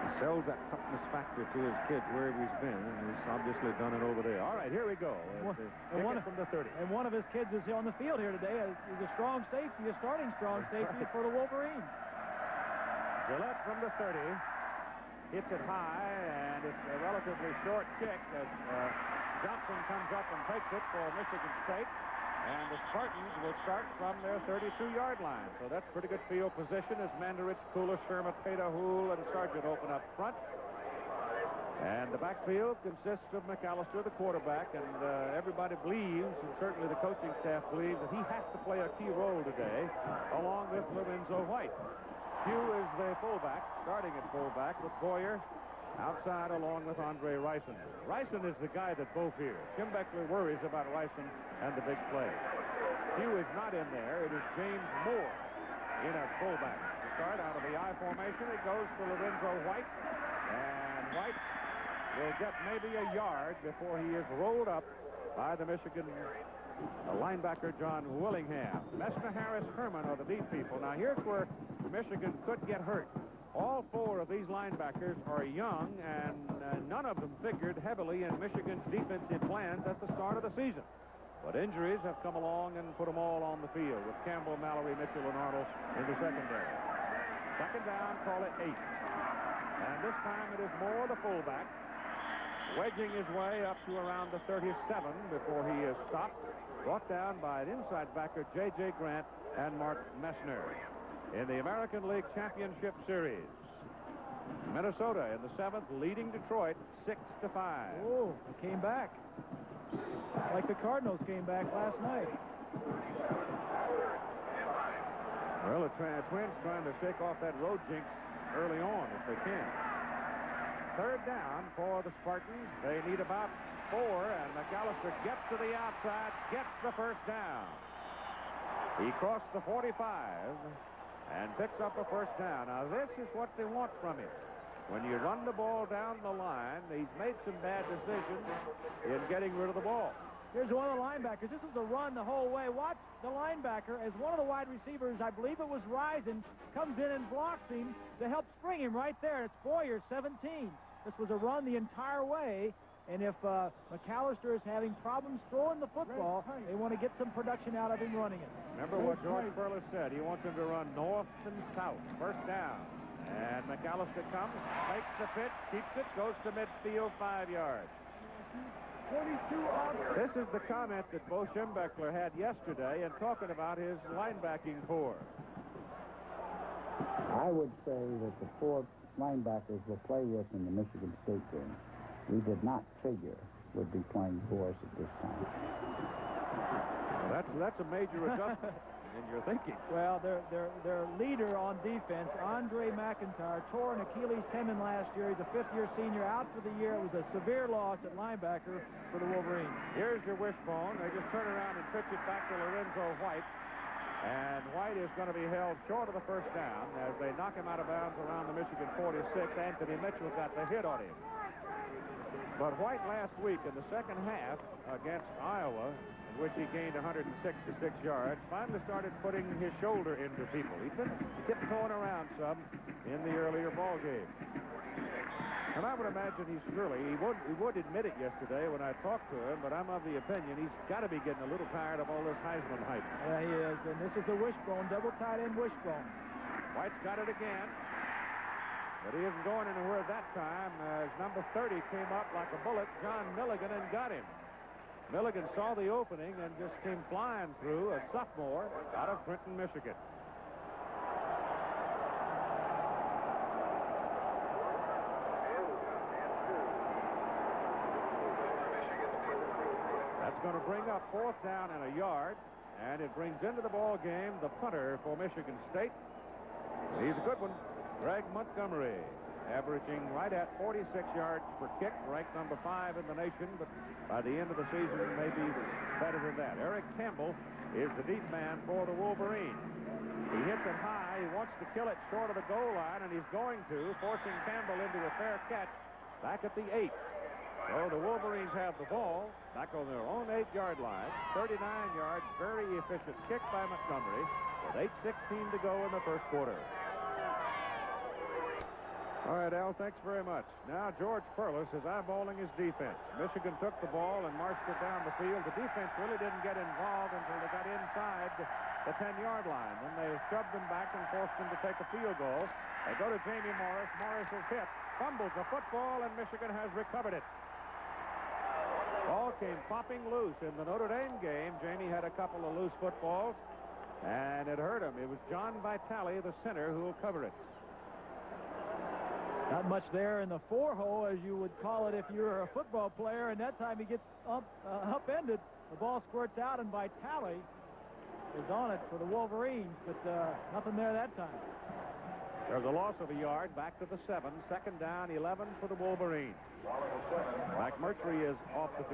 He sells that toughness factor to his kids wherever he's been, and he's obviously done it over there. All right, here we go. One from the 30. And one of his kids is on the field here today. He's a strong safety, a starting strong safety for the Wolverines. Gillette from the 30. Hits it high, and it's a relatively short kick as Johnson comes up and takes it for Michigan State. And the Spartans will start from their 32-yard line. So that's pretty good field position as Mandarich, Kula, Sherman, Peta, Hool, and Sargent open up front. And the backfield consists of McAllister, the quarterback, and everybody believes, and certainly the coaching staff believes, that he has to play a key role today, along with Lorenzo White. Hugh is the fullback, starting at fullback with Boyer outside, along with Andre Rison. Rison is the guy that Bo fears. Schembechler worries about Rison and the big play. Hugh is not in there. It is James Moore in a fullback. To start out of the I formation, it goes to Lorenzo White, and White will get maybe a yard before he is rolled up by the Michigan linebacker John Willingham. Messner, Harris, Herman are the deep people. Now here's where Michigan could get hurt. All four of these linebackers are young, and none of them figured heavily in Michigan's defensive plans at the start of the season. But injuries have come along and put them all on the field, with Campbell, Mallory, Mitchell, and Arnold in the secondary. Second down, call it 8. And this time it is Moore, the fullback, wedging his way up to around the 37 before he is stopped. Brought down by an inside backer, J.J. Grant and Mark Messner. In the American League Championship Series, Minnesota in the 7th leading Detroit 6-5. Oh, they came back like the Cardinals came back last night. Well, the Twins trying to shake off that road jinx early on if they can. Third down for the Spartans. They need about 4, and McAllister gets to the outside, gets the first down. He crossed the 45. And picks up a first down. Now this is what they want from him. When you run the ball down the line, he's made some bad decisions in getting rid of the ball. Here's one of the linebackers. This is a run the whole way. Watch the linebacker as one of the wide receivers, I believe it was Rison, comes in and blocks him to help spring him right there. It's Boyer, 17. This was a run the entire way. And if McAllister is having problems throwing the football, they want to get some production out of him running it. Remember what George Perles said. He wants him to run north and south. First down. And McAllister comes, takes the pitch, keeps it, goes to midfield, 5 yards. 22 on. This is the comment that Bo Schembechler had yesterday in talking about his linebacking corps. I would say that the 4 linebackers will play with in the Michigan State game. We did not figure would be playing Boyce at this time. Well, that's a major adjustment in your thinking. Well, their leader on defense, Andre McIntyre, tore an Achilles tendon last year. He's a 5th-year senior, out for the year. It was a severe loss at linebacker for the Wolverines. Here's your wishbone. They just turn around and pitch it back to Lorenzo White. And White is going to be held short of the first down as they knock him out of bounds around the Michigan 46. Anthony Mitchell got the hit on him. But White last week in the second half against Iowa, in which he gained 166 yards, finally started putting his shoulder into people. He'd been tiptoeing around some in the earlier ball game. And I would imagine he's really, he would admit it yesterday when I talked to him, but I'm of the opinion he's got to be getting a little tired of all this Heisman hype. Yeah, he is, and this is a wishbone, double tight end wishbone. White's got it again. But he isn't going anywhere that time as number 30 came up like a bullet, John Milligan, and got him. Milligan saw the opening and just came flying through, a sophomore out of Clinton, Michigan. That's going to bring up 4th down and a yard, and it brings into the ball game the punter for Michigan State. He's a good one. Greg Montgomery, averaging right at 46 yards per kick, ranked number 5 in the nation, but by the end of the season, maybe better than that. Eric Campbell is the deep man for the Wolverines. He hits it high. He wants to kill it short of the goal line, and he's going to, forcing Campbell into a fair catch back at the 8. So the Wolverines have the ball back on their own 8-yard line. 39 yards, very efficient kick by Montgomery, with 8:16 to go in the first quarter. All right, Al, thanks very much. Now George Perles is eyeballing his defense. Michigan took the ball and marched it down the field. The defense really didn't get involved until they got inside the 10-yard line. Then they shoved them back and forced them to take a field goal. They go to Jamie Morris. Morris will hit, fumbles the football, and Michigan has recovered it. Ball came popping loose. In the Notre Dame game, Jamie had a couple of loose footballs, and it hurt him. It was John Vitale, the center, who will cover it. Not much there in the four-hole, as you would call it if you were a football player, and that time he gets upended. The ball squirts out, and Vitale is on it for the Wolverines, but nothing there that time. There's a loss of a yard, back to the 7. Second down, 11 for the Wolverines. McMurtry is off the field.